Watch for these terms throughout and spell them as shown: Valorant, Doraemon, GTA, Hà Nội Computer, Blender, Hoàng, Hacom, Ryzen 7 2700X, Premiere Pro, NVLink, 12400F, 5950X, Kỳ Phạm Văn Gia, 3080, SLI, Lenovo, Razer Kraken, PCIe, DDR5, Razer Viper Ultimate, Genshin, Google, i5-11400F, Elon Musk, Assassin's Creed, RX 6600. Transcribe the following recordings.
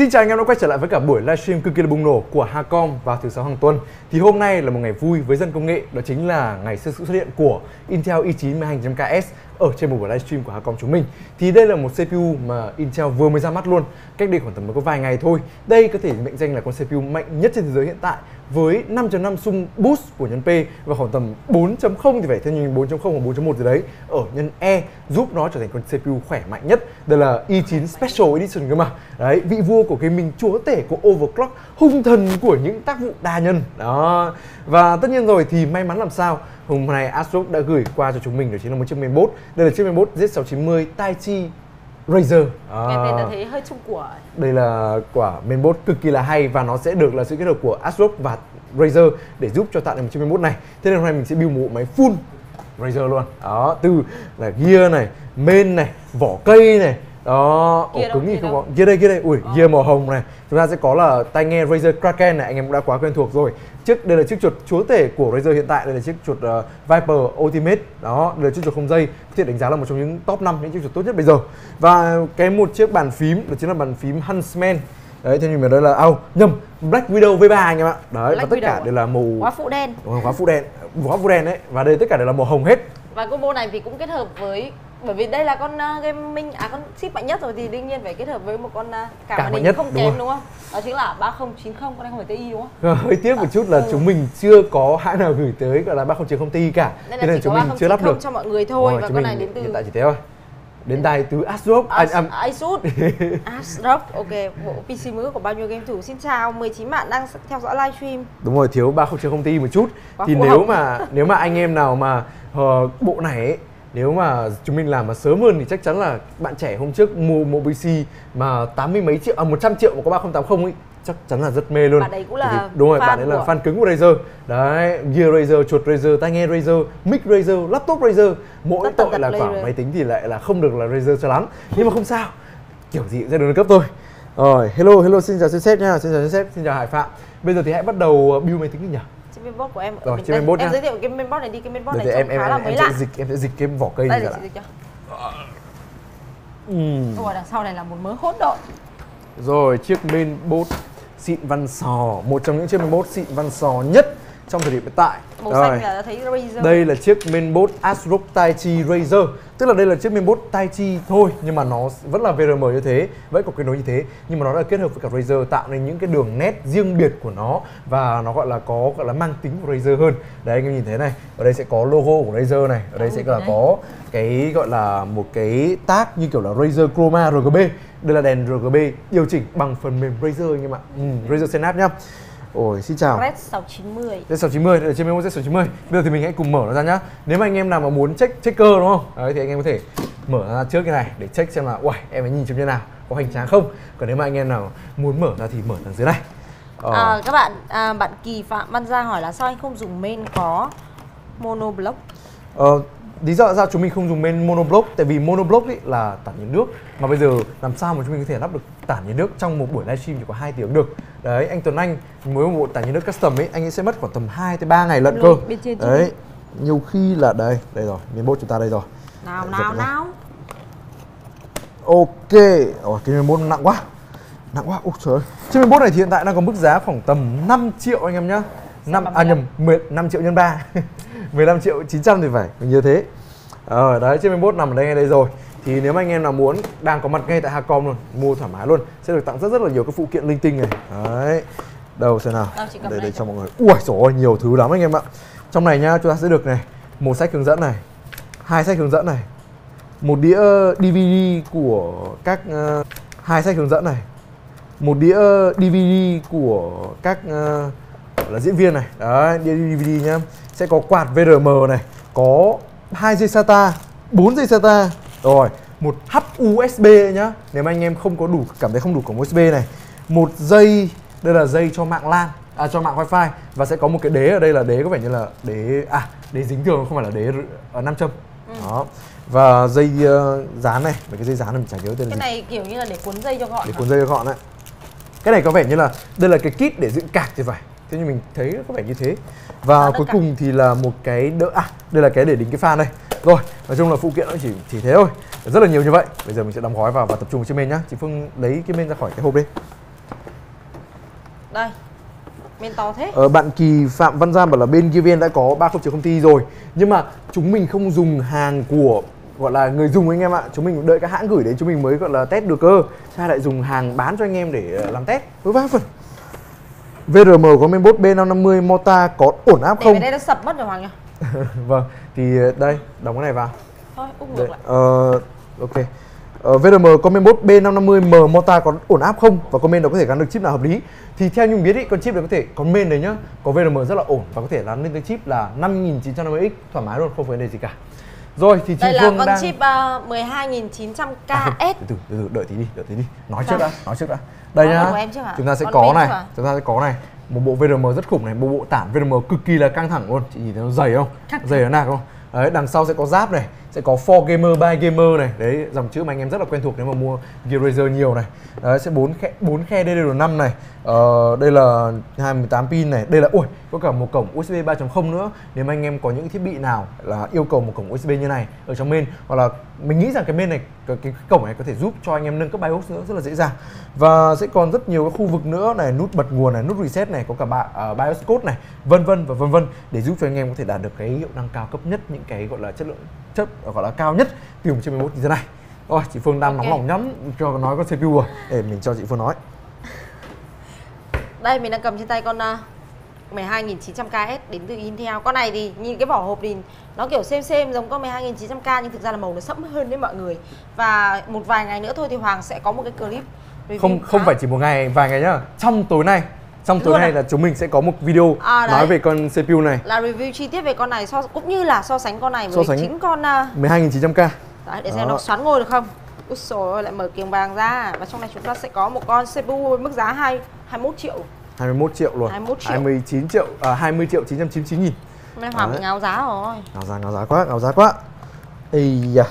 Xin chào anh em đã quay trở lại với cả buổi livestream cực kỳ là bùng nổ của Hacom vào thứ Sáu hàng tuần. Thì hôm nay là một ngày vui với dân công nghệ, đó chính là ngày sự xuất hiện của Intel i9-12900KS ở trên một buổi livestream của Hacom chúng mình. Thì đây là một CPU mà Intel vừa mới ra mắt luôn, cách đây khoảng tầm mới có vài ngày thôi. Đây có thể mệnh danh là con CPU mạnh nhất trên thế giới hiện tại với 5.5 xung boost của nhân P và khoảng tầm 4.0 thì phải theo như 4.0 hoặc 4.1 gì đấy ở nhân E, giúp nó trở thành con CPU khỏe mạnh nhất. Đây là i9 Special Edition cơ mà. Đấy, vị vua của gaming, chúa tể của overclock, hung thần của những tác vụ đa nhân. Đó. Và tất nhiên rồi thì may mắn làm sao, hôm nay Asus đã gửi qua cho chúng mình đó chính là một chiếc main board. Đây là chiếc main board Z690 Tai Chi Razer. Nghe tên đã thấy hơi Trung Quốc. Đây là quả mainboard cực kỳ là hay và nó sẽ được là sự kết hợp của Asus và Razer để giúp cho tạo nên một chiếc mainboard này. Thế nên hôm nay mình sẽ build một máy full Razer luôn. Đó, từ là gear này, main này, vỏ cây này. Đó, ổ cứng gì không có. Kia đây. Ui, gear màu hồng này. Chúng ta sẽ có là tai nghe Razer Kraken này, anh em cũng đã quá quen thuộc rồi. Đây là chiếc chuột chúa tể của Razer hiện tại, đây là chiếc chuột Viper Ultimate. Đó, đây là chiếc chuột không dây, có thể đánh giá là một trong những top 5 những chiếc chuột tốt nhất bây giờ. Và cái một chiếc bàn phím đó chính là bàn phím Huntsman. Đấy, thế nhưng mà đây là BlackWidow V3 anh em ạ. Đấy, và tất cả đều là màu khóa phụ đen đấy, và đây tất cả đều là màu hồng hết. Và combo này thì cũng kết hợp với, bởi vì đây là con gaming con chip mạnh nhất rồi thì đương nhiên phải kết hợp với một con cảm màn hình không kém, đúng không? Đó chính là 3090, con này không phải TI đúng không? Hơi tiếc một chút là chúng mình chưa có hãng nào gửi tới gọi là 3090 TI cả. Nên là chúng mình chưa lắp được cho mọi người thôi. Và con này đến từ, hiện tại chỉ thế thôi, đến đây từ Asus. Asus, ok, bộ PC mới có bao nhiêu game thủ. Xin chào 19 bạn đang theo dõi livestream. Đúng rồi, thiếu 3090 TI một chút. Thì nếu mà anh em nào mà bộ này ấy, nếu mà chúng mình làm mà sớm hơn thì chắc chắn là bạn trẻ hôm trước mua một PC mà 80 mấy triệu, 100 triệu mà có 3080 ấy, chắc chắn là rất mê luôn. Bạn đấy cũng là đúng rồi, bạn ấy là fan cứng của Razer. Đấy, gear Razer, chuột Razer, tai nghe Razer, mic Razer, laptop Razer. Mỗi tội là quả máy tính thì lại là không được là Razer cho lắm. Nhưng mà không sao, kiểu gì cũng sẽ được nâng cấp thôi. Rồi, hello, xin chào sếp nha, xin chào Hải Phạm. Bây giờ thì hãy bắt đầu build máy tính đi nhỉ. Chiếc mainboard của em ở rồi, em giới thiệu cái mainboard này đi, cái mainboard này trông khá là mới lạ. Em sẽ dịch cái vỏ cây này ra lại. Rồi đằng sau này là một mớ hỗn độn. Rồi, chiếc mainboard xịn văn sò, một trong những chiếc mainboard xịn văn sò nhất trong thời điểm hiện tại. Màu xanh là đã thấy Razer. Đây là chiếc mainboard ASRock Tai Chi Razer. Tức là đây là chiếc mainboard Tai Chi thôi, nhưng mà nó vẫn là VRM như thế, vẫn có kết nối như thế, nhưng mà nó đã kết hợp với cả Razer, tạo nên những cái đường nét riêng biệt của nó và nó gọi là có gọi là mang tính của Razer hơn. Đấy, anh em nhìn thấy này, ở đây sẽ có logo của Razer này, ở đây sẽ là có cái gọi là một cái tag như kiểu là Razer Chroma RGB. Đây là đèn RGB điều chỉnh bằng phần mềm Razer anh em ạ. Razer Synapse nhá. Ôi, xin chào. Z690 ở trên memo Z690. Bây giờ thì mình hãy cùng mở nó ra nhá. Nếu mà anh em nào mà muốn checker đúng không? Đấy, thì anh em có thể mở ra trước cái này để check xem là uầy, em ấy nhìn trông như nào, có hoành tráng không. Còn nếu mà anh em nào muốn mở ra thì mở đằng dưới này. Các bạn, bạn Kỳ Phạm Văn Gia hỏi là sao anh không dùng main có monoblock? Lý do ra chúng mình không dùng main monoblock tại vì monoblock ý là tản nhiệt nước, mà bây giờ làm sao mà chúng mình có thể lắp được tản nhiệt nước trong một buổi livestream chỉ có 2 tiếng được. Đấy, anh Tuấn Anh mới mua tản nhiệt nước custom ấy, anh ấy sẽ mất khoảng tầm 2 tới 3 ngày lận cơ. Đấy, nhiều khi là đây rồi, mainboard chúng ta đây rồi. Nào. Ok, cái mainboard nặng quá. Ôi trời ơi. Chiếc mainboard này thì hiện tại đang có mức giá khoảng tầm 5 triệu anh em nhá. 5 triệu nhân 3. 15.900.000 thì phải, mình như thế. Đấy, chiếc mainboard nằm ở đây ngay đây rồi. Thì nếu mà anh em nào muốn, đang có mặt ngay tại Hacom luôn, mua thoải mái luôn, sẽ được tặng rất là nhiều các phụ kiện linh tinh này. Đấy, đâu xem nào, đây cho mọi người. Ui dồi ôi, nhiều thứ lắm anh em ạ. Trong này nhá, chúng ta sẽ được này, một sách hướng dẫn này, 2 sách hướng dẫn này, một đĩa DVD của các 2 sách hướng dẫn này, một đĩa DVD của các là diễn viên này. Đấy, đĩa DVD nhá. Sẽ có quạt VRM này, có 2 dây SATA, 4 dây SATA, rồi một hub USB nhá. Nếu mà anh em không có đủ, cảm thấy không đủ cổng USB này, một dây, đây là dây cho mạng LAN, cho mạng Wi-Fi, và sẽ có một cái đế ở đây là đế có vẻ như là đế đế dính thường, không phải là đế 5 châm. Đó. Và dây dán này, mấy cái dây dán này mình chả nhớ tên là gì. Cái này kiểu như là để cuốn dây cho gọn. Để cuốn dây cho gọn đấy. Cái này có vẻ như là đây là cái kit để dựng cạc thì phải. Thế nhưng mình thấy có vẻ như thế. Và cuối cùng thì là một cái đỡ đây là cái để đính cái fan đây. Rồi, nói chung là phụ kiện nó chỉ thế thôi. Rất là nhiều như vậy. Bây giờ mình sẽ đóng gói vào và tập trung vào chiếc main nhá. Chị Phương lấy cái main ra khỏi cái hộp đi. Đây, men to thế. Bạn Kỳ Phạm Văn Giang bảo là bên kia VN đã có 30 triệu công ty rồi, nhưng mà chúng mình không dùng hàng của gọi là người dùng anh em ạ. Chúng mình đợi các hãng gửi đến chúng mình mới gọi là test được cơ. Sao lại dùng hàng bán cho anh em để làm test? Với 3 phần. VRM có mainboard B550 Mota có ổn áp không? Để đây nó sập mất rồi Hoàng nhá. Vâng, thì đây, đóng cái này vào. Thôi, úp ngược lại. Ok. VRM có mainboard B550M Mota có ổn áp không? Và comment đó có thể gắn được chip nào hợp lý? Thì theo như mình biết ý, con chip này có thể, con main đấy nhá, có VRM rất là ổn và có thể gắn lên cái chip là 5950X thoải mái luôn, không phải vấn đề gì cả. Rồi thì đây là con đang... chip 12900KS. Từ từ đợi tí đi. Nói trước đã. Đây nhá. Chúng ta sẽ có này, một bộ VRM rất khủng này, một bộ tản VRM cực kỳ là căng thẳng luôn. Chị nhìn thấy nó dày không? Dày nó nạc không? Đấy, đằng sau sẽ có giáp này, sẽ có 4 gamer, 3 gamer này. Đấy, dòng chữ mà anh em rất là quen thuộc nếu mà mua gear Razer nhiều này. Đấy, sẽ 4 khe DDR5 này. Đây là 28 pin này. Đây là ui, có cả một cổng USB 3.0 nữa. Nếu mà anh em có những thiết bị nào là yêu cầu một cổng USB như này ở trong main, hoặc là mình nghĩ rằng cái main này, cái cổng này có thể giúp cho anh em nâng cấp BIOS nữa rất là dễ dàng. Và sẽ còn rất nhiều các khu vực nữa này, nút bật nguồn này, nút reset này, có cả BIOS code này, vân vân và vân vân, để giúp cho anh em có thể đạt được cái hiệu năng cao cấp nhất, những cái gọi là chất lượng gọi là cao nhất từ 111 như thế này. Rồi, chị Phương đang nóng lòng nhắm cho nói con CPU rồi, để mình cho chị Phương nói. Đây, mình đang cầm trên tay con 12900KS đến từ Intel. Con này thì nhìn cái vỏ hộp thì nó kiểu xem giống con 12900K, nhưng thực ra là màu nó sẫm hơn đấy mọi người. Và một vài ngày nữa thôi thì Hoàng sẽ có một cái clip review. Không phải chỉ một ngày, vài ngày nhá. Trong tối nay là chúng mình sẽ có một video nói về con CPU này, là review chi tiết về con này, cũng như là so sánh con này với chính con 12900K. Đấy, để xem nó xoắn ngôi được không. Úi dồi ôi, lại mở kiềng vàng ra. Và trong này chúng ta sẽ có một con CPU với mức giá 21 triệu luôn. 20 triệu 999 nghìn. Hôm nay Hoàng bị ngáo giá rồi. Ngáo giá quá. Ây da.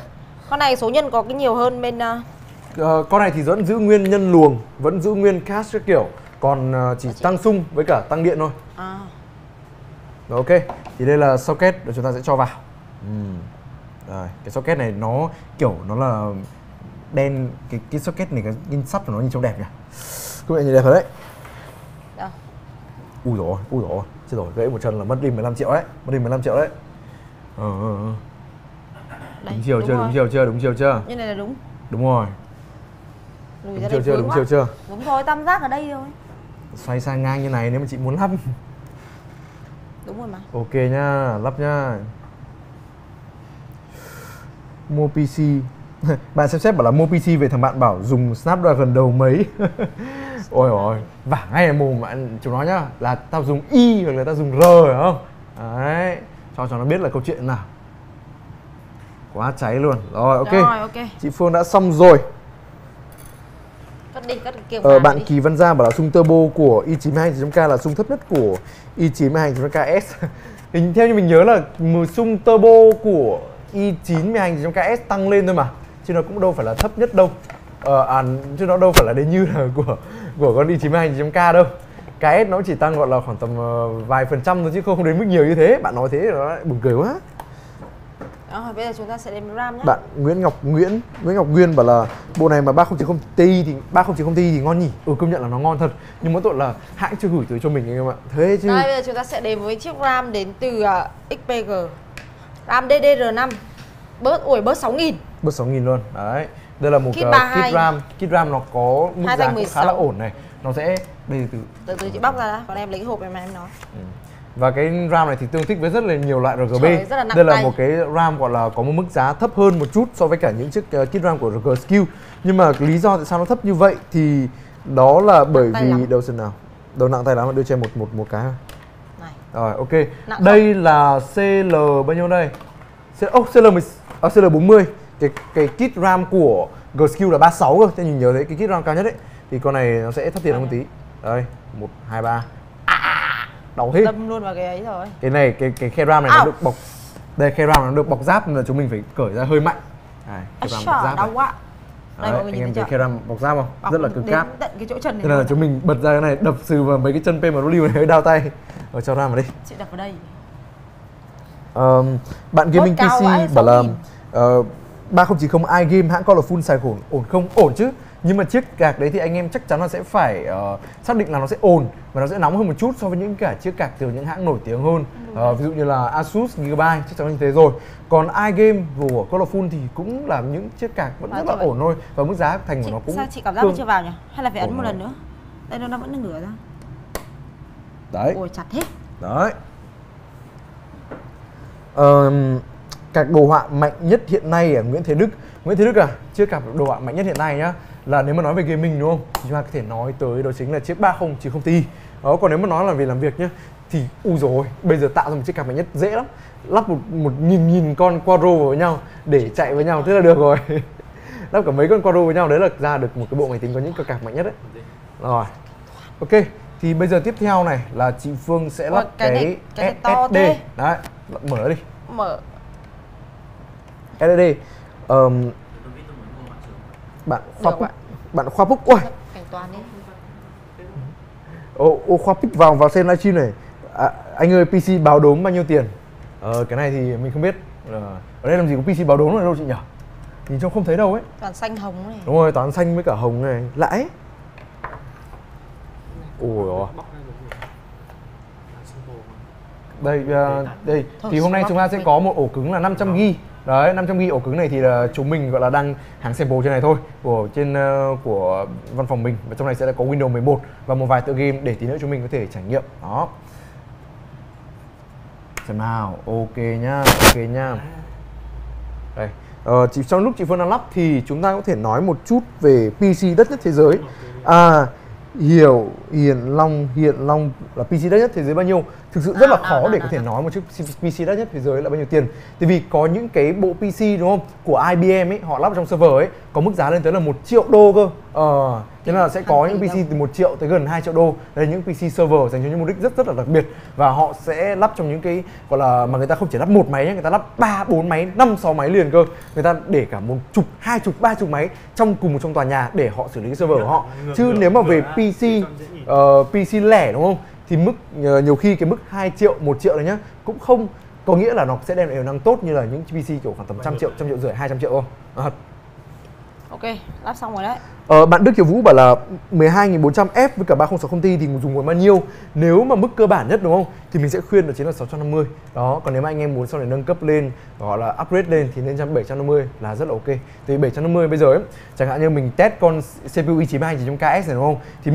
Con này số nhân có cái nhiều hơn bên con này thì vẫn giữ nguyên nhân luồng, vẫn giữ nguyên cache các kiểu, còn chỉ tăng sung với cả tăng điện thôi. Rồi, ok, thì đây là socket rồi chúng ta sẽ cho vào. Rồi, cái socket này nó kiểu nó là đen, cái socket này cái sắt của nó nhìn trông đẹp nhỉ. Các bạn nhìn đẹp thật đấy. Đâu? Ui dồi ôi, chết rồi, gãy một chân là mất đi 15 triệu đấy. Đấy, đúng chiều chưa? Như này là đúng. Đúng rồi. Đúng chiều chưa? Đúng rồi, tam giác ở đây rồi. Xoay sang ngang như này nếu mà chị muốn lắp. Đúng rồi mà. Ok nhá, lắp nhá. Mua PC. Bạn xem xét bảo là mua PC về, thằng bạn bảo dùng Snapdragon đầu mấy. Ôi, vả ngay là mồm bạn chúng nó nhá, là tao dùng Y hoặc là tao dùng R phải không? Đấy, cho nó biết là câu chuyện nào. Quá cháy luôn. Rồi, ok. Chị Phương đã xong rồi. Bạn Kỳ Văn Gia bảo là xung turbo của i9-22900K là xung thấp nhất của i9-22900KS. Theo như mình nhớ là xung turbo của i9-22900KS tăng lên thôi mà, chứ nó cũng đâu phải là thấp nhất đâu. Chứ nó đâu phải là đến như là của con i9-22900K đâu. KS nó chỉ tăng gọi là khoảng tầm vài phần trăm thôi chứ không đến mức nhiều như thế. Bạn nói thế nó lại buồn cười quá. Bây giờ chúng ta sẽ đến RAM nhé. Bạn Nguyễn Ngọc Nguyên bảo là bộ này mà 3090 Ti thì ngon nhỉ. Công nhận là nó ngon thật, nhưng mỗi tội là hãng chưa gửi tới cho mình anh em ạ. Thế chứ đây, bây giờ chúng ta sẽ đến với chiếc RAM đến từ XPG, RAM DDR5 bớt 6000 luôn. Đấy, đây là một kit RAM nó có mức giá khá là ổn này. Nó sẽ đây từ chị bóc ra đã, còn em lấy hộp này mà em nói. Và cái RAM này thì tương thích với rất là nhiều loại RGB. Đây là một cái RAM gọi là có một mức giá thấp hơn một chút so với cả những chiếc kit RAM của G-Skill. Nhưng mà lý do tại sao nó thấp như vậy thì đó là bởi vì đâu nặng tay lắm, mà đưa cho em một cái này. Rồi, ok. Đây là CL bao nhiêu đây? CL40. Cái kit RAM của G-Skill là 36 cơ. Thế nhìn nhớ thấy cái kit RAM cao nhất đấy. Thì con này nó sẽ thấp tiền hơn một tí. Đây, 123. Đâm luôn vào cái ấy rồi. Cái này, cái khe RAM này nó được bọc. Đây, khe RAM nó được bọc giáp nên là chúng mình phải cởi ra hơi mạnh. Đây, khe RAM bọc giáp này. Đấy, anh em thấy khe RAM bọc giáp không? Rất là cứng cáp. Tận cái chỗ chân này. Thế là chúng mình bật ra cái này, đập sừ vào mấy cái chân PMW này hơi đau tay. Rồi cho RAM vào đi. Chị đập vào đây. Bạn Gaming PC bảo là 3090 iGame hãng Colorful xài ổn không? Ổn chứ. Nhưng mà chiếc card đấy thì anh em chắc chắn là sẽ phải xác định là nó sẽ ổn và nó sẽ nóng hơn một chút so với những cả chiếc card từ những hãng nổi tiếng hơn. Ví dụ như là Asus, Gigabyte chắc chắn là như thế rồi. Còn iGame của Colorful thì cũng là những chiếc card vẫn rất là ổn thôi, và mức giá thành của nó cũng... Sao chị cảm giác chưa vào nhỉ? Hay là phải ấn một lần nữa? Đây nó vẫn nửa ra. Đấy. Ôi chặt hết. Đấy. Card đồ họa mạnh nhất hiện nay ở Nguyễn Thế Đức. Nguyễn Thế Đức à, chiếc card đồ họa mạnh nhất hiện nay nhá, là nếu mà nói về gaming đúng không, chúng ta có thể nói tới đó chính là chiếc 3090 Ti. Đó, còn nếu mà nói là về làm việc nhá, thì ui rồi bây giờ tạo ra một chiếc card mạnh nhất dễ lắm. Lắp một nghìn con Quadro với nhau để chạy với nhau thế là được rồi. Lắp cả mấy con Quadro với nhau đấy là ra được một cái bộ máy tính có những card mạnh nhất đấy. Rồi. Ok, thì bây giờ tiếp theo này là chị Phương sẽ lắp cái SSD. Đấy, mở đi. Mở SSD. Bạn Khoa Phúc, ôi cảnh toàn đi. Ô Khoa Phúc vào xem livestream này. À, anh ơi, PC báo đốm bao nhiêu tiền? Cái này thì mình không biết. Ở đây làm gì có PC báo đốm ở đâu chị nhỉ? Nhìn trông không thấy đâu ấy. Toàn xanh hồng này. Đúng rồi, toàn xanh với cả hồng này, lãi. Ôi. Đây đây thì hôm nay chúng ta sẽ có một ổ cứng là 500GB. Đấy, 500GB ổ cứng này thì là chúng mình gọi là đăng hàng sample trên này thôi, của văn phòng mình, và trong này sẽ có Windows 11 và một vài tựa game để tí nữa chúng mình có thể trải nghiệm. Đó. Xem nào, ok nhá, ok nhá. Đây, trong lúc chị Phương đang lắp thì chúng ta có thể nói một chút về PC đất nhất thế giới. À, Hiền Long là PC đắt nhất thế giới bao nhiêu? Thực sự rất là khó để có thể nói một chiếc PC đắt nhất thế giới là bao nhiêu tiền. Tại vì có những cái bộ PC đúng không, của IBM ấy, họ lắp trong server ấy, có mức giá lên tới là $1 triệu cơ. Thế nên là sẽ có những PC từ $1 triệu tới gần $2 triệu. Đây là những PC server dành cho những mục đích rất là đặc biệt, và họ sẽ lắp trong những cái gọi là, mà người ta không chỉ lắp một máy nhé, người ta lắp 3, 4 máy, 5, 6 máy liền cơ. Người ta để cả 1 chục, 2 chục, 3 chục máy trong cùng một trong tòa nhà để họ xử lý cái server của họ. Chứ nếu mà về PC lẻ đúng không, thì mức nhiều khi cái mức 2 triệu, 1 triệu này nhá, cũng không có nghĩa là nó sẽ đem lại hiệu năng tốt như là những PC kiểu khoảng tầm 100 triệu, 150 triệu, 200 triệu không. Ok, lắp xong rồi đấy. Bạn Đức Kiều Vũ bảo là 12400F với cả 3060 Ti thì dùng nguồn bao nhiêu? Nếu mà mức cơ bản nhất đúng không, thì mình sẽ khuyên đó chính là 650. Đó, còn nếu mà anh em muốn sau này nâng cấp lên, gọi là upgrade lên, thì lên 750 là rất là ok. Thì 750 bây giờ ấy, chẳng hạn như mình test con CPU i9-12900KS này đúng không, thì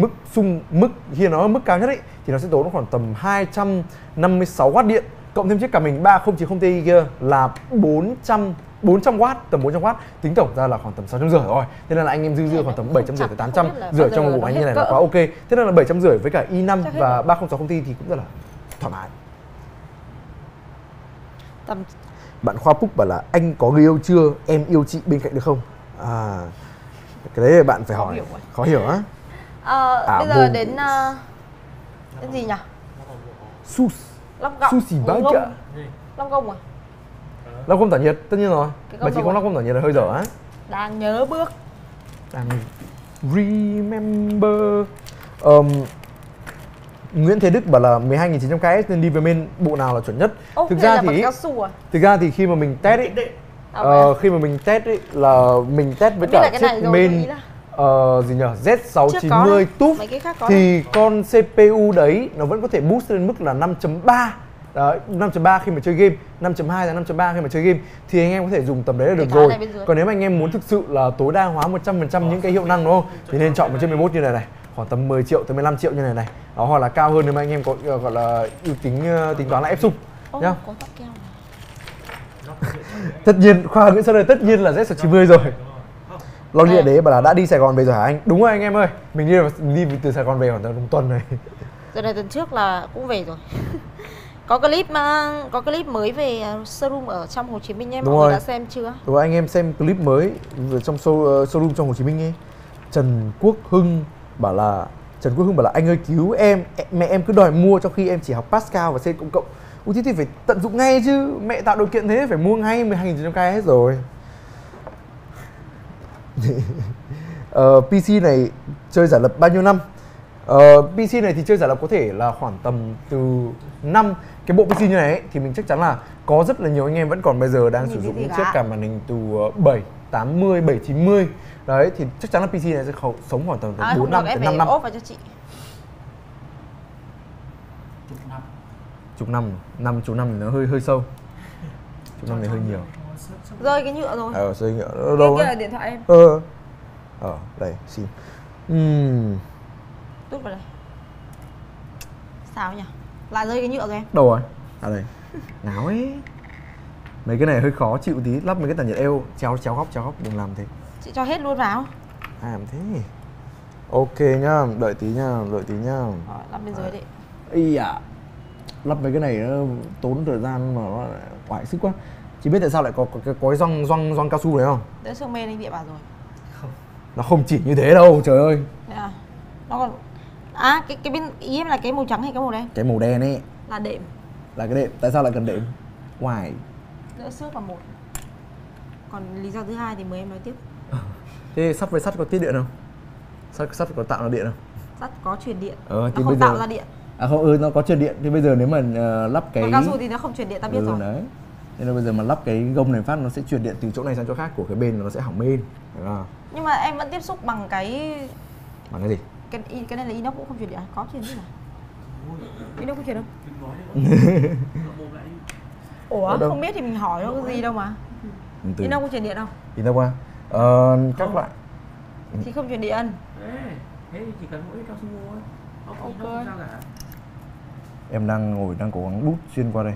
mức khi nó ở mức cao nhất ấy, thì nó sẽ tốn khoảng tầm 256W điện, cộng thêm chiếc cả mình 3090 Ti kia là 400W, tầm 400W, tính tổng ra là khoảng tầm 650 rồi. Thế nên là anh em dư khoảng tầm 750 tới 850 trong một bộ máy như này là quá ok. Thế nên là 750 với cả i5 và 3060 Ti thì cũng rất là thoải mái. Bạn Khoa Phúc bảo là anh có người yêu chưa, em yêu chị bên cạnh được không? À, cái đấy bạn phải hỏi. Khó hiểu á. Bây giờ đến cái gì nhỉ? Sushi burger. Long gông à? Lắp không tản nhiệt, tất nhiên rồi. Bà chị không lắp không tản nhiệt là hơi dở á. Đang nhớ bước. Đang remember. Nguyễn Thế Đức bảo là 12900KS nên đi về bên bộ nào là chuẩn nhất. Thực ra thì khi mà mình test ấy, là mình test với cả chiếc main Z690 Tube thì con CPU đấy nó vẫn có thể boost lên mức là 5.3. Đó, 5.3 khi mà chơi game, 5.2 đến 5.3 khi mà chơi game thì anh em có thể dùng tầm đấy là được rồi. Còn nếu mà anh em muốn thực sự là tối đa hóa 100% những cái hiệu năng đúng không, thì nên chọn một chiếc 11 như này này, khoảng tầm 10 triệu tới 15 triệu như này này. Đó, hoặc là cao hơn nếu mà anh em có gọi là ưu tính toán là ép sung nhá. Tất nhiên Khoa Nguyễn Sơn ơi, tất nhiên là Z690 rồi. Lo Địa Đế bảo là đã đi Sài Gòn về rồi hả anh? Đúng rồi anh em ơi, mình đi từ Sài Gòn về khoảng tầm tuần này. Giờ này tuần trước là cũng về rồi. Có clip mới về showroom ở trong Hồ Chí Minh em, mọi người đã xem chưa? Đúng rồi, anh em xem clip mới về trong showroom trong Hồ Chí Minh ấy. Trần Quốc Hưng bảo là anh ơi cứu em, mẹ em cứ đòi mua trong khi em chỉ học Pascal và C++. Úi thế thì phải tận dụng ngay chứ, mẹ tạo điều kiện thế phải mua ngay 12900KS hết rồi. PC này chơi giả lập bao nhiêu năm? PC này thì chơi giả lập có thể là khoảng tầm từ 5. Cái bộ PC như này ấy, thì mình chắc chắn là có rất là nhiều anh em vẫn còn bây giờ đang sử dụng những chiếc card màn hình từ 7 780, 790 đấy thì chắc chắn là PC này sẽ sống khoảng tầm 4 năm đến 5 năm. Ốp vào cho chị. Chục năm thì nó hơi sâu. Chục năm thì hơi nhiều. Rơi cái nhựa rồi. Rơi nhựa đâu đấy. Kia là điện thoại em. Đây, xin. Tút vào đây. Sao nhỉ? Lại rơi cái nhựa rồi em. Đâu rồi? À đây. Náo ấy. Mấy cái này hơi khó chịu tí, lắp mấy cái tản nhiệt eo, chéo góc, đừng làm thế. Chị cho hết luôn vào. Làm thế. Ok nhá, đợi tí nhá. Rồi, lắp bên dưới đi. Ý à. Lắp mấy cái này nó tốn thời gian mà nó oải sức quá. Chị biết tại sao lại có cái cối rong cao su đấy không? Đấy sương mê anh địa bảo rồi. Không. Nó không chỉ như thế đâu, trời ơi. Thế à? Nó còn cái bên ý em là cái màu trắng hay cái màu đen? Cái màu đen ấy. Là đệm. Là cái đệm, tại sao lại cần đệm? Ngoài đỡ xước là một. Còn lý do thứ hai thì mời em nói tiếp. Thế sắt với sắt có tiết điện không? Sắt có tạo ra điện không? Sắt có truyền điện. Nó không tạo ra điện. Nó có truyền điện. Thì bây giờ nếu mà lắp cái cao su thì nó không truyền điện, ta biết rồi đấy. Nên là bây giờ mà lắp cái gông này phát nó sẽ truyền điện từ chỗ này sang chỗ khác của cái bên, nó sẽ hỏng bên. Nhưng mà em vẫn tiếp xúc bằng cái. Bằng cái gì? Cái này là inox cũng không truyền điện à? Có truyền điện à? Inox có truyền không? Ủa không biết thì mình hỏi nó cái gì đâu mà. Inox có truyền điện không? Inox à? Các loại thì không truyền điện. Thế thì chỉ cần mỗi cao su thôi. Ok. Em đang cố gắng đút xuyên qua đây.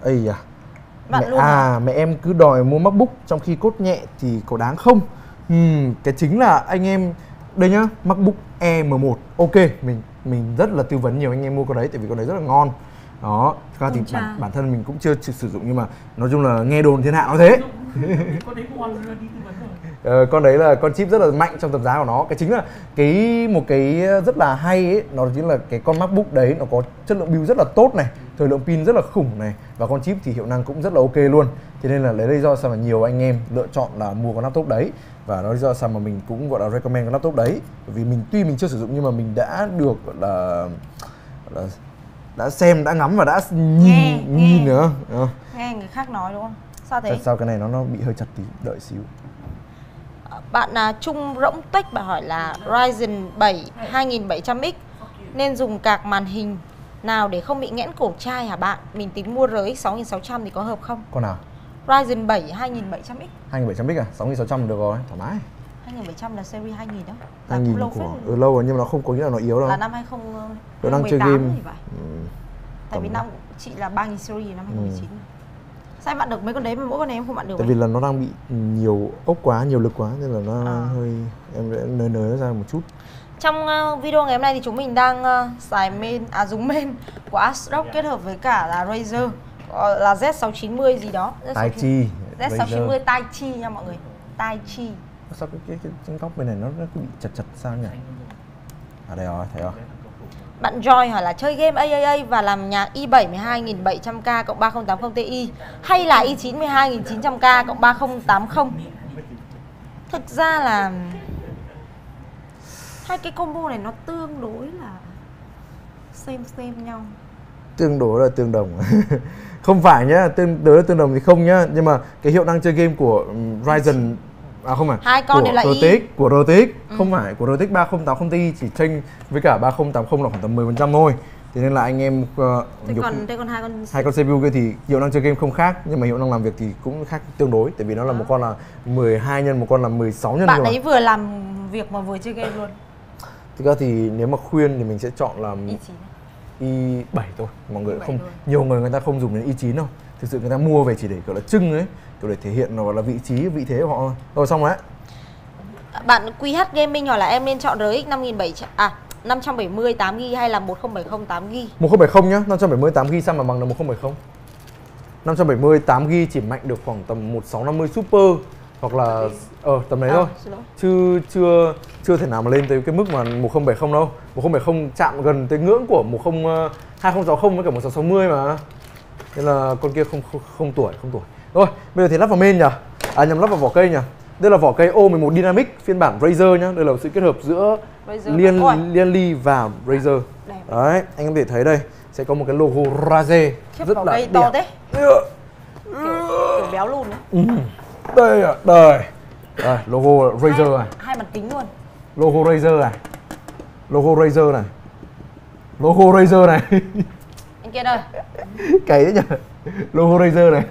Ây da. Mẹ em cứ đòi mua MacBook trong khi cốt nhẹ thì có đáng không? Cái chính là anh em đây nhá, MacBook M1. Ok, mình rất là tư vấn nhiều anh em mua con đấy tại vì con đấy rất là ngon. Đó, ra thì bản thân mình cũng chưa sử dụng nhưng mà nói chung là nghe đồn thiên hạ nói thế. Con đấy mua đi tư vấn rồi. Con đấy là con chip rất là mạnh trong tầm giá của nó. Cái chính là một cái rất là hay ấy, nó chính là cái con MacBook đấy nó có chất lượng build rất là tốt này, thời lượng pin rất là khủng này và con chip thì hiệu năng cũng rất là ok luôn. Thế nên là lấy lý do sao mà nhiều anh em lựa chọn là mua con laptop đấy và đó lý do sao mà mình cũng gọi là recommend con laptop đấy. Bởi vì mình tuy mình chưa sử dụng nhưng mà mình đã được gọi là đã xem, đã ngắm và đã nhìn nữa. Nghe người khác nói đúng không? Sao thế? Sao cái này nó bị hơi chặt tí, đợi xíu. Bạn Trung Rỗng Tech bạn hỏi là Ryzen 7 2700X nên dùng card màn hình nào để không bị nghẽn cổ chai hả bạn? Mình tính mua RX 6600 thì có hợp không? Con nào? Ryzen 7 2700X. 2700X à? 6600 được rồi, thoải mái. 2700 là series 2000 đó. 2000 của lâu rồi nhưng mà nó không có nghĩa là nó yếu đâu. Là năm 2018 thì vậy. Tại vì năm chị là 3000 series năm 2019. Sao bạn được mấy con đấy mà mỗi con này em không bạn được? Tại vì là nó đang bị nhiều ốc quá, nhiều lực quá nên là nó hơi em nới nó ra một chút. Trong video ngày hôm nay thì chúng mình đang xài dùng main của ASRock kết hợp với cả là Razer là Z690 gì đó. Tai Chi. Z690 Tai Chi nha mọi người. Tai Chi. Sao cái góc bên này nó cứ bị chật sao nhỉ? À đây rồi, thấy rồi. Bạn Joy hỏi là chơi game AAA và làm nhạc i7 12700K + 3080 Ti hay là i9 12900K + 3080. Thực ra là hai cái combo này nó tương đối là same nhau. Tương đối là tương đồng. Không phải nhá, tương đối là tương đồng thì không nhá, nhưng mà cái hiệu năng chơi game của Ryzen không phải. Hai con đều là RTX, không phải của RTX 3080 Ti chỉ chênh với cả 3080 là khoảng tầm 10% thôi. Thế nên là anh em thế còn hai con CPU kia thì hiệu năng chơi game không khác nhưng mà hiệu năng làm việc thì cũng khác tương đối tại vì nó là một con là 12 nhân một con là 16 nhân. Bạn ấy vừa làm việc mà vừa chơi game luôn. Thực ra thì nếu mà khuyên thì mình sẽ chọn là i7 thôi. Mọi người không thôi. Nhiều người ta không dùng đến i9 đâu. Thực sự người ta mua về chỉ để gọi là trưng ấy, để thể hiện nó là vị trí, vị thế của họ thôi. Rồi xong rồi đấy. Bạn QH Gaming hỏi là em nên chọn RX 570 8GB hay là 1070 8GB? 1070 nhá, 570 8GB sao mà bằng được 1070? 570 8GB chỉ mạnh được khoảng tầm 1650 Super hoặc là tầm đấy thôi. Chứ chưa thể nào mà lên tới cái mức mà 1070 đâu. 1070 chạm gần tới ngưỡng của 2060 với cả 1660 mà. Nên là con kia không tuổi. Rồi, bây giờ thì lắp vào main nhỉ? Lắp vào vỏ cây nhỉ? Đây là vỏ cây O11 Dynamic phiên bản Razer nhá. Đây là sự kết hợp giữa Lian Li và Razer. Đấy, anh em có thể thấy đây sẽ có một cái logo Razer rất là đẹp. kiểu béo lùn đấy. Đây ạ, đây. Đây, logo Razer này. Hai mặt kính luôn. Logo Razer này. Logo Razer này. Logo Razer này. Anh Kiên ơi. Cày đấy nhỉ. Logo Razer này.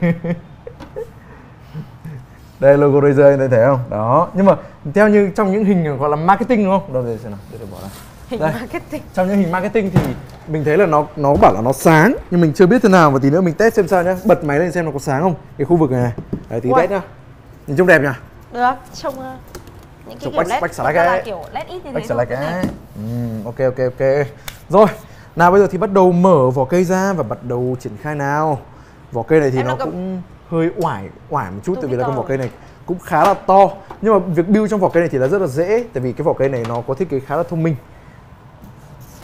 Đây logo Razer anh thấy không? Đó, nhưng mà theo như trong những hình gọi là marketing đúng không? Đâu đây xem nào, để bỏ ra. Hình đây. Marketing. Trong những hình marketing thì mình thấy là nó bảo là nó sáng nhưng mình chưa biết thế nào, và tí nữa mình test xem sao nhá. Bật máy lên xem nó có sáng không? Cái khu vực này này. Đấy tí test nhá. Nhìn trông đẹp nhỉ? Được, trông những cái kiểu LED ít như thế. Ok ok ok. Rồi, nào bây giờ thì bắt đầu mở vỏ cây ra và bắt đầu triển khai nào. Vỏ cây này thì nó cũng hơi oải một chút, tại vì là con vỏ cây này cũng khá là to, nhưng mà việc build trong vỏ cây này thì là rất là dễ, tại vì cái vỏ cây này nó có thiết kế khá là thông minh.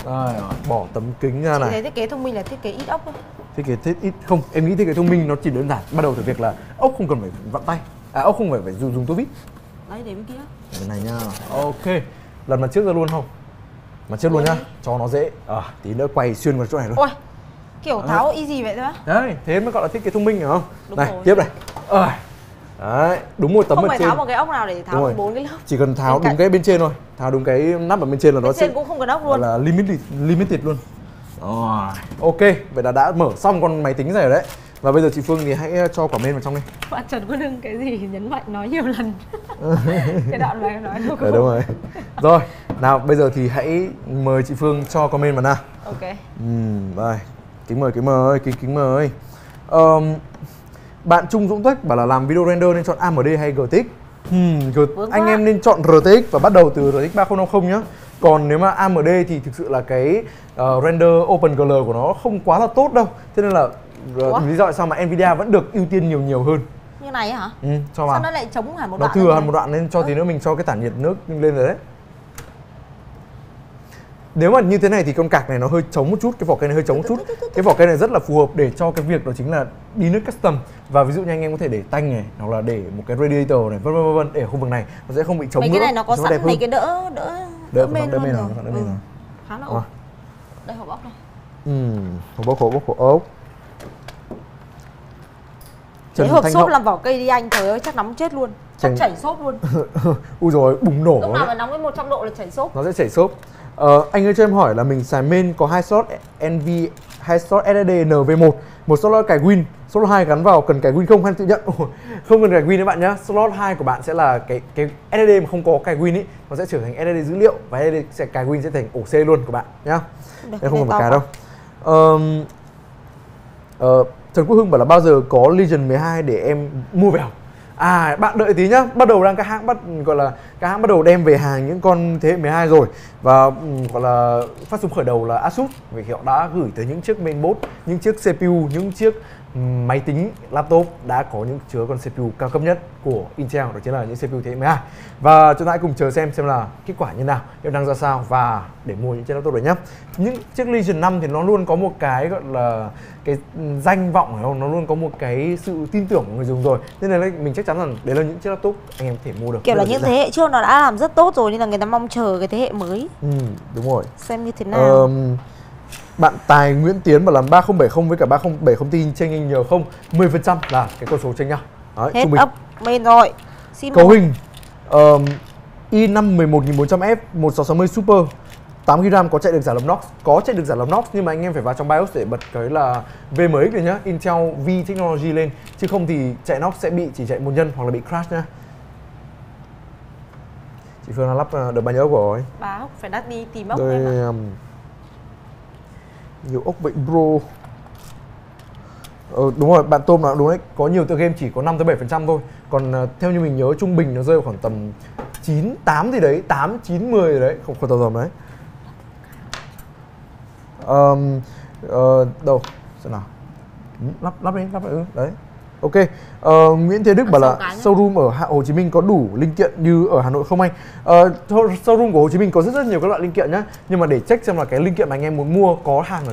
Rồi, bỏ tấm kính ra này. Chị thấy thiết kế thông minh là thiết kế ít ốc thôi. Không, em nghĩ thiết kế thông minh nó chỉ đơn giản bắt đầu từ việc là ốc không cần phải vặn tay, ốc không phải dùng tua vít. Đấy, để bên kia. Bên này nha. Ok, lần mặt trước ra luôn không? Mặt trước luôn nhá, cho nó dễ. Tí nữa quay xuyên vào chỗ này luôn. Ôi. Kiểu tháo easy vậy thôi á. Đấy, thế mới gọi là thiết kế thông minh phải không? Đúng này, rồi. Tiếp này. Đấy, đúng một tấm không ở trên. Không phải tháo một cái ốc nào để tháo 4 cái lớp. Chỉ cần tháo đúng cái bên trên thôi. Tháo đúng cái nắp ở bên trên là nó sẽ cũng không cần ốc luôn. Là limited luôn. Rồi. Ok, vậy là đã mở xong con máy tính này rồi đấy. Và bây giờ chị Phương thì hãy cho quả men vào trong đi. Bạn Trần Quân Hưng cái gì nhấn mạnh nói nhiều lần. Cái đoạn này nói đúng không? Đúng rồi. Rồi, nào bây giờ thì hãy mời chị Phương cho comment vào nào. Ok. Đây. Kính mời. Bạn Trung Dũng Tuếch bảo là làm video render nên chọn AMD hay GTX? Anh em nên chọn RTX và bắt đầu từ RTX 3050 nhá. Còn nếu mà AMD thì thực sự là cái render OpenGL của nó không quá là tốt đâu. Thế nên là lý do tại sao mà Nvidia vẫn được ưu tiên nhiều hơn. Như này hả? Ừ, cho vào. Sao nó lại chống hẳn một đoạn? Nó thừa hẳn một đoạn nên cho tí nữa mình cho cái tản nhiệt nước lên rồi đấy. Nếu mà như thế này thì con cạc này nó hơi trống một chút, cái vỏ cây này hơi trống một chút. Cái vỏ cây này rất là phù hợp để cho cái việc đó chính là đi nước custom. Và ví dụ như anh em có thể để tanh này, hoặc là để một cái radiator này, vân vân để ở khu vực này nó sẽ không bị trống nữa. Mấy cái này nó có sẵn mấy cái đỡ mên hơn rồi. Khá là ổn. Đây hộp ốc này. Hộp ốc. Cái hộp xốp làm vỏ cây đi anh, trời ơi chắc nóng chết luôn. Chắc chảy xốp luôn. Ui rồi bùng nổ. Lúc nào mà nóng đến 100 độ là chảy xốp. Nó sẽ chảy xốp. Anh ơi cho em hỏi là mình xài main có 2 slot NV, 2 slot SSD NV1, một slot cài Win, slot 2 gắn vào cần cài Win không hay tự nhận? Không cần cài Win các bạn nhá. Slot 2 của bạn sẽ là cái SSD mà không có cài Win ấy, nó sẽ trở thành SSD dữ liệu và SSD sẽ cài Win sẽ thành ổ C luôn của bạn nhá. Em không cần phải cài đâu. Trần Quốc Hưng bảo là bao giờ có Legion 12 để em mua về học? À, bạn đợi tí nhá, bắt đầu đang các hãng bắt đầu đem về hàng những con thế hệ 12 rồi. Và gọi là phát súng khởi đầu là Asus, vì họ đã gửi tới những chiếc mainboard, những chiếc CPU, những chiếc máy tính laptop đã có những chứa con CPU cao cấp nhất của Intel, đó chính là những CPU thế hệ 12. Và chúng ta hãy cùng chờ xem là kết quả như nào, hiệu năng ra sao và để mua những chiếc laptop đấy nhá. Những chiếc Legion 5 thì nó luôn có một cái gọi là cái danh vọng phải không? Nó luôn có một cái sự tin tưởng của người dùng rồi. Nên là mình chắc chắn rằng đấy là những chiếc laptop anh em có thể mua được. Kiểu là những thế hệ trước nó đã làm rất tốt rồi nên là người ta mong chờ cái thế hệ mới. Ừ, đúng rồi. Xem như thế nào. Bạn Tài Nguyễn Tiến bảo làm 3070 với cả 3070 Ti chênh hình nhiều không? 10% là cái con số chênh nhau. Đấy, hết up main rồi. Xin cấu hình i5 11400F 1660 Super 8GB có chạy được giải lọc Knox, nhưng mà anh em phải vào trong BIOS để bật cái là VMX này nhá, Intel V Technology lên, chứ không thì chạy Knox sẽ bị chỉ chạy một nhân hoặc là bị crash nhá. Chị Phương đã lắp được bao nhiêu ốc rồi? 3 ốc, phải đắt đi tìm ốc em ạ. Nhiều ốc vậy bro. Đúng rồi, bạn Tôm nói đúng đấy, có nhiều tựa game chỉ có 5-7% thôi. Còn theo như mình nhớ trung bình nó rơi khoảng tầm 9-8 gì đấy, 8-9-10 gì đấy, không có tầm đấy. Đâu, xem nào. Lắp đi, đấy. Ok, Nguyễn Thế Đức bảo là showroom ở Hồ Chí Minh có đủ linh kiện như ở Hà Nội không anh? Showroom của Hồ Chí Minh có rất nhiều các loại linh kiện nhá. Nhưng mà để check xem là cái linh kiện mà anh em muốn mua có hàng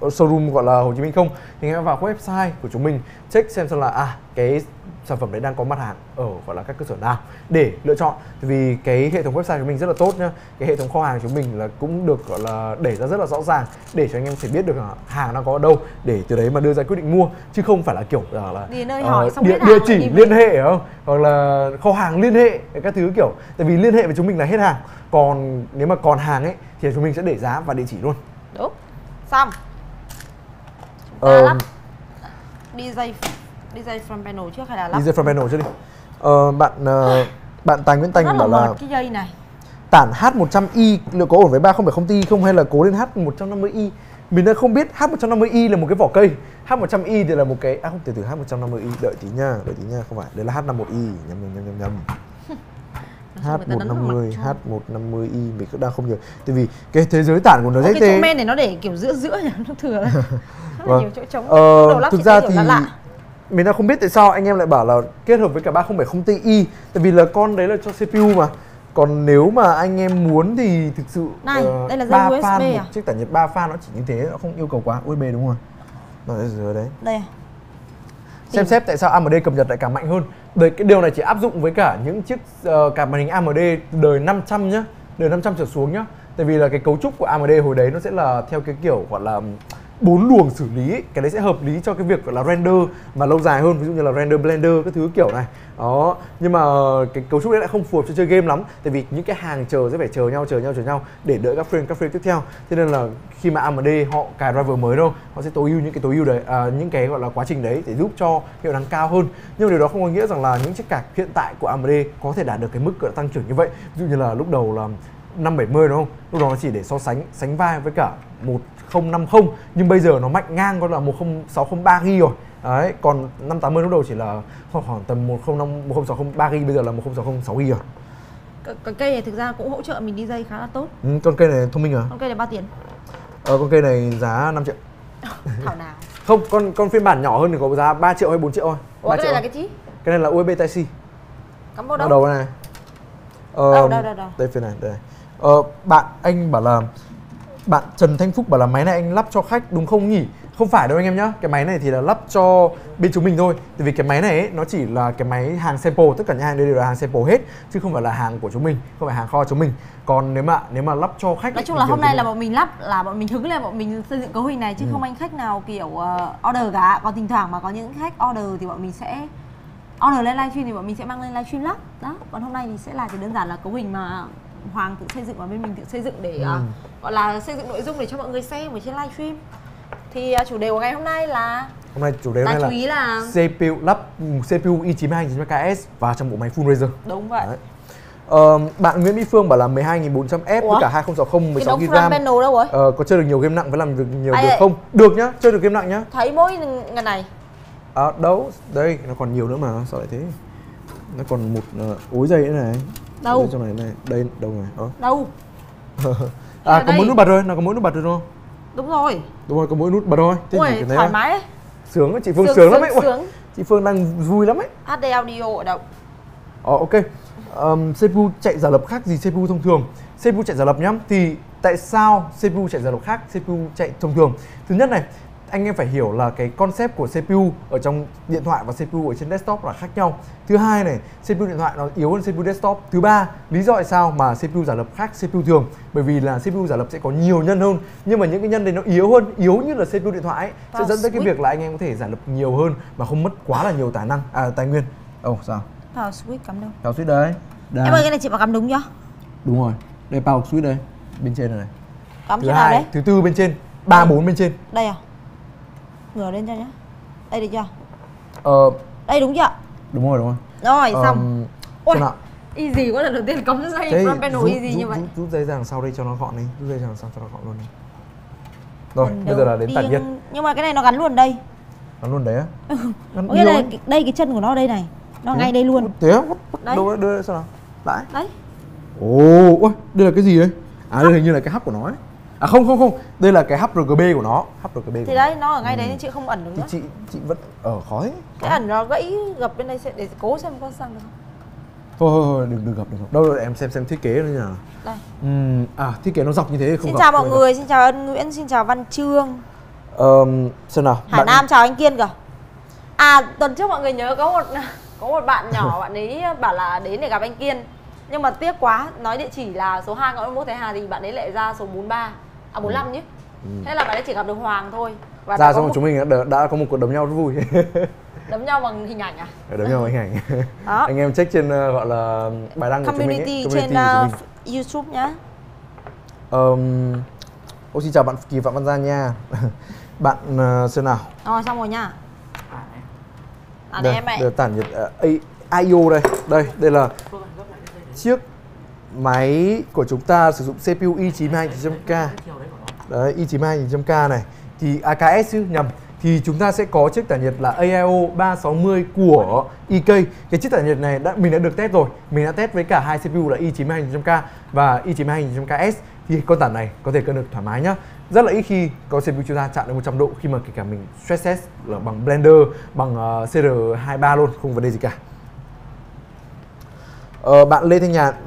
ở showroom gọi là Hồ Chí Minh không, thì anh em vào website của chúng mình check xem là cái sản phẩm đấy đang có mặt hàng ở gọi là các cơ sở nào để lựa chọn. Vì cái hệ thống website của mình rất là tốt nhá, cái hệ thống kho hàng của mình là cũng được gọi là đẩy ra rất là rõ ràng để cho anh em có thể biết được hàng đang có ở đâu để từ đấy mà đưa ra quyết định mua, chứ không phải là kiểu là địa chỉ liên hệ không, hoặc là kho hàng liên hệ các thứ kiểu. Tại vì liên hệ với chúng mình là hết hàng, còn nếu mà còn hàng ấy thì chúng mình sẽ để giá và địa chỉ luôn. Đúng, xong chúng ta lắp DJ from panel trước hay là lắp? DJ from panel trước đi. Bạn Tài Nguyễn Tành bảo là cái dây này tản H100i liệu có ổn với 3070Ti không hay là cố lên H150i? Mình đang không biết. H150i là một cái vỏ cây, H100i thì là một cái không, từ từ H150i đợi tí nha, không phải, đây là H51i, nhầm. H150, H150i mình cũng đang không nhớ. Tại vì cái thế giới tản của nó dễ thế. Cái chỗ men này nó để kiểu giữa nhỉ, nó thừa. Nhiều chỗ trống. Thực ra thì mình đang không biết tại sao anh em lại bảo là kết hợp với cả 3070Ti, tại vì là con đấy là cho CPU mà. Còn nếu mà anh em muốn thì thực sự này, đây là dây USB fan, à? Chiếc tản nhiệt 3 fan nó chỉ như thế, nó không yêu cầu quá USB đúng không? Nó dưới đấy. Đây. Xem xét tại sao AMD cập nhật lại càng mạnh hơn. Cái điều này chỉ áp dụng với cả những chiếc card màn hình AMD đời 500 nhá, đời 500 trở xuống nhá. Tại vì là cái cấu trúc của AMD hồi đấy nó sẽ là theo cái kiểu gọi là 4 luồng xử lý ấy. Cái đấy sẽ hợp lý cho cái việc gọi là render mà lâu dài hơn, ví dụ như là render Blender các thứ kiểu này đó. Nhưng mà cái cấu trúc đấy lại không phù hợp cho chơi game lắm, tại vì những cái hàng chờ sẽ phải chờ nhau để đợi các frame tiếp theo. Thế nên là khi mà AMD họ cài driver mới đâu, họ sẽ tối ưu những cái đấy, những cái gọi là quá trình đấy để giúp cho hiệu năng cao hơn. Nhưng mà điều đó không có nghĩa rằng là những chiếc card hiện tại của AMD có thể đạt được cái mức tăng trưởng như vậy. Ví dụ như là lúc đầu là 570 đúng không? Lúc đó nó chỉ để so sánh vai với cả 1050, nhưng bây giờ nó mạnh ngang có là 10603GB rồi. Đấy, còn 580 lúc đầu chỉ là khoảng tầm 10603GB, bây giờ là 10606GB rồi. Cái cây này thực ra cũng hỗ trợ mình đi dây khá là tốt. Ừ, con cây này thông minh à? Con cây này bao tiền? Con cây này giá 5 triệu. Thảo nào. Không, con phiên bản nhỏ hơn thì có giá 3 triệu hay 4 triệu thôi. Ủa, cái này là cái gì? Cái này là USB Type-C. Cắm vào đầu này. Đâu. Đây phiên này, đây này. Bạn Trần Thanh Phúc bảo là máy này anh lắp cho khách đúng không nhỉ? Không phải đâu anh em nhá, cái máy này thì là lắp cho bên chúng mình thôi. Tại vì cái máy này ấy, nó chỉ là cái máy hàng sample, tất cả những hàng đây đều là hàng sample hết, chứ không phải là hàng của chúng mình, không phải hàng kho chúng mình. Còn nếu mà lắp cho khách, nói chung là hôm nay là bọn mình lắp, là bọn mình hứng lên, bọn mình xây dựng cấu hình này chứ không anh khách nào kiểu order cả. Còn thỉnh thoảng mà có những khách order thì bọn mình sẽ order lên livestream, thì bọn mình sẽ mang lên livestream lắp đó. Còn hôm nay thì sẽ là cái đơn giản là cấu hình mà Hoàng tự xây dựng và bên mình tự xây dựng để gọi là xây dựng nội dung để cho mọi người xem ở trên livestream. Thì chủ đề của ngày hôm nay là chủ đề là CPU, lắp CPU i9-2900KS và trong bộ máy full Razer. Đúng vậy. Bạn Nguyễn Mỹ Phương bảo là 12400F với cả 2060 16GB. Có chơi được nhiều game nặng với làm được nhiều được không? Được nhá, chơi được game nặng nhá. Thấy mỗi ngày này. Đâu, đây nó còn nhiều nữa mà sao lại thế? Nó còn một ối dây nữa này. Đâu? Trong này này, đây đâu này? Đâu? Có mỗi nút bật rồi, nó có mỗi nút bật rồi đúng không? Đúng rồi, có mỗi nút bật rồi. Thế ui, thoải mái ấy. Sướng ấy, chị Phương sướng lắm ấy. Ui, chị Phương đang vui lắm ấy. HD audio ở đâu? Ok. CPU chạy giả lập khác gì CPU thông thường? CPU chạy giả lập nhá. Thì tại sao CPU chạy giả lập khác CPU chạy thông thường? Thứ nhất này, anh em phải hiểu là cái concept của CPU ở trong điện thoại và CPU ở trên desktop là khác nhau. Thứ hai này, CPU điện thoại nó yếu hơn CPU desktop. Thứ ba, lý do tại sao mà CPU giả lập khác CPU thường? Bởi vì là CPU giả lập sẽ có nhiều nhân hơn, nhưng mà những cái nhân đấy nó yếu hơn, yếu như là CPU điện thoại ấy, sẽ dẫn tới cái việc là anh em có thể giả lập nhiều hơn mà không mất quá là nhiều tài nguyên. Sao? Power switch cắm đâu? Power switch đấy. Em ơi, cái này chị bảo cắm đúng chưa? Đúng rồi. Đây power switch đây, bên trên này. Cắm chỗ nào đấy? Thứ tư bên trên, 3, 4 bên trên. Đây à? Ngửa lên cho nhá. Đây được chưa? Đây đúng chưa? Đúng rồi. Rồi xong. Ôi, easy quá, là đầu tiên cắm dây from panel easy như vậy. Rút dây ra đằng sau đây cho nó gọn đi. Rút dây ra đằng sau cho nó gọn luôn đi. Rồi, bây giờ là đến tản nhiệt. Nhưng mà cái này nó gắn luôn đây. Gắn luôn đấy á? Nghĩa là đây cái chân của nó đây này. Nó ngay đây luôn. Thế á? Đâu đưa sao nào? Lại. Đấy. Ôi, đây là cái gì đấy? Đây hình như là cái hub của nó ấy. Không, đây là cái hub RGB của nó, thì đấy, nó ở ngay đấy nên chị không ẩn được nữa. Chị vẫn ở khói. Cái ẩn nó gãy gập bên đây sẽ để cố xem có sang được không. Thôi, đừng gập. Đâu rồi, em xem thiết kế nó như nào. Đây. Thiết kế nó dọc như thế không. Xin chào mọi người, xin chào Ân Nguyễn, xin chào Văn Trương. Xem nào. Hải Nam chào anh Kiên kìa. À, tuần trước mọi người nhớ có một bạn nhỏ, bạn ấy bảo là đến để gặp anh Kiên. Nhưng mà tiếc quá, nói địa chỉ là số 2 ngõ 21 Thái Hà thì bạn ấy lại ra số 43, à 45 nhé. Thế là bạn ấy chỉ gặp được Hoàng thôi. Và ra xong một... chúng mình đã có một cuộc đấm nhau rất vui. Đấm nhau bằng hình ảnh à? Đấm nhau bằng hình ảnh. Đó. Anh em check trên gọi là bài đăng của chúng mình ấy. Community trên YouTube nhá. Xin chào bạn Kỳ Phạm Văn Gia nha. Bạn xem nào. Rồi xong rồi nha. Đây, tản nhiệt IO đây. Đây là chiếc máy của chúng ta sử dụng CPU i9-2900K. Đấy, i9-2900K này thì AKS chứ, nhầm. Thì chúng ta sẽ có chiếc tản nhiệt là AIO 360 của EK. Cái chiếc tản nhiệt này mình đã được test rồi. Mình đã test với cả hai CPU là i9-2900K và i9-2900KS. Thì con tản này có thể cân được thoải mái nhá. Rất là ít khi có CPU chúng ta chạm đến 100 độ, khi mà kể cả mình stress test là bằng Blender, bằng CR23 luôn, không vấn đề gì cả. Bạn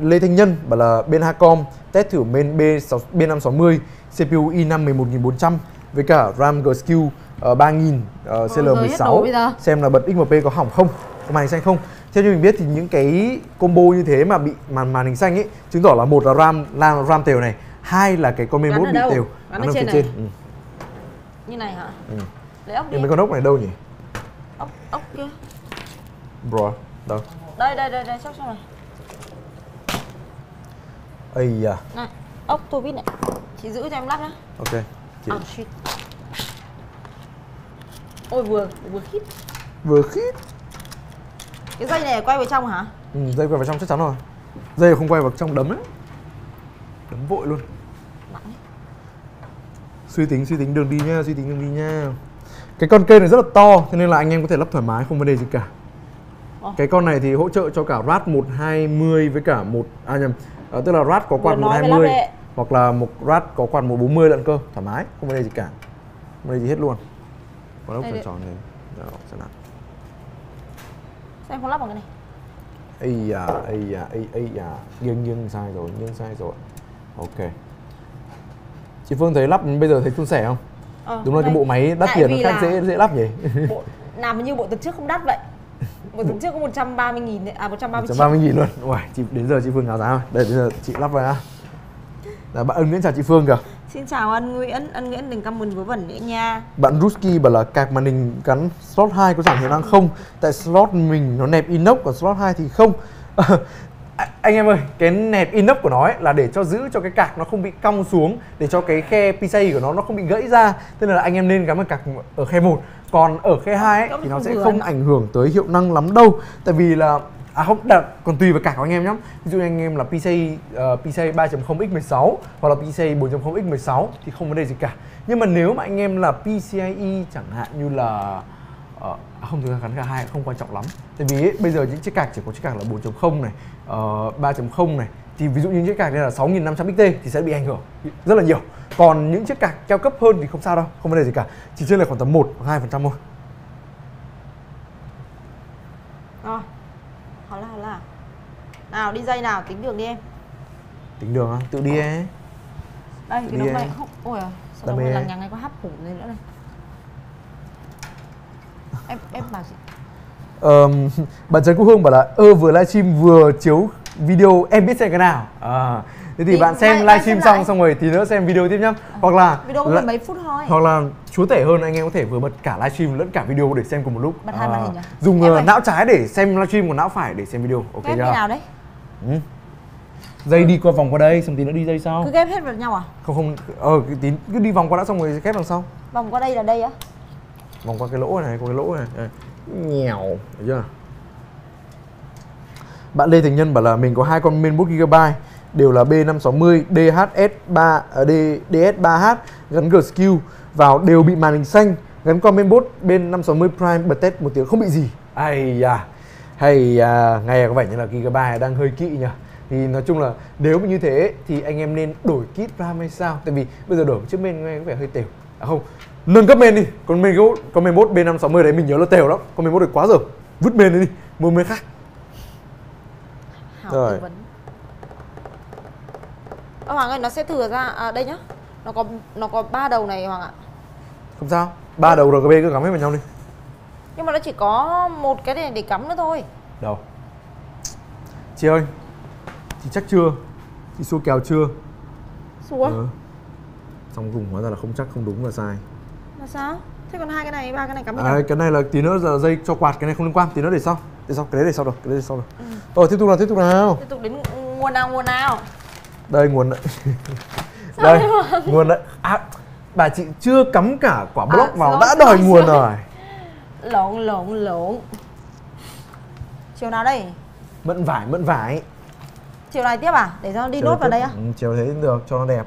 Lê Thanh Nhân bảo là bên Hacom test thử bên B560 CPU i5-11400 với cả RAM G-Skill 3000 CL16 xem là bật XMP có hỏng không, có màn hình xanh không. Theo như mình biết thì những cái combo như thế mà bị màn hình xanh ấy chứng tỏ là một là RAM tều này, hai là cái con main board bị tều. Gắn ở trên. Như này hả? Ừ. Lấy ốc đi. Mấy con ốc này đâu nhỉ? Ốc kia. Bro, đâu? Đây, sắp xong rồi. Ây da. Này, ốc tôi biết này. Chị giữ cho em lắp nhá. Ok. Chị. Oh, shit. Ôi vừa khít. Cái dây này quay vào trong hả? Ừ, dây quay vào trong chắc chắn rồi. Dây không quay vào trong đấm đấy. Đấm vội luôn. Suy tính đường đi nha, Cái con cây này rất là to, cho nên là anh em có thể lắp thoải mái, không vấn đề gì cả. Cái con này thì hỗ trợ cho cả RAD 120 với cả tức là RAD có quạt 120 hoặc là một RAD có quạt 140 lận cơ, thoải mái, không vấn đề gì cả. Không vấn đề gì hết luôn. Con ốc tròn này. Đó, xem nào. Sao em không lắp vào cái này? Ây da, nghiêng sai rồi. Ok. Chị Phương thấy lắp bây giờ thấy suôn sẻ không? Đúng là cái bộ máy đắt tiền nó khác dễ lắp nhỉ? Bộ, làm như bộ tuần trước không đắt vậy. Bộ tuần trước có 130.000 à 130.000 luôn. Ôi, chị đến giờ chị Phương háo giá rồi. Đây bây giờ chị lắp vào đã. Là bạn Ân Nguyễn chào chị Phương kìa. Xin chào anh Nguyễn đừng comment vớ vẩn nữa nha. Bạn Ruski bảo là cạc màn hình gắn slot 2 có giảm hiệu năng không? Tại slot mình nó nẹp inox, còn slot 2 thì không. Anh em ơi, cái nẹp inox của nó ấy là để cho giữ cho cái cạc nó không bị cong xuống, để cho cái khe PCI của nó không bị gãy ra. Thế nên là anh em nên gắn một cạc ở khe 1, còn ở khe 2 ấy, thì nó sẽ không ảnh hưởng tới hiệu năng lắm đâu. Tại vì là còn tùy vào cạc của anh em nhé. Ví dụ anh em là PCI 3.0x16 hoặc là PCI 4.0x16 thì không vấn đề gì cả. Nhưng mà nếu mà anh em là PCIe chẳng hạn như là không, thực ra gắn cả hai không quan trọng lắm. Tại vì ấy, bây giờ những chiếc cạc chỉ có chiếc cạc là 4.0 này, 3.0 này, thì ví dụ như chiếc cạc này là 6500 XT thì sẽ bị ảnh hưởng rất là nhiều. Còn những chiếc cạc cao cấp hơn thì không sao đâu, không vấn đề gì cả. Chỉ chênh là khoảng tầm 1 hoặc 2% thôi. Nào, đi dây nào, tính đường đi em. Tính đường á, tự đi ấy. Đây, cái đống này không, ôi à, sao đống này lằng nhằng này có hấp hủ gì nữa đây. Em bảo chị. Bạn Trần Quốc Hương bảo là vừa livestream vừa chiếu video, em biết xem cái nào. Thế thì bạn xem livestream xong rồi tí nữa xem video tiếp nhá. Hoặc là video có mấy phút thôi. Hoặc là chúa tể hơn, anh em có thể vừa bật cả livestream lẫn cả video để xem cùng một lúc. Bật hai màn hình à? Dùng não trái để xem livestream, còn não phải để xem video. Ok chưa? Cái nào đấy? Dây đi qua vòng qua đây, xong tí nữa đi dây sau. Cứ ghép hết vào nhau à? Không, tí cứ đi vòng qua đã xong rồi ghép đằng sau. Vòng qua đây là đây á? Vòng qua cái lỗ này, có cái lỗ này. Nhèo, thấy chưa? Bạn Lê Thành Nhân bảo là mình có hai con main board Gigabyte đều là B560 DS3H gắn G-Skill vào đều bị màn hình xanh, gắn qua mainboard B560 Prime bật test một tiếng không bị gì. Ngày có vẻ như là Gigabyte đang hơi kỵ nhỉ. Thì nói chung là nếu mà như thế thì anh em nên đổi kit RAM hay sao? Tại vì bây giờ đổi một chiếc main nghe có vẻ hơi tều. À không, nâng cấp main đi. Con mainboard B560 đấy mình nhớ là tều lắm. Con mainboard này quá rồi. Vứt main đi, mua main khác. Rồi. Hoàng ơi, nó sẽ thừa ra đây nhá. Nó có 3 đầu này Hoàng ạ. Không sao, 3 đầu RGB cứ gắm hết vào nhau đi. Nhưng mà nó chỉ có một cái này để cắm nữa thôi. Đâu? Chị ơi, chị chắc chưa? Chị xua kèo chưa? Xua? Ừ. Xong cùng hóa ra là không chắc, không đúng và sai. Là sao? Thế còn hai cái này, ba cái này cắm à, cái này là tí nữa giờ dây cho quạt, cái này không liên quan, tí nữa để sau. Để sau, cái đấy để sau rồi, cái đấy để sau rồi. Ừ. Rồi tiếp tục nào, tiếp tục nào. Tiếp tục đến nguồn nào. Đây nguồn đấy. Đây, nguồn đấy. À, bà chị chưa cắm cả quả block vào rồi, đã đòi nguồn rồi. Lộn. Chiều nào đây? Mận vải. Chiều này tiếp à? Để cho đi chiều nốt vào đây á? Chiều thế được, cho nó đẹp.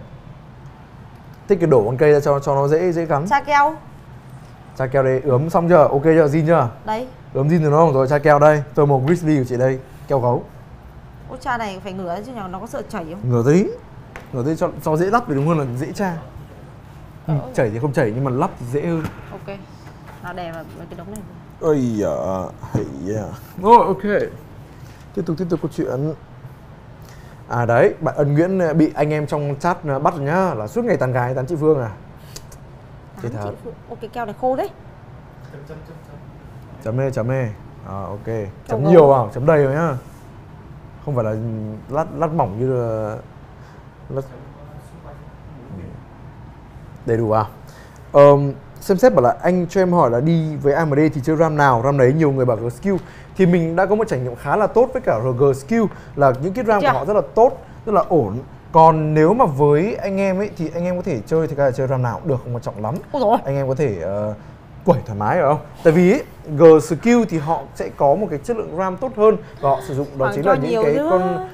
Thích cái đổ con cây ra cho nó dễ cắm. Chai keo đây, ướm xong chưa? Ok chưa? Zin chưa? Đấy. Ướm zin rồi nó không? Rồi chai keo đây, tôi một grizzly của chị đây, keo gấu. Ô cha này phải ngửa chứ nó có sợ chảy không? Ngửa tí cho dễ lắp thì đúng hơn là dễ cha. Ừ, chảy thì không chảy nhưng mà lắp thì dễ hơn. Ok. Nó đè vào cái đống này. Ôi da, rồi ok. Tiếp tục câu chuyện. À đấy, bạn Ân Nguyễn bị anh em trong chat bắt rồi nhá, là suốt ngày tán gái, tán chị Phương à. Chị thật. Ok, keo này khô đấy. Chấm mê. À, ok. Chấm nhiều vào, chấm đầy rồi nhá. Không phải là lát mỏng như lát... Đầy đủ à? Xem xét bảo là anh cho em hỏi là đi với AMD thì chơi RAM nào, RAM đấy nhiều người bảo G-Skill. Thì mình đã có một trải nghiệm khá là tốt với cả G-Skill, là những cái RAM của họ rất là tốt, rất là ổn. Còn nếu mà với anh em ấy thì anh em có thể chơi thì cái chơi RAM nào cũng được, không quan trọng lắm. Anh em có thể quẩy thoải mái phải không? Tại vì ấy, G-Skill thì họ sẽ có một cái chất lượng RAM tốt hơn và họ sử dụng đó chính là những cái con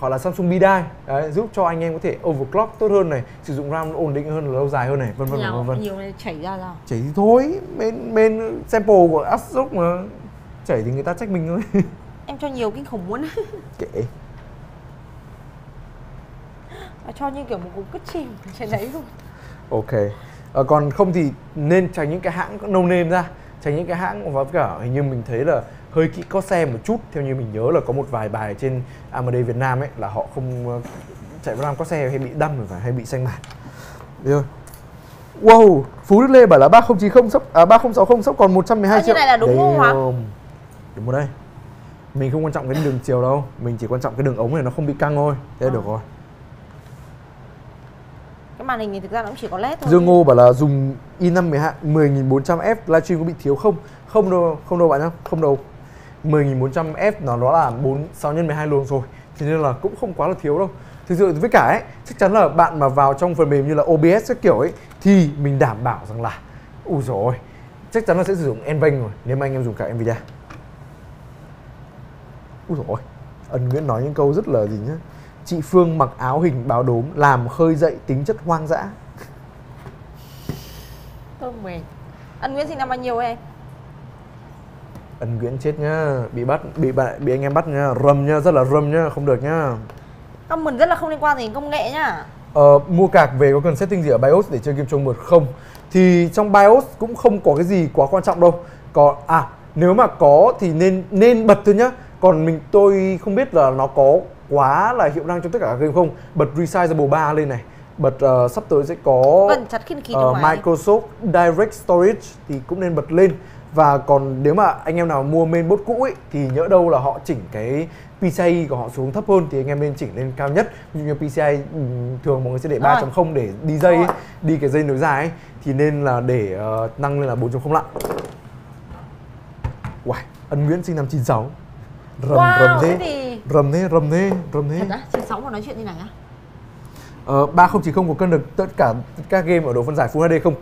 gọi là Samsung B-Dai giúp cho anh em có thể overclock tốt hơn này, sử dụng RAM ổn định hơn, lâu dài hơn này, vân vân. Nhiều này chảy ra sao? Chảy thì thôi, bên sample của Asus mà chảy thì người ta trách mình thôi. Em cho nhiều kinh khủng muốn. Kệ. Cho như kiểu một cục cứt chim trên đấy luôn. Ok. Còn không thì nên tránh những cái hãng no name ra, tránh những cái hãng và cả hình như mình thấy là hơi kỹ có xe một chút. Theo như mình nhớ là có một vài bài trên AMD Việt Nam ấy là họ không chạy RAM có xe hay bị đâm và hay bị xanh mặt. Đi thôi. Wow, Phú Đức Lê bảo là 3090 sắp à 3060 sắp còn 112 triệu. Cái này là đúng không hả? Đúng rồi đây. Mình không quan trọng cái đường chiều đâu, mình chỉ quan trọng cái đường ống này nó không bị căng thôi. Thế được rồi. Cái màn hình thì thực ra nó cũng chỉ có LED thôi. Dương Ngô bảo là dùng i5 10400F livestream có bị thiếu không? Không đâu bạn nhá, không đâu. 10400F nó là 4/6 x 12 luôn rồi. Thế nên là cũng không quá là thiếu đâu. Thực sự với cả ấy, chắc chắn là bạn mà vào trong phần mềm như là OBS các kiểu ấy thì mình đảm bảo rằng là ui dồi ôi, chắc chắn là sẽ sử dụng NVENC rồi nếu mà anh em dùng cả NVIDIA. Ui dồi ôi, Ân Nguyễn nói những câu rất là gì nhá. Chị Phương mặc áo hình báo đốm làm khơi dậy tính chất hoang dã. Tôi mệt. Ân Nguyễn sinh năm bao nhiêu em? Ân Nguyễn chết nhá, bị anh em bắt nhá, rầm nhá, rất là rầm nhá, không được nhá. Comment rất là không liên quan đến công nghệ nhá. Mua cạc về có cần setting gì ở BIOS để chơi game trông mượt không? Thì trong BIOS cũng không có cái gì quá quan trọng đâu. Còn nếu mà có thì nên bật thôi nhá. Còn tôi không biết là nó có quá là hiệu năng trong tất cả các game không. Bật Resizable 3 lên này, bật sắp tới sẽ có Microsoft Direct Storage thì cũng nên bật lên. Và còn nếu mà anh em nào mua mainboard cũ ấy thì nhỡ đâu là họ chỉnh cái PCI của họ xuống thấp hơn thì anh em nên chỉnh lên cao nhất. Như PCI thường mọi người sẽ để 3.0 để đi dây ấy, đi cái dây nối dài ấy, thì nên là để năng lên là 4.0 lại. Wow, Ân Nguyễn sinh năm 96. Rầm thế. Thật á, trên sóng mà nói chuyện như này á. 3090 có cân được tất cả các game ở độ phân giải Full HD không?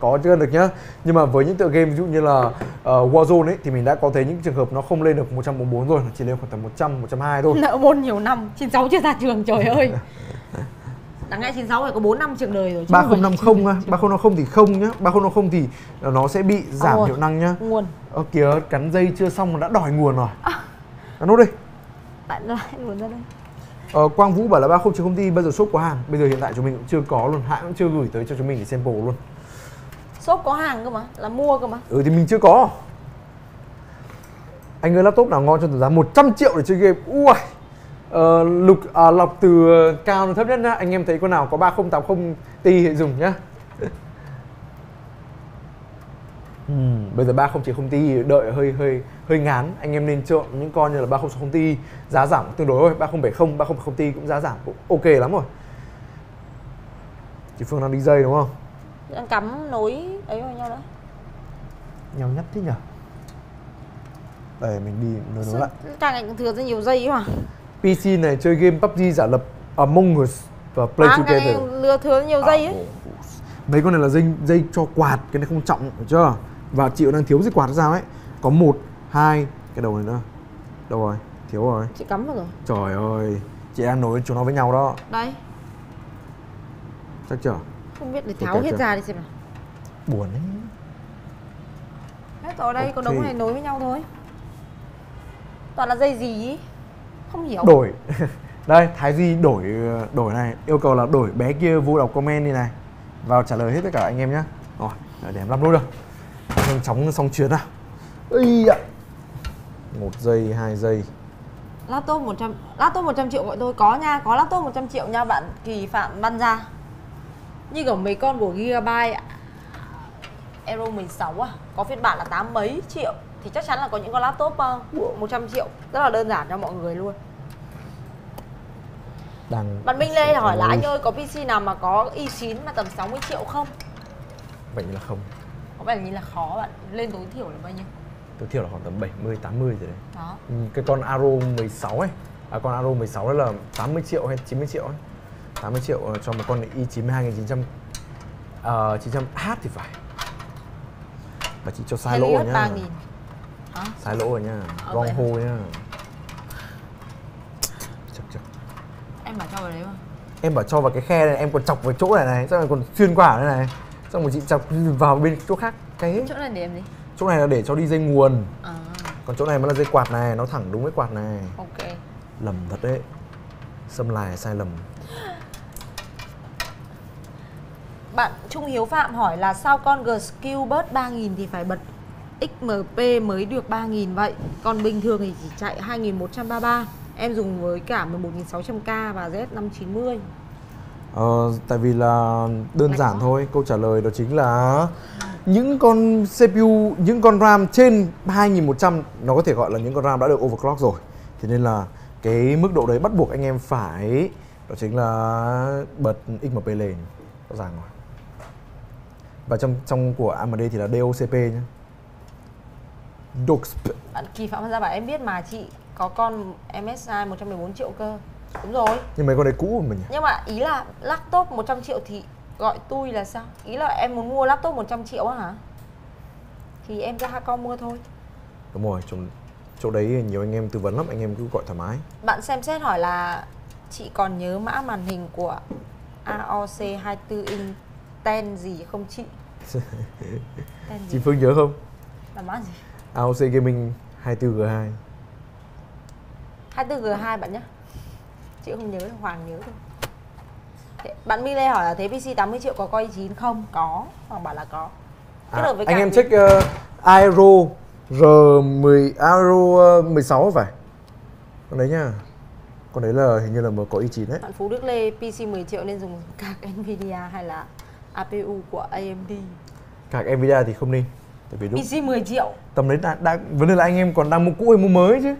Có cân được nhá. Nhưng mà với những tựa game ví dụ như là Warzone ấy thì mình đã có thấy những trường hợp nó không lên được 144 rồi, chỉ lên khoảng tầm 100, 120 thôi. Nợ môn nhiều năm, 96 chưa ra trường trời ơi. Đáng lẽ 96 phải có 4 năm trường đời rồi. 3050 thì không nhá. 3050 thì nó sẽ bị giảm hiệu năng nhá. Nguồn. Kìa, cắn dây chưa xong mà đã đòi nguồn rồi. Cắn nốt đi. Bạn lại nguồn ra đây. Quang Vũ bảo là 3090 công ty bây giờ shop có hàng. Bây giờ hiện tại chúng mình cũng chưa có luôn, hãng cũng chưa gửi tới cho chúng mình để sample luôn. Shop có hàng cơ mà, là mua cơ mà. Ừ thì mình chưa có. Anh ơi laptop nào ngon cho tầm giá 100 triệu để chơi game. Ui. Lọc từ cao đến thấp nhất nhá. Anh em thấy con nào có 3080 Ti thì dùng nhá. Bây giờ 3090 Ti đợi hơi ngán, anh em nên chọn những con như là 3060 Ti giá giảm tương đối thôi, 3070, 3070 Ti cũng giá giảm cũng ok lắm rồi. Chị Phương đang đi dây đúng không? Đang cắm nối ấy vào nhau nữa. Nhau nhấp thế nhỉ? Để mình đi nối nối lại. Càng ngày thừa ra nhiều dây mà. PC này chơi game PUBG giả lập Among Us và Play Together. Lừa thừa nhiều dây ấy. Mấy con này là dây cho quạt, cái này không trọng được chưa? Và chị đang thiếu dây quạt ra sao ấy. Có 1, 2, cái đầu này nữa. Đâu rồi? Thiếu rồi. Chị cắm được rồi. Trời ơi, chị đang nối chúng nó với nhau đó. Đây. Chắc chưa? Không biết để tháo hết chưa? Ra đi xem nào. Buồn đấy. Hết rồi đây, có đống này nối với nhau thôi. Toàn là dây gì ý? Không hiểu. Đổi. Đây, Thái Di đổi này, yêu cầu là đổi bé kia vô đọc comment đi này. Vào trả lời hết tất cả anh em nhé. Rồi, để em lắp nút được. Nhanh chóng xong chuyến nào. Ây ạ. 1 giây, 2 giây. Laptop 100 triệu gọi tôi. Có nha, có laptop 100 triệu nha bạn Kỳ Phạm Văn Gia. Như kiểu mấy con của Gigabyte ạ, Euro 16 à, có phiên bản là 8 mấy triệu. Thì chắc chắn là có những con laptop 100 triệu. Rất là đơn giản cho mọi người luôn. Bạn Minh Lê hỏi là anh ơi có PC nào mà có i9 mà tầm 60 triệu không? Vậy là không. Có vẻ như là khó bạn, lên tối thiểu là bao nhiêu? Tối thiểu là khoảng tầm 70, 80 rồi đấy. Đó. Cái con Aro 16 ấy, con Aro 16 đó là 80 triệu hay 90 triệu ấy. 80 triệu cho một con i9-2900H thì phải. Và chị cho sai lỗ rồi nhá. Sai lỗ rồi nha, wrong hole nhá. Em bảo cho vào đấy mà. Em bảo cho vào cái khe này, em còn chọc vào chỗ này này, xong rồi còn xuyên qua ở đây này. Xong rồi chị chọc vào bên chỗ khác. Cái chỗ này để em đi. Chỗ này là để cho đi dây nguồn. À. Còn chỗ này mới là dây quạt này, nó thẳng đúng với quạt này. Ok. Lầm thật đấy. Xâm lại sai lầm. Bạn Trung Hiếu Phạm hỏi là sao con G-Skill bớt 3000 thì phải bật XMP mới được 3000 vậy? Còn bình thường thì chỉ chạy 2133. Em dùng với cả 11600K và Z590. Tại vì là đơn Đấy giản đó. Thôi. Câu trả lời đó chính là những con CPU, những con RAM trên 2100 nó có thể gọi là những con RAM đã được overclock rồi. Thế nên là cái mức độ đấy bắt buộc anh em phải, đó chính là bật XMP lên. Rõ ràng rồi. Và trong của AMD thì là DOCP nhé. Bạn Kỳ Phạm ra bảo em biết mà chị, có con MSI 114 triệu cơ. Đúng rồi. Nhưng mấy con đấy cũ của mình. Nhưng mà ý là laptop 100 triệu thì gọi tôi là sao? Ý là em muốn mua laptop 100 triệu á hả? Thì em ra Hacom mua thôi. Đúng rồi, chỗ đấy nhiều anh em tư vấn lắm, anh em cứ gọi thoải mái. Bạn xem xét hỏi là chị còn nhớ mã màn hình của AOC 24 inch ten gì không chị? Chị Phương nhớ không? Là mã gì? AOC Gaming 24G2. 24G2 bạn nhé. Chị không nhớ, Hoàng nhớ thôi. Thế, bạn Minh Lê hỏi là thế PC 80 triệu có coi i9 không? Có, Hoàng bảo là có. Với anh em check Aero R10, Aero 16 phải. Con đấy nhá. Con đấy là hình như là có i9 đấy. Bạn Phú Đức Lê PC 10 triệu nên dùng card NVIDIA hay là APU của AMD? Card NVIDIA thì không nên. Tại vì PC 10 triệu. Tầm đấy vấn đề là anh em còn đang mua cũ hay mua mới chứ.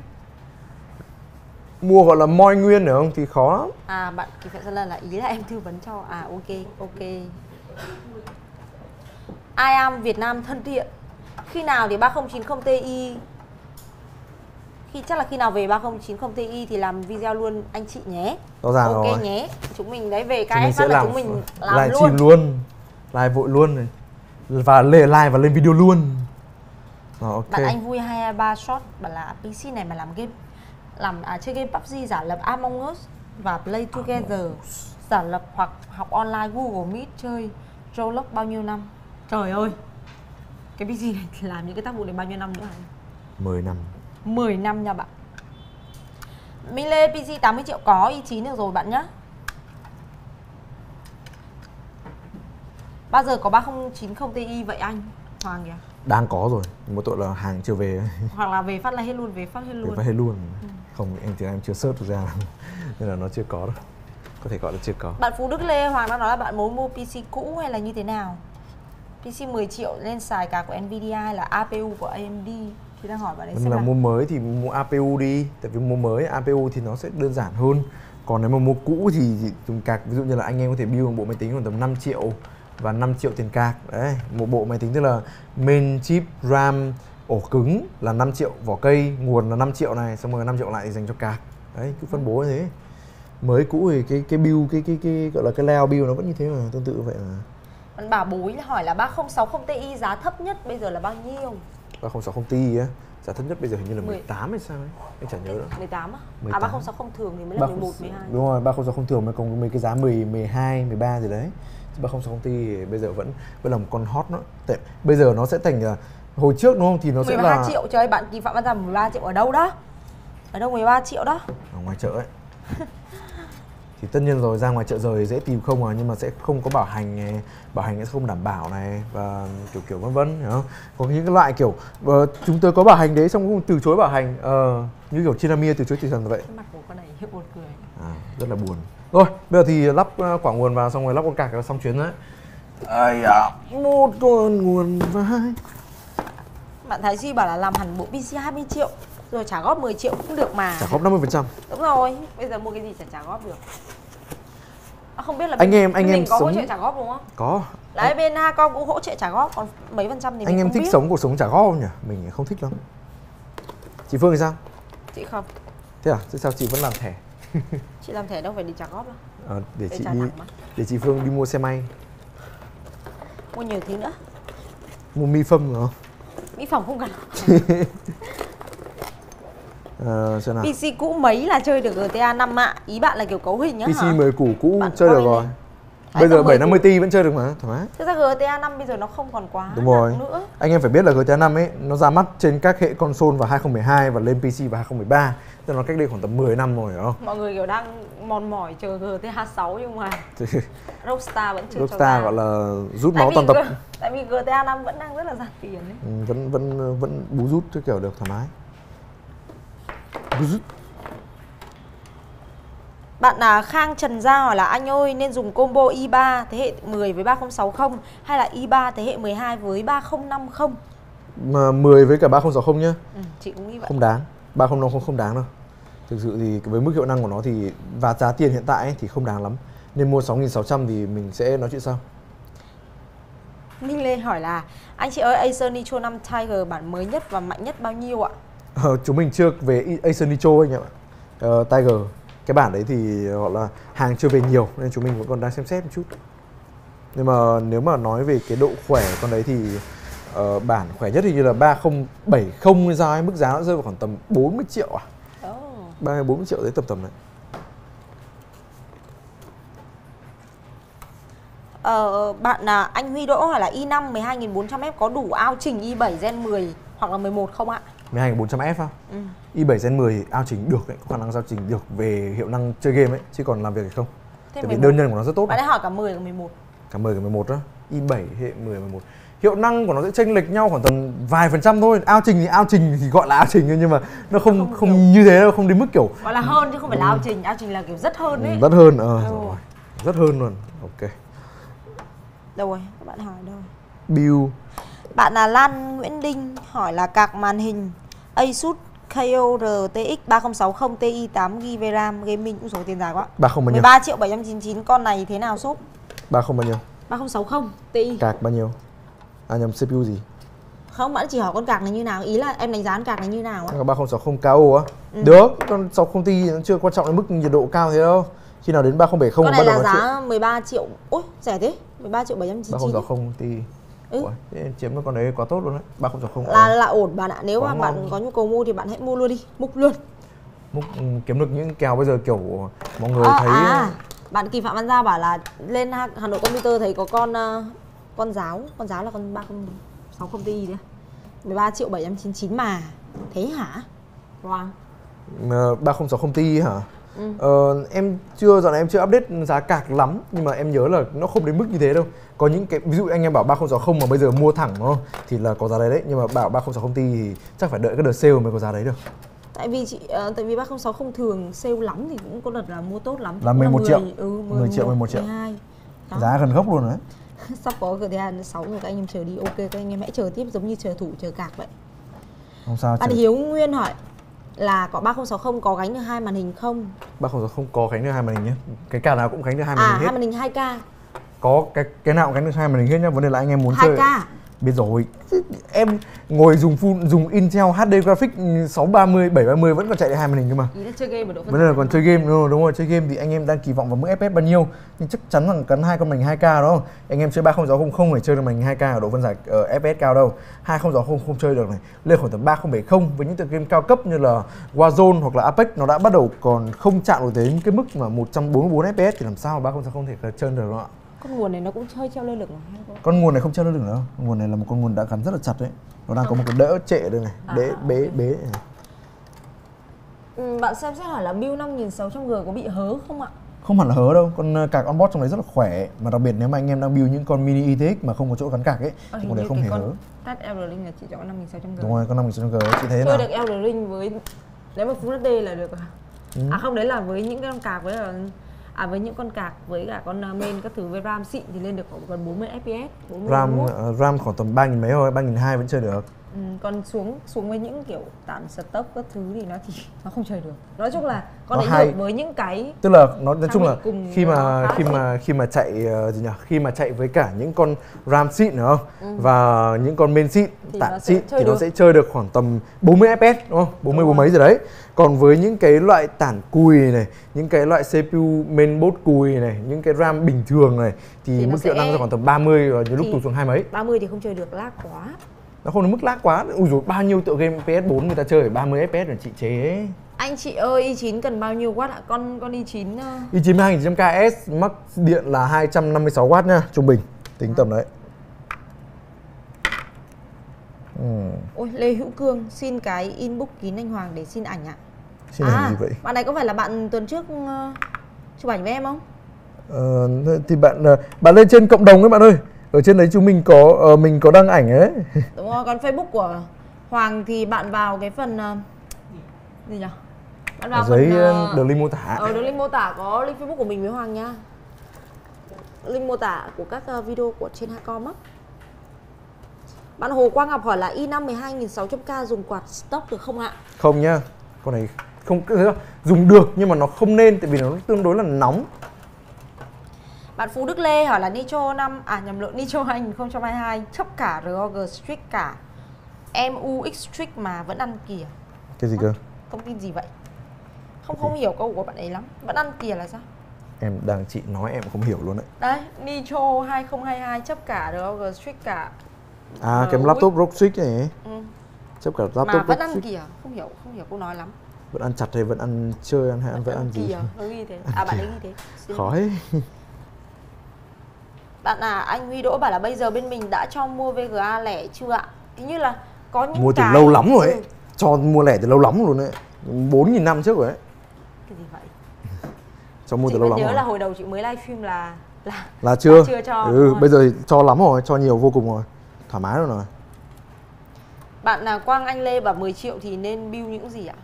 Mua gọi là moi nguyên nữa không thì khó lắm. À bạn Kỳ Phạm Sơn Lan là ý là em tư vấn cho. À ok ok. I am Việt Nam thân thiện. Khi nào thì 3090 Ti? Chắc là khi nào về 3090 Ti thì làm video luôn anh chị nhé. Rõ ràng okay rồi. Ok nhé. Chúng mình đấy về cái phát là chúng mình làm live stream luôn. Live vội luôn này. Và live và lên video luôn. Rồi ok. Bạn Anh Vui 223 short bảo là PC này mà làm game. Chơi game PUBG giả lập Among Us và Play Together, giả lập hoặc học online Google Meet, chơi Roblox bao nhiêu năm? Trời ơi, cái PC này thì làm những cái tác vụ này bao nhiêu năm nữa? 10 năm. 10 năm nha bạn. Minh Lê PC 80 triệu có i9 được rồi bạn nhá. Bao giờ có 3090 Ti vậy anh Hoàng kìa? Đang có rồi, một tội là hàng chưa về. Hoặc là về phát là hết luôn, Không, em chưa search được ra nên là nó chưa có đâu. Có thể gọi là chưa có. Bạn Phú Đức Lê Hoàng đang nói là bạn muốn mua PC cũ hay là như thế nào? PC 10 triệu lên xài cả của NVIDIA hay là APU của AMD? Thì đang hỏi vào đấy. Nếu mà mua mới thì mua APU đi, tại vì mua mới APU thì nó sẽ đơn giản hơn. Còn nếu mà mua cũ thì dùng cạc, ví dụ như là anh em có thể build một bộ máy tính khoảng tầm 5 triệu và 5 triệu tiền cạc. Đấy, một bộ máy tính tức là main, chip, RAM, ổ cứng là 5 triệu, vỏ cây, nguồn là 5 triệu này, xong rồi 5 triệu lại dành cho cạc. Đấy, cứ phân bố như thế. Mới cũ thì cái build, cái gọi là cái layout build nó vẫn như thế mà, tương tự vậy mà. Còn bà Bối hỏi là 3060 Ti giá thấp nhất bây giờ là bao nhiêu? 3060 Ti á, giá thấp nhất bây giờ hình như là 18 hay sao ấy, anh chả nhớ nữa. 18 á? À 3060 thường thì mới là 11, 12. Đúng rồi, 3060 thường mà còn mấy cái giá 10, 12, 13 gì đấy. 3060 Ti bây giờ vẫn là một con hot nữa. Tại bây giờ nó sẽ thành, hồi trước đúng không thì nó sẽ là 13 triệu, trời ơi, bạn kỳ phạm bán ra 13 triệu ở đâu đó? Ở đâu 13 triệu đó? Ở ngoài chợ ấy. Thì tất nhiên rồi, ra ngoài chợ rời dễ tìm không à, nhưng mà sẽ không có bảo hành này, bảo hành sẽ không đảm bảo này và kiểu kiểu vân vân, hiểu không? Có những cái loại kiểu chúng tôi có bảo hành đấy xong cũng từ chối bảo hành, như kiểu Chinamia từ chối thị thần vậy. Cái mặt của con này hiệu buồn cười. À, rất là buồn. Rồi, bây giờ thì lắp quả nguồn vào xong rồi lắp con cạc là xong chuyến đấy. Ây da, một con nguồn vai. Bạn Thái Duy bảo là làm hẳn bộ PC 20 triệu. Rồi trả góp 10 triệu cũng được mà. Trả góp 50%. Đúng rồi, bây giờ mua cái gì chả trả góp được. À, không biết là anh em có sống... hỗ trợ trả góp đúng không? Có. Đấy, bên Hacom cũng hỗ trợ trả góp, còn mấy phần trăm thì mình không biết. Anh em thích sống cuộc sống trả góp không nhỉ? Mình không thích lắm. Chị Phương thì sao? Chị không. Thế à? Thế sao chị vẫn làm thẻ? Chị làm thẻ đâu phải đi trả góp đâu. À, để chị đi, để chị Phương đi mua xe may. Mua nhiều thứ nữa. Mua mi phẩm nữa không? Mỹ phẩm không cần. PC cũ mấy là chơi được GTA 5 ạ? Ý bạn là kiểu cấu hình nhá. PC hả? 10 cũ bạn chơi được rồi. Bây giờ 750 Ti vẫn chơi được mà, thoải mái. Thực ra GTA 5 bây giờ nó không còn quá đúng rồi nữa. Anh em phải biết là GTA 5 ấy nó ra mắt trên các hệ console vào 2012 và lên PC vào 2013. Tức là nó cách đây khoảng tầm 10 năm rồi, hiểu không? Mọi người kiểu đang mòn mỏi chờ GTA 6 nhưng mà Rockstar vẫn chưa cho ra. Gọi là rút máu toàn tập. Tại vì GTA 5 vẫn đang rất là dạt tiền ấy. Ừ, vẫn bú rút cái kiểu được thoải mái. Bạn là Khang Trần Gia hỏi là anh ơi nên dùng combo i3 thế hệ 10 với 3060 hay là i3 thế hệ 12 với 3050? Mà 10 với cả 3060 nhá. Ừ, chị cũng nghĩ vậy. Không đáng, 3050 không đáng đâu. Thực sự thì với mức hiệu năng của nó thì và giá tiền hiện tại ấy, thì không đáng lắm. Nên mua 6600 thì mình sẽ nói chuyện sau. Minh Lê hỏi là anh chị ơi Acer Nitro 5 Tiger bản mới nhất và mạnh nhất bao nhiêu ạ? Chúng mình chưa về Acer Nitro anh em ạ. Tiger, cái bản đấy thì gọi là hàng chưa về nhiều nên chúng mình vẫn còn đang xem xét một chút. Nhưng mà nếu mà nói về cái độ khỏe con đấy thì bản khỏe nhất thì như là 3070 ra, mức giá nó rơi vào khoảng tầm 40 triệu à? 30-40 triệu đấy tầm đấy. Bạn là anh Huy Đỗ hỏi là i5 12400F có đủ ao chỉnh i7 Gen 10 hoặc là 11 không ạ? 12400F không? Ừ. i7 Gen 10 ao chỉnh được ấy, có khả năng giao chỉnh được về hiệu năng chơi game ấy, chứ còn làm việc hay không. Thế tại vì đơn nhân của nó rất tốt. Bạn đã hỏi cả 10 cả 11. Cả 10 cả 11 đó. i7 hệ 10 11. Hiệu năng của nó sẽ chênh lệch nhau khoảng tầm vài phần trăm thôi. Ao trình thì gọi là ao trình thôi, nhưng mà nó không như thế đâu, không đến mức kiểu gọi là hơn chứ không phải là ao trình. Ao trình là kiểu rất hơn đấy. Rất hơn rồi. Rất hơn luôn. Ok. Đâu rồi? Các bạn hỏi đâu? Build. Bạn là Lan Nguyễn Đinh hỏi là cạc màn hình Asus KORTX 3060 Ti 8GB RAM gaming cũng số tiền dài quá. 13.799 con này thế nào shop? 30 bao nhiêu? 3060 Ti. Cạc bao nhiêu? À nhầm, CPU gì? Không, bạn chỉ hỏi con cạc này như nào, ý là em đánh giá con cạc này như nào á. 3060 KO á? Ừ. Được, con 60 Ti nó chưa quan trọng đến mức nhiệt độ cao thế đâu. Khi nào đến 3070 bắt đầu nói chuyện. Con này là giá 13 triệu. Ôi, rẻ thế. 13.799. 3060 Ti. Ủa, chiếm con đấy quá tốt luôn đấy. 3060 là ổn bạn ạ. Nếu mà bạn có nhu cầu mua thì bạn hãy mua luôn đi, múc luôn. Múc kiếm được những kèo bây giờ kiểu mọi người thấy. Bạn Kỳ Phạm Văn Gia bảo là lên Hà Nội Computer thấy có con giáo là con 3060 Ti đấy. 13.799 mà. Thế hả? Wow. 3060 Ti hả? Ừ. Em chưa, dạo này em chưa update giá cạc lắm, nhưng mà em nhớ là nó không đến mức như thế đâu. Có những cái ví dụ anh em bảo 3060 mà bây giờ mua thẳng đúng không thì là có giá đấy đấy, nhưng mà bảo 3060 Ti thì chắc phải đợi cái đợt sale mới có giá đấy được. Tại vì chị tại vì 3060 thường sale lắm thì cũng có đợt là mua tốt lắm là 11 triệu, 10 triệu, 11 triệu. 12. Đó. Giá gần gốc luôn đấy. Sắp có GTA 6 rồi, các anh em chờ đi. Ok, các anh em hãy chờ tiếp giống như chờ thủ, chờ cạc vậy. Không sao. Bạn chờ... Hiếu Nguyên hỏi là có 3060 có gánh được 2 màn hình không? 3060 có gánh được 2 màn hình nhé. Cái card nào cũng gánh được 2 màn hình hết. 2 màn hình 2K. Có cái nào cũng gánh được 2 màn hình hết nhá. Vấn đề là anh em muốn 2K. Chơi 2K. Biết rồi. Em ngồi dùng full, dùng Intel HD Graphics 630, 730 vẫn còn chạy được 2 màn hình cơ mà. Ý là chơi game ở độ phân. Vấn đề là còn chơi game, đúng rồi, chơi game thì anh em đang kỳ vọng vào mức FPS bao nhiêu. Nhưng chắc chắn rằng cắn 2 con màn hình 2K đó. Anh em chơi 3060 không phải chơi được màn hình 2K ở độ phân giải FPS cao đâu. 2060 không chơi được này. Lên khoảng tầm 3070 với những tựa game cao cấp như là Warzone hoặc là Apex nó đã bắt đầu còn không chạm được đến cái mức mà 144 FPS thì làm sao 3060 không thể chơi được đâu ạ. Con nguồn này nó cũng hơi treo lơ lửng. Con nguồn này không treo lơ lửng đâu. Nguồn này là một con nguồn đã gắn rất là chặt đấy. Nó đang có một cái đỡ trệ đây này, đế bế này. Bạn xem xét hỏi là build 5600G có bị hớ không ạ? Không hẳn là hớ đâu, con cạc onboard trong đấy rất là khỏe. Mà đặc biệt nếu mà anh em đang build những con mini ETX mà không có chỗ gắn cạc ấy, con đấy không hề hớ. Tắt Elderling là chỉ cho con 5600G. Đúng rồi, con 5600G chị thấy nào? Chơi được Elderling với... Nếu mà Full HD là được à? À không, đấy là với những cái con cạc với là... À với những con cạc với cả con main các thứ với RAM xịn thì lên được khoảng gần 40 FPS. RAM khoảng tầm 3000 mấy thôi, 3200 vẫn chơi được. Ừ, còn xuống với những kiểu tản stop các thứ thì nó không chơi được. Nói chung là con nó đấy được với những cái tức là nó nói chung là khi mà chạy khi mà chạy với cả những con RAM xịn đúng không? Và những con main xịn, tản xịn thì nó sẽ chơi được khoảng tầm 40 FPS đúng không? 40 mấy rồi đấy. Còn với những cái loại tản cùi này, những cái loại CPU mainboard cùi này, những cái RAM bình thường này thì mức hiệu năng ra khoảng tầm 30 và nhiều lúc tụt xuống 20 mấy. 30 thì không chơi được, lag quá. Nó không đến mức lag quá. Ui dồi, bao nhiêu tựa game PS4 người ta chơi ở 30 FPS là chị chế ấy. Anh chị ơi, i9 cần bao nhiêu watt ạ? Con i9... i9 2900KS, max điện là 256W nha, trung bình. Tính tầm đấy. Ôi, Lê Hữu Cương, xin cái inbox kín anh Hoàng để xin ảnh ạ. Xin ảnh gì vậy? Bạn này có phải là bạn tuần trước chụp ảnh với em không? Thì bạn lên trên cộng đồng ấy bạn ơi. Ở trên đấy chúng mình có đăng ảnh ấy. Đúng rồi, còn Facebook của Hoàng thì bạn vào cái phần gì nhỉ? Bạn vào phần đường link mô tả. Đường link mô tả có link Facebook của mình với Hoàng nha. Link mô tả của các video của trên Hacom á. Bạn Hồ Quang Ngọc hỏi là i5 12600K dùng quạt stock được không ạ? Không nhá. Con này không dùng được nhưng mà nó không nên tại vì nó tương đối là nóng. Bạn Phú Đức Lê hỏi là Nitro 2022 chốc cả ROG Strix cả MUX Strix mà vẫn ăn kìa. Cái gì cơ? Thông tin gì vậy? Không hiểu câu của bạn ấy lắm. Vẫn ăn kìa là sao? Em đang chị nói em không hiểu luôn đấy. Đấy, Nitro 2022 chốc cả ROG Strix cả. À cái laptop ROG Strix này. Chốc cả laptop. Mà vẫn ăn kìa, không hiểu câu nói lắm. Vẫn ăn chặt hay vẫn ăn chơi ăn hay ăn vẫn ăn gì? Nó ghi thế. À bạn ấy ghi thế. Khó ấy. Bạn à, anh Huy Đỗ bảo là bây giờ bên mình đã cho mua VGA lẻ chưa ạ? Hình như là có những mua từ lâu lắm rồi ấy. Cho mua lẻ từ lâu lắm luôn đấy. 4.000 năm trước rồi ấy. Cái gì vậy? Cho mua từ lâu lắm rồi. Chị nhớ là hồi đầu chị mới livestream là chưa cho. Bây giờ thì cho lắm rồi, cho nhiều vô cùng rồi. Thoải mái luôn rồi. Bạn là Quang Anh Lê bảo 10 triệu thì nên build những gì ạ?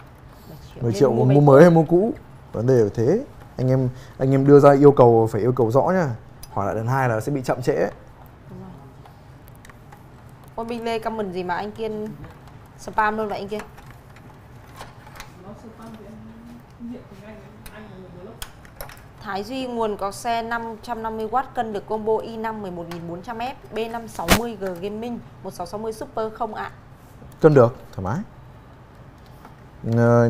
10 triệu mua mới hay mua cũ? Vấn đề là thế. Anh em đưa ra yêu cầu phải yêu cầu rõ nha. Hỏi lại lần hai là sẽ bị chậm trễ. Ôi Minh Lê comment gì mà anh Kiên spam luôn vậy anh Kiên? Thái Duy nguồn có xe 550W cân được combo i5 11400F B560G Gaming 1660 Super không ạ? Cân được, thoải mái.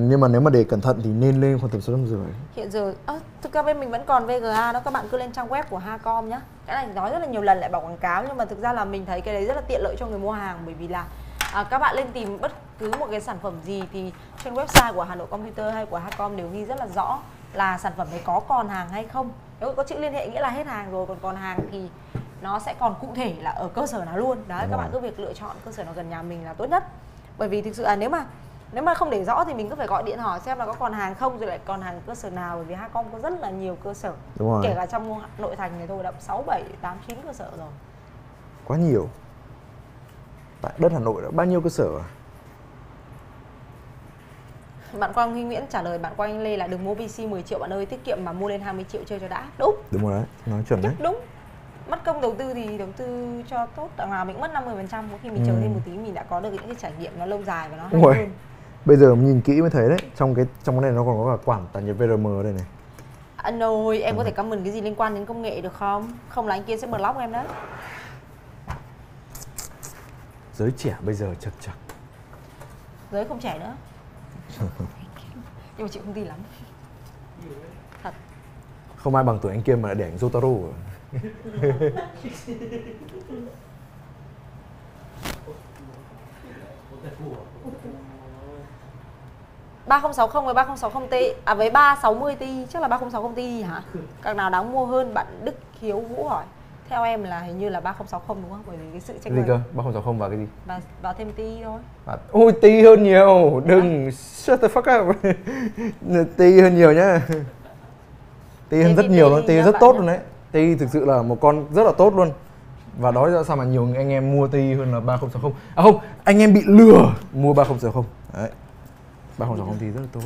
Nhưng mà nếu mà để cẩn thận thì nên lên khoảng tầm 650. Hiện giờ thực ra bên mình vẫn còn VGA đó, các bạn cứ lên trang web của Hacom nhá. Cái này nói rất là nhiều lần lại bảo quảng cáo nhưng mà thực ra là mình thấy cái đấy rất là tiện lợi cho người mua hàng, bởi vì là các bạn lên tìm bất cứ một cái sản phẩm gì thì trên website của Hà Nội Computer hay của Hacom đều ghi rất là rõ là sản phẩm đấy có còn hàng hay không. Nếu có chữ liên hệ nghĩa là hết hàng rồi, còn còn hàng thì nó sẽ còn cụ thể là ở cơ sở nào luôn. Đấy, các bạn cứ việc lựa chọn cơ sở nào gần nhà mình là tốt nhất. Bởi vì thực sự là nếu mà không để rõ thì mình cứ phải gọi điện hỏi xem là có còn hàng không, rồi lại còn hàng cơ sở nào, bởi vì Hacom có rất là nhiều cơ sở. Đúng rồi. Kể cả trong nội thành này thôi đã 6, 7, 8, 9 cơ sở rồi. Quá nhiều. Tại đất Hà Nội đã bao nhiêu cơ sở à? Bạn Quang Huy Nguyễn trả lời bạn Quang Anh Lê là đừng mua PC 10 triệu bạn ơi, tiết kiệm mà mua lên 20 triệu chơi cho đã. Đúng. Đúng rồi đấy, nói chuẩn đấy. Đúng. mất công đầu tư thì đầu tư cho tốt, là mình mất 50%, có khi mình chờ thêm một tí mình đã có được những cái trải nghiệm nó lâu dài và nó hay hơn. Bây giờ nhìn kỹ mới thấy đấy, trong cái này nó còn có cả quảng tản nhiệt VRM ở đây này. Anh ơi, em có thể comment cái gì liên quan đến công nghệ được không? Không là anh kia sẽ block em đấy. Giới trẻ bây giờ chật chật. Giới không trẻ nữa. Nhưng mà chị không tin lắm. Thật. Không ai bằng tuổi anh kia mà để anh Zotaro. Ba 3060 với 3060 Ti à, với 360 Ti, chắc là 3060 Ti hả? Càng nào đáng mua hơn? Bạn Đức Hiếu Vũ hỏi. Theo em là hình như là 3060 đúng không? Bởi vì cái sự tranh lệch. Gì cơ? 3060 và cái gì? Và thêm Ti thôi. Ôi Ti hơn nhiều, đừng shut the fuck up. Ti hơn nhiều nhá. Ti hơn rất nhiều, Ti rất tốt luôn đấy. Ti thực sự là một con rất là tốt luôn. Và đó là sao mà nhiều anh em mua Ti hơn là 3060. À không, anh em bị lừa mua 3060. Đấy. 3060 Ti rất là tốt.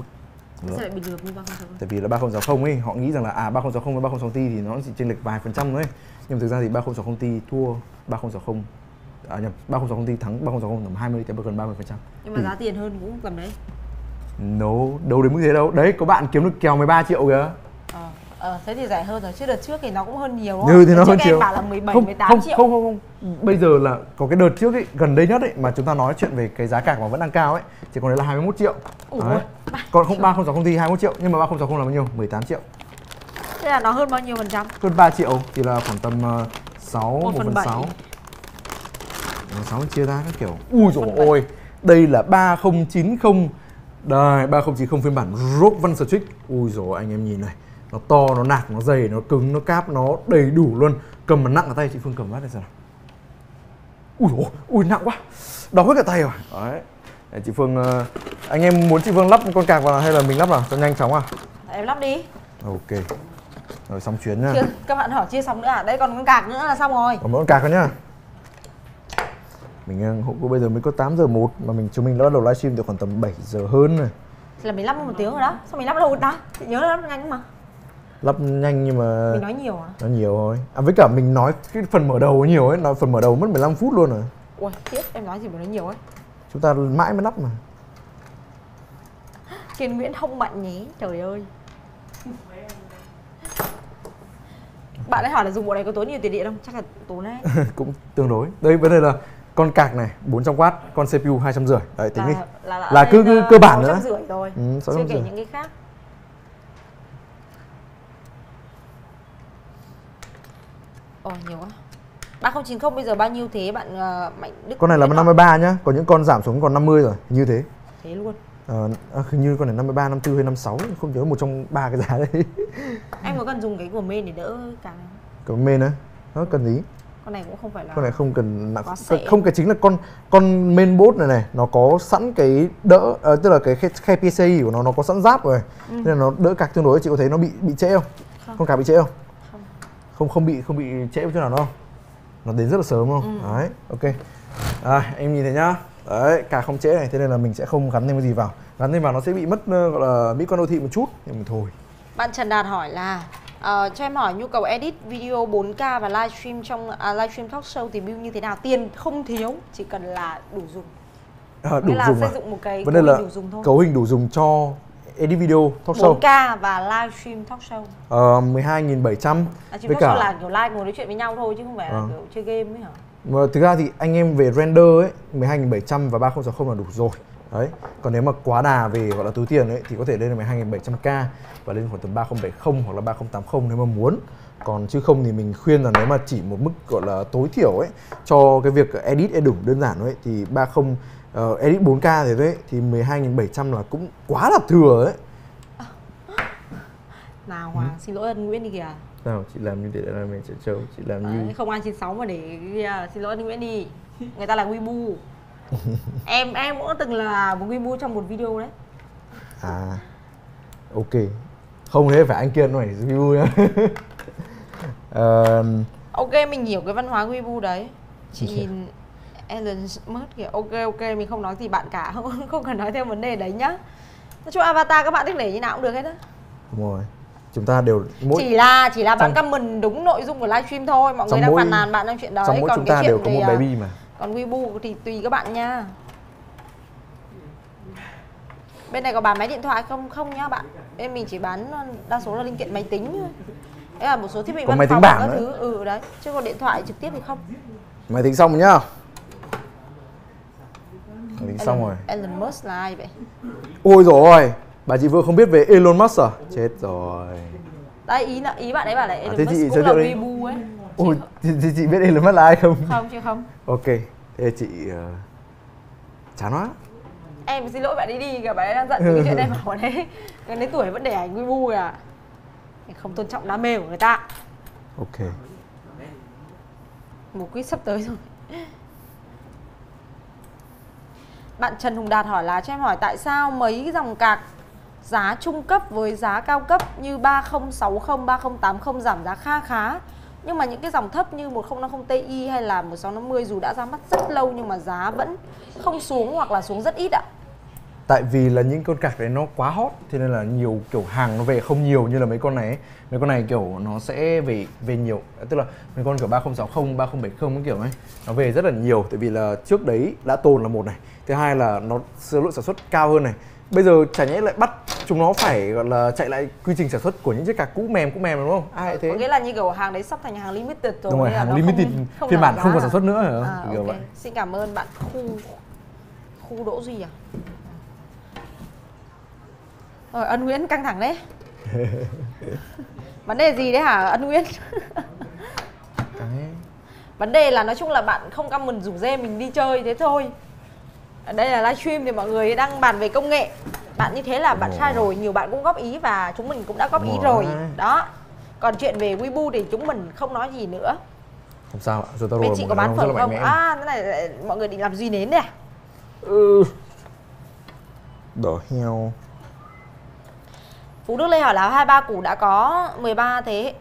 Sao lại bị lừa mua 3060? Tại vì là 3060 ấy, họ nghĩ rằng là 3060 với 3060 Ti thì nó chỉ chênh lệch vài phần trăm thôi ấy. Nhưng thực ra thì 3060 Ti thua 3060, à nhầm, 3060 Ti thắng 3060 tầm 20 tới gần 30%. Nhưng mà giá tiền hơn cũng tầm đấy. No, đâu đến mức thế đâu. Đấy, có bạn kiếm được kèo 13 triệu kìa. Thế thì rẻ hơn rồi, chứ đợt trước thì nó cũng hơn nhiều đúng không? Thì nó hơn nhiều. Em bảo là 17, không, 18 triệu. Không. Bây giờ là có cái đợt trước ấy, gần đây nhất ấy, mà chúng ta nói chuyện về cái giá cả mà vẫn đang cao ấy, thì còn đấy là 21 triệu. Đấy. Còn không 3060 Ti 21 triệu, nhưng mà 3060 là bao nhiêu? 18 triệu. Thế là nó hơn bao nhiêu phần trăm? Hơn 3 triệu thì là khoảng tầm 1/6. 1/6 chia ra các kiểu. Ui dồi ôi, đây là 3090. Đây, 3090 phiên bản Rock Văn Switch. Ui dồi, anh em nhìn này. Nó to, nó nạc, nó dày, nó cứng, nó cáp, nó đầy đủ luôn. Cầm mà nặng ở tay, chị Phương cầm vắt đây sao nào. Ui dồi, ui nặng quá. Đau hết cả tay rồi. Đấy. Để chị Phương, anh em muốn chị Phương lắp con cạc vào hay là mình lắp vào cho nhanh chóng à? Em lắp đi. Ok. Rồi xong chuyến nha. Các bạn hỏi chia xong nữa à? Đây còn con cạc nữa là xong rồi. Còn con cạc nữa nhá. Mình bây giờ mới có 8 giờ 1 mà chúng mình đã bắt đầu livestream được khoảng tầm 7 giờ hơn rồi. Là mình lắp 1 tiếng rồi đó. Sao mình lắp lâu đó? Chị nhớ là lắp nhanh mà. Lắp nhanh nhưng mà mình nói nhiều à? Nói nhiều thôi. À với cả mình nói cái phần mở đầu nhiều ấy, nói phần mở đầu mất 15 phút luôn rồi. Ui, tiếc em nói gì mà nói nhiều ấy. Chúng ta mãi mới lắp mà. Kiên Nguyễn không bạn nhé, trời ơi. Bạn ấy hỏi là dùng bộ này có tốn nhiều tiền điện không? Chắc là tốn đấy. Cũng tương đối. Đây vấn đề là con cạc này 400W, con CPU 250. Đấy tính đi. Là cứ cơ bản nữa. 650 rồi. Chưa kể những cái khác. Ồ nhiều quá. 3090 bây giờ bao nhiêu thế bạn Mạnh Đức? Con này là 53 nhá, có những con giảm xuống còn 50 rồi, như thế. Thế luôn. Hình như con này 53, 54 hay 56, không nhớ, một trong ba cái giá đấy. Anh có cần dùng cái của main để đỡ càng. Của main á? Nó cần gì? Con này cũng không phải là. Con này không cần nặng. Không, cái chính là con main board này này, nó có sẵn cái đỡ, tức là cái khe PCI của nó có sẵn giáp rồi. Nên là nó đỡ cạc tương đối. Chị có thấy nó bị trễ không? Không. Con cạc bị trễ không? Không bị trễ một chỗ nào đâu. Nó đến rất là sớm không? Đấy, ok. À, em nhìn thấy nhá. Đấy, cả không trễ này, thế nên là mình sẽ không gắn thêm cái gì vào. Gắn thêm vào nó sẽ bị mất gọi là mỹ quan đô thị một chút, nhưng mà thôi. Bạn Trần Đạt hỏi là cho em hỏi nhu cầu edit video 4K và livestream trong livestream talk show thì build như thế nào? Tiền không thiếu, chỉ cần là đủ dùng. Đủ dùng xây dựng một cái cấu hình đủ dùng thôi. Cấu hình đủ dùng cho edit video, talk show 4K và livestream talk show 12.700. Talk show là kiểu live ngồi nói chuyện với nhau thôi chứ không phải là kiểu chơi game ấy hả? Mà thực ra thì anh em về render ấy 12.700 và 3060 là đủ rồi. Đấy. Còn nếu mà quá đà về gọi là túi tiền ấy thì có thể lên 12.700k và lên khoảng tầm 3070 hoặc là 3080 nếu mà muốn. Còn chứ không thì mình khuyên là nếu mà chỉ một mức gọi là tối thiểu ấy cho cái việc edit đủ đơn giản ấy thì 30 edit 4K thế đấy thì 12.700 là cũng quá là thừa ấy. Nào Hoàng, xin lỗi anh Nguyễn đi kìa. Nào, chị làm như thế là mình sẽ trâu, chị làm như không ai 96 mà để xin lỗi anh Nguyễn đi. Người ta là Weibo. em cũng từng là một Weibo trong một video đấy. À. Ok. Không thế phải anh kia nó phải Weibo nhá. Ok, mình hiểu cái văn hóa Weibo đấy. Chị nhìn Ellen mất kìa. Ok, mình không nói gì bạn cả, không cần nói theo vấn đề đấy nhá. Nói chung avatar các bạn thích để như nào cũng được hết á. Đúng rồi. chúng ta đều mỗi chỉ là bạn comment đúng nội dung của livestream thôi, mọi người đang phàn nàn bạn đang chuyện đó. Trong mỗi còn chúng ta đều có một baby mà. Còn Weibo thì tùy các bạn nha. Bên này có bán máy điện thoại không? Không nhá bạn. Bên mình chỉ bán đa số là linh kiện máy tính thôi. Đấy là một số thiết bị văn phòng các thứ. Ừ đấy, chứ còn điện thoại trực tiếp thì không. Máy tính xong rồi nhá. Máy tính xong rồi. Elon Musk là ai vậy? Ôi dồi ôi, bà chị vừa không biết về Elon Musk à? Chết rồi. Đấy, ý bạn ấy bảo là Elon Musk cũng là Weibo ấy. Ôi, chị biết Elon Musk là ai không? Không, chứ không. Ok, thế chị... chán quá. Em xin lỗi bạn ấy đi, cả bạn ấy đang giận cái chuyện em bảo bọn ấy. Gần đến tuổi vẫn để ảnh Weibo kìa. Không tôn trọng đam mê của người ta. Ok. Một quiz sắp tới rồi. Bạn Trần Hùng Đạt hỏi là cho em hỏi tại sao mấy dòng card giá trung cấp với giá cao cấp như 3060, 3080 giảm giá kha khá. Nhưng mà những cái dòng thấp như 1050 Ti hay là 1650 dù đã ra mắt rất lâu nhưng mà giá vẫn không xuống hoặc là xuống rất ít ạ. Tại vì là những con card đấy nó quá hot, thế nên là nhiều kiểu hàng nó về không nhiều như là mấy con này ấy. Mấy con này kiểu nó sẽ về nhiều, tức là mấy con kiểu 3060, 3070 kiểu ấy nó về rất là nhiều, tại vì là trước đấy đã tồn là một này, thứ hai là nó số lượng sản xuất cao hơn này. Bây giờ chả nhẽ lại bắt chúng nó phải gọi là chạy lại quy trình sản xuất của những chiếc card cũ mềm đúng không? Ai thế? Có nghĩa là như kiểu hàng đấy sắp thành hàng limited rồi. Đúng rồi, hàng limited phiên bản không còn sản xuất nữa hả? À, kiểu okay. Vậy. Xin cảm ơn bạn khu Đỗ Duy à? Rồi, Ân Nguyễn căng thẳng đấy. Vấn đề gì đấy hả Ân Nguyễn? Vấn đề là nói chung là bạn không comment rủ dê mình đi chơi thế thôi. Ở đây là livestream thì mọi người đang bàn về công nghệ. Bạn như thế là bạn sai rồi, nhiều bạn cũng góp ý và chúng mình cũng đã góp ý rồi. Đó. Còn chuyện về Weibo thì chúng mình không nói gì nữa. Không sao ạ, rồi tao rồi. Bên chị có bán phở không? À, cái này mọi người định làm duy nến đấy à? Ừ. Đỏ heo. Phú Đức Lê hỏi là 23 củ đã có 13 thế hệ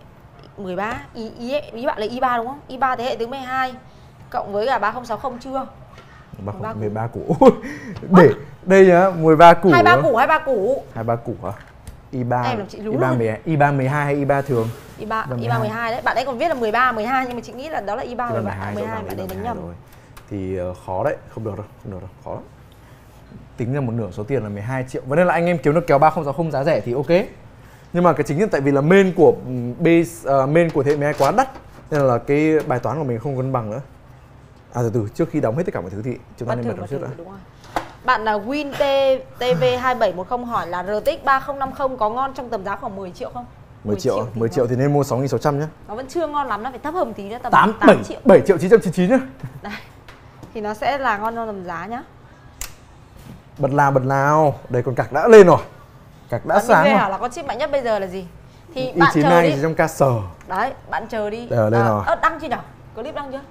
13 ý bạn là i3 đúng không? i3 thế hệ thứ 12 cộng với cả 3060 chưa? 13 củ. Để đây nhá, 13 củ. 23 củ hả? i3. Em làm chị lú luôn. i3 12 hay i3 thường? i3 12 đấy. Bạn ấy còn viết là 13 12 nhưng mà chị nghĩ là đó là i3 rồi bạn. 12 bạn ấy đánh nhầm. Thì khó đấy, không được đâu, khó lắm. Tính ra một nửa số tiền là 12 triệu. Vậy nên là anh em kiếm được kéo 3060 giá rẻ thì ok. Nhưng mà cái chính là tại vì là main của thế hệ 12 quá đắt, nên là cái bài toán của mình không cân bằng nữa. À từ trước khi đóng hết tất cả mọi thứ thì chúng ta nên bật trước đã. Bạn là WinTV2710 hỏi là RTX 3050 có ngon trong tầm giá khoảng 10 triệu không? 10 triệu thì nên mua 6600 nhá. Nó vẫn chưa ngon lắm, nó phải thấp hơn tí nữa, tầm 8 triệu. 7.999 nhá. Đây. Thì nó sẽ là ngon trong tầm giá nhá. Bật nào, đây con cạc đã lên rồi. Cạc đã sáng rồi. Là con chip mạnh nhất bây giờ là gì? Thì bạn chờ đi. Trong ca sở. Đấy, bạn chờ đi. Đây lên rồi. Đăng chưa nhỉ? Clip đăng chưa?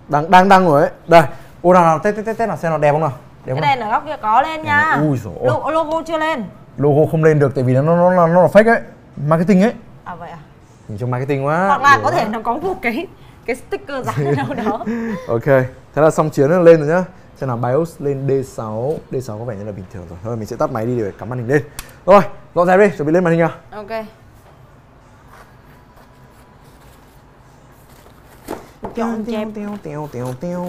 Đang rồi ấy. Đây. Ô nào test nào xem nó đẹp không nào. Đẹp cái này ở góc kia có lên nha. Ui giời ơi. Logo chưa lên. Logo không lên được tại vì nó là fake ấy, marketing ấy. À vậy à. Nhìn trong marketing quá. Hoặc là có thể nó có một cái sticker dán ở đâu đó. Ok. Thế là xong chuyến nó lên rồi nhá. Xem nào, BIOS lên D6. D6 có vẻ như là bình thường rồi. Thôi mình sẽ tắt máy đi để cắm màn hình lên. Rồi, dọn dẹp đi, chuẩn bị lên màn hình nào. Ok. Teo.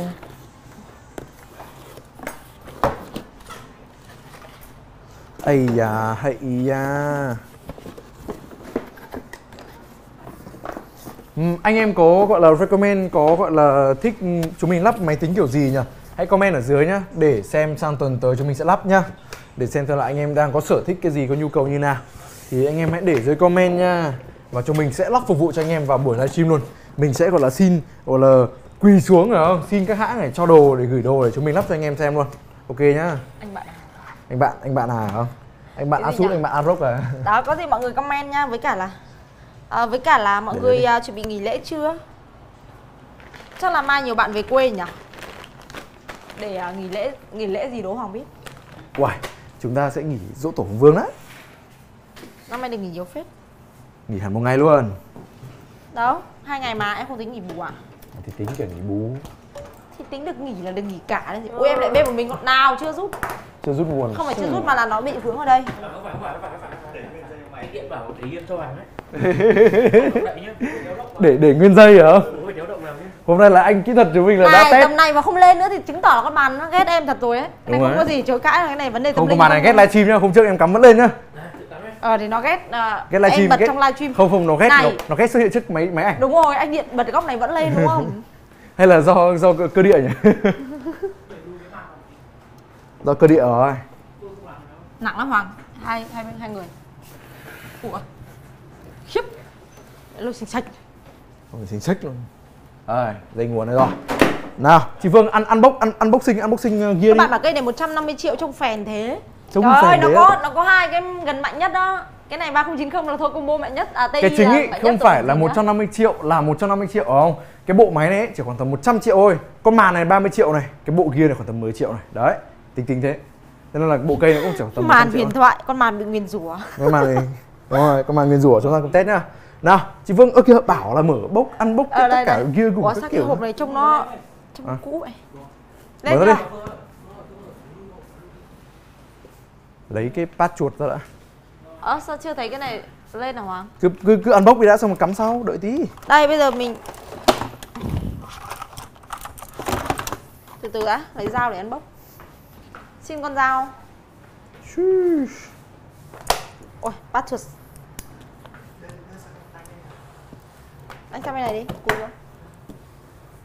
Ây da, hay da. Anh em có gọi là recommend, có gọi là thích chúng mình lắp máy tính kiểu gì nhỉ? Hãy comment ở dưới nhá, để xem sang tuần tới chúng mình sẽ lắp nhá. Để xem là anh em đang có sở thích cái gì, có nhu cầu như nào. Thì anh em hãy để dưới comment nha. Và chúng mình sẽ lắp phục vụ cho anh em vào buổi livestream luôn. Mình sẽ gọi là xin, gọi là quỳ xuống rồi không? Xin các hãng này cho đồ để gửi đồ để chúng mình lắp cho anh em xem luôn. Ok nhá. Anh bạn à không? Anh bạn Asus, anh bạn Arok à? Đó, có gì mọi người comment nha, với cả là mọi người chuẩn bị nghỉ lễ chưa? Chắc là mai nhiều bạn về quê nhỉ? Để nghỉ lễ gì đó Hoàng biết. Uầy, chúng ta sẽ nghỉ dỗ tổ Hùng Vương đấy. Năm nay được nghỉ nhiều phết. Nghỉ hẳn một ngày luôn. Đó, 2 ngày mà em không tính nghỉ bù à? Thì tính kiểu nghỉ bù. Thì tính được nghỉ là được nghỉ cả đấy. Ôi em lại bê một mình còn nào chưa rút. Chưa rút nguồn. Không phải chưa rút mà là nó bị vướng ở đây. Không phải. anh điện bảo thể hiện cho anh đấy. Để nguyên dây hả? Hôm nay là anh kỹ thuật chúng mình là đã test. Tầm này mà không lên nữa thì chứng tỏ là con bàn nó ghét em thật rồi ấy. Này không có gì chối cãi là cái này vấn đề tâm không, linh. Không, con bàn này ghét livestream nhá, hôm trước em cắm vẫn lên nhá. Thì nó ghét, ghét live stream, em bật ghét... trong livestream. Không, nó ghét này. Nó ghét xuất hiện trước máy ảnh. Đúng rồi, anh điện bật góc này vẫn lên đúng không? Hay là do cơ địa nhỉ? Do cơ địa rồi. Nặng lắm Hoàng, hai người. Ủa, khiếp. Lôi xinh xách. Lôi xinh xách luôn. Đây, dây nguồn này rồi. Nào, chị Vương unboxing gear đi. Các bạn bảo cây này 150 triệu trông phèn thế. Trông trời ơi, nó có hai cái gần mạnh nhất đó. Cái này 3090 là thôi combo mạnh nhất. À, TI cái chính ý, không phải là 150 triệu là 150 triệu không? Cái bộ máy này ấy, chỉ khoảng tầm 100 triệu thôi. Con màn này 30 triệu này, cái bộ gear này khoảng tầm 10 triệu này. Đấy, tính thế. Thế nên là bộ cây nó cũng chỉ khoảng tầm màn huyền thoại, con màn bị nguyền rủa. Con màn này. Đúng rồi, con màn nguyền rủa chúng ta cùng test nhá. Nào, chị Vương kia bảo là mở bốc, ăn bốc tất cả gear cùng các kiểu. Sao cái hộp này trông nó trông cũ vậy? Lên ra đi. Lấy cái pad chuột ra đã. Sao chưa thấy cái này lên hả Hoàng? Cứ unbox đi đã, xong rồi cắm sau, đợi tí. Đây, bây giờ mình từ đã, lấy dao để unbox. Xin con dao. Ôi, pad chuột. Anh cho bên này đi, cúi xuống.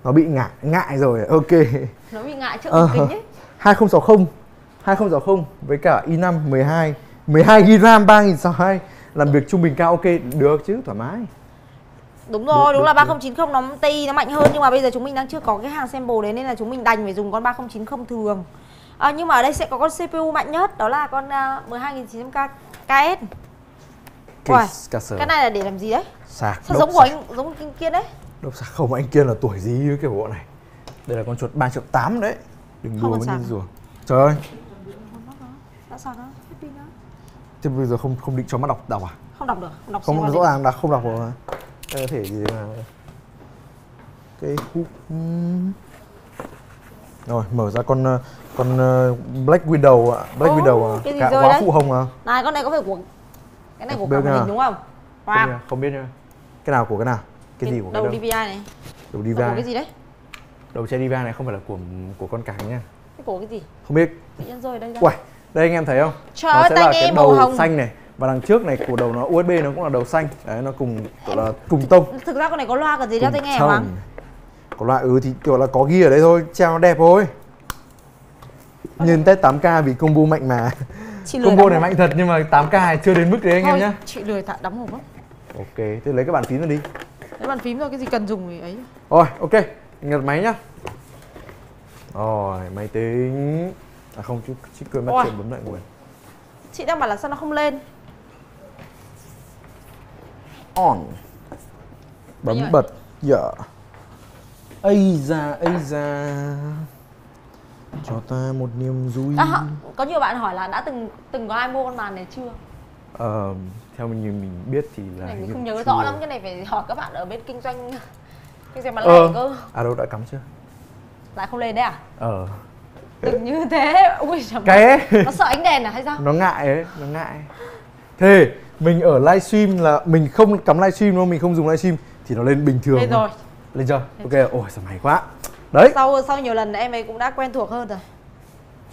Nó bị ngại rồi, ok. Nó bị ngại trước kính ấy. 2060 với cả i5 12GB RAM 3600 làm việc trung bình cao, ok, được chứ, thoải mái. Đúng rồi, được, đúng là 3090 nó TI nó mạnh hơn, nhưng mà bây giờ chúng mình đang chưa có cái hàng sample đấy nên là chúng mình đành phải dùng con 3090 thường. Nhưng mà ở đây sẽ có con CPU mạnh nhất, đó là con 12900KS. Cái này là để làm gì đấy? Sạc. Sao giống của anh, giống anh Kiên đấy? Độc sạc không, anh Kiên là tuổi gì cái bộ này. Đây là con chuột 3.8 đấy. Đừng đùa với cái rùa. Trời ơi. Đã sạc á, hết pin á. Thế bây giờ không định cho mắt đọc à? Không đọc được, không đọc rõ ràng là không đọc rồi. Đây có thể gì mà. Cái hút. Rồi, mở ra con BlackWidow ạ. BlackWidow à? Cả quá phụ hồng à? Này, con này có phải của cái này của cả mình đúng không? Wow. Không biết nha. Cái nào của cái nào? Cái gì của cái đầu DVI này. Đầu DVI. Cái gì đấy? Đầu che DVI này không phải là của con cá nha. Cái của cái gì? Không biết. Tự nhiên rơi đây ra. Uầy, đây anh em thấy không? Trời ơi, nó sẽ là cái đầu hồng xanh này và đằng trước này của đầu nó USB nó cũng là đầu xanh. Đấy, nó cùng tông. Thực ra con này có loa cần gì đâu anh em Hoàng. Có loa thì kiểu là có gear ở đây thôi, treo nó đẹp thôi. Nhìn test 8K vì combo mạnh mà. Combo này mạnh thật nhưng mà 8K chưa đến mức đấy anh em nhé. Chị lười tạm đóng hộp lắm. Ok, thế lấy cái bàn phím rồi đi. Lấy bàn phím rồi, cái gì cần dùng thì ấy. Rồi, ok, ngật máy nhá. Rồi, máy tính. À không, chị cười mắt chuyện bấm lại nguồn. Chị đang bảo là sao nó không lên. On. Bấm bật, dạ. Ây da. Cho ta một niềm vui. Có nhiều bạn hỏi là đã từng có ai mua con màn này chưa? Theo mình biết thì là này mình không nhớ rõ lắm, cái này phải hỏi các bạn ở bên kinh doanh bán lẻ cơ. Đâu đã cắm chưa? Lại không lên đấy à? Đừng như thế. Ui trời, cái nó sợ ánh đèn à hay sao? Nó ngại ấy, nó ngại. Thế mình ở livestream là mình không cắm livestream đâu, mình không dùng livestream thì nó lên bình thường. Lên rồi. Lên chưa? Ok, ôi sao may quá. Đấy. Sau nhiều lần em ấy cũng đã quen thuộc hơn rồi.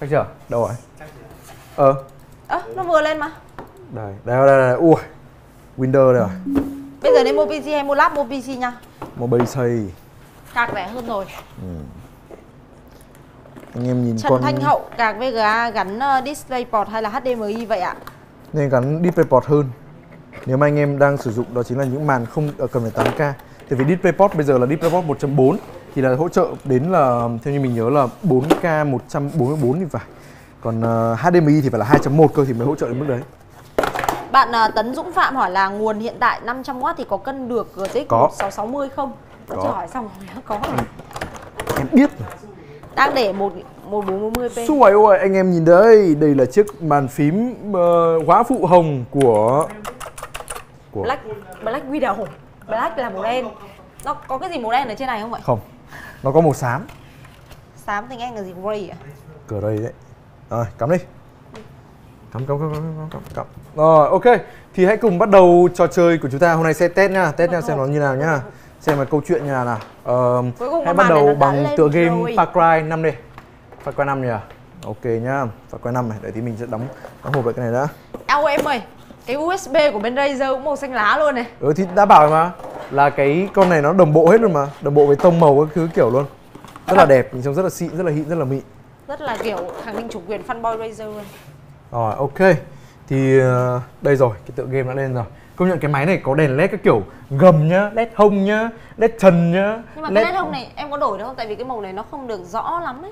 Chắc chưa? Đâu rồi? Nó vừa lên mà. Đây. Ui. Windows đây rồi. Bây giờ đến mua PC hay mua laptop? Mua PC nha. Mua PC. Cạc rẻ hơn rồi. Anh em nhìn Trần con Thanh Hậu cạc VGA gắn DisplayPort hay là HDMI vậy ạ? Nên gắn DisplayPort hơn. Nếu mà anh em đang sử dụng đó chính là những màn không cầm đến 8K thì vì DisplayPort bây giờ là DisplayPort 1.4 thì là hỗ trợ đến là theo như mình nhớ là 4K 144 thì phải. Còn HDMI thì phải là 2.1 cơ thì mới hỗ trợ đến mức đấy. Bạn Tấn Dũng Phạm hỏi là nguồn hiện tại 500W thì có cân được GTX 1660 không? Tôi chưa hỏi xong rồi, có rồi. Em biết rồi. Đang để 1440p. Xui ôi, anh em nhìn đây, đây là chiếc bàn phím hóa phụ hồng của BlackWidow. Black là màu đen. Nó có cái gì màu đen ở trên này không vậy? Không. Nó có màu xám. Xám tiếng Anh là gì? Gray ạ? Gray đấy. Rồi, cắm đi. Cộng. Rồi, ok. Thì hãy cùng bắt đầu trò chơi của chúng ta. Hôm nay sẽ test nha, xem nó như nào nhá. Xem là câu chuyện như nào nào. Hãy bắt đầu bằng tựa game Far Cry 5 đi. Far Cry 5 nhỉ? Ok nhá. Far Cry 5 này, để tí mình sẽ đóng hộp lại cái này đã. Eo em ơi, cái USB của bên Razer cũng màu xanh lá luôn này. Ừ thì đã bảo mà, là cái con này nó đồng bộ hết luôn mà, đồng bộ với tông màu các thứ kiểu luôn. Rất là đẹp, nhìn trông rất là xịn, rất là hịn, rất là mịn. Rất là kiểu khẳng định chủ quyền fanboy Razer luôn. Rồi ok. Thì đây rồi, cái tựa game đã lên rồi. Công nhận cái máy này có đèn led các kiểu gầm nhá, led hông nhá, led trần nhá. Nhưng mà cái led hông này em có đổi được không? Tại vì cái màu này nó không được rõ lắm ấy.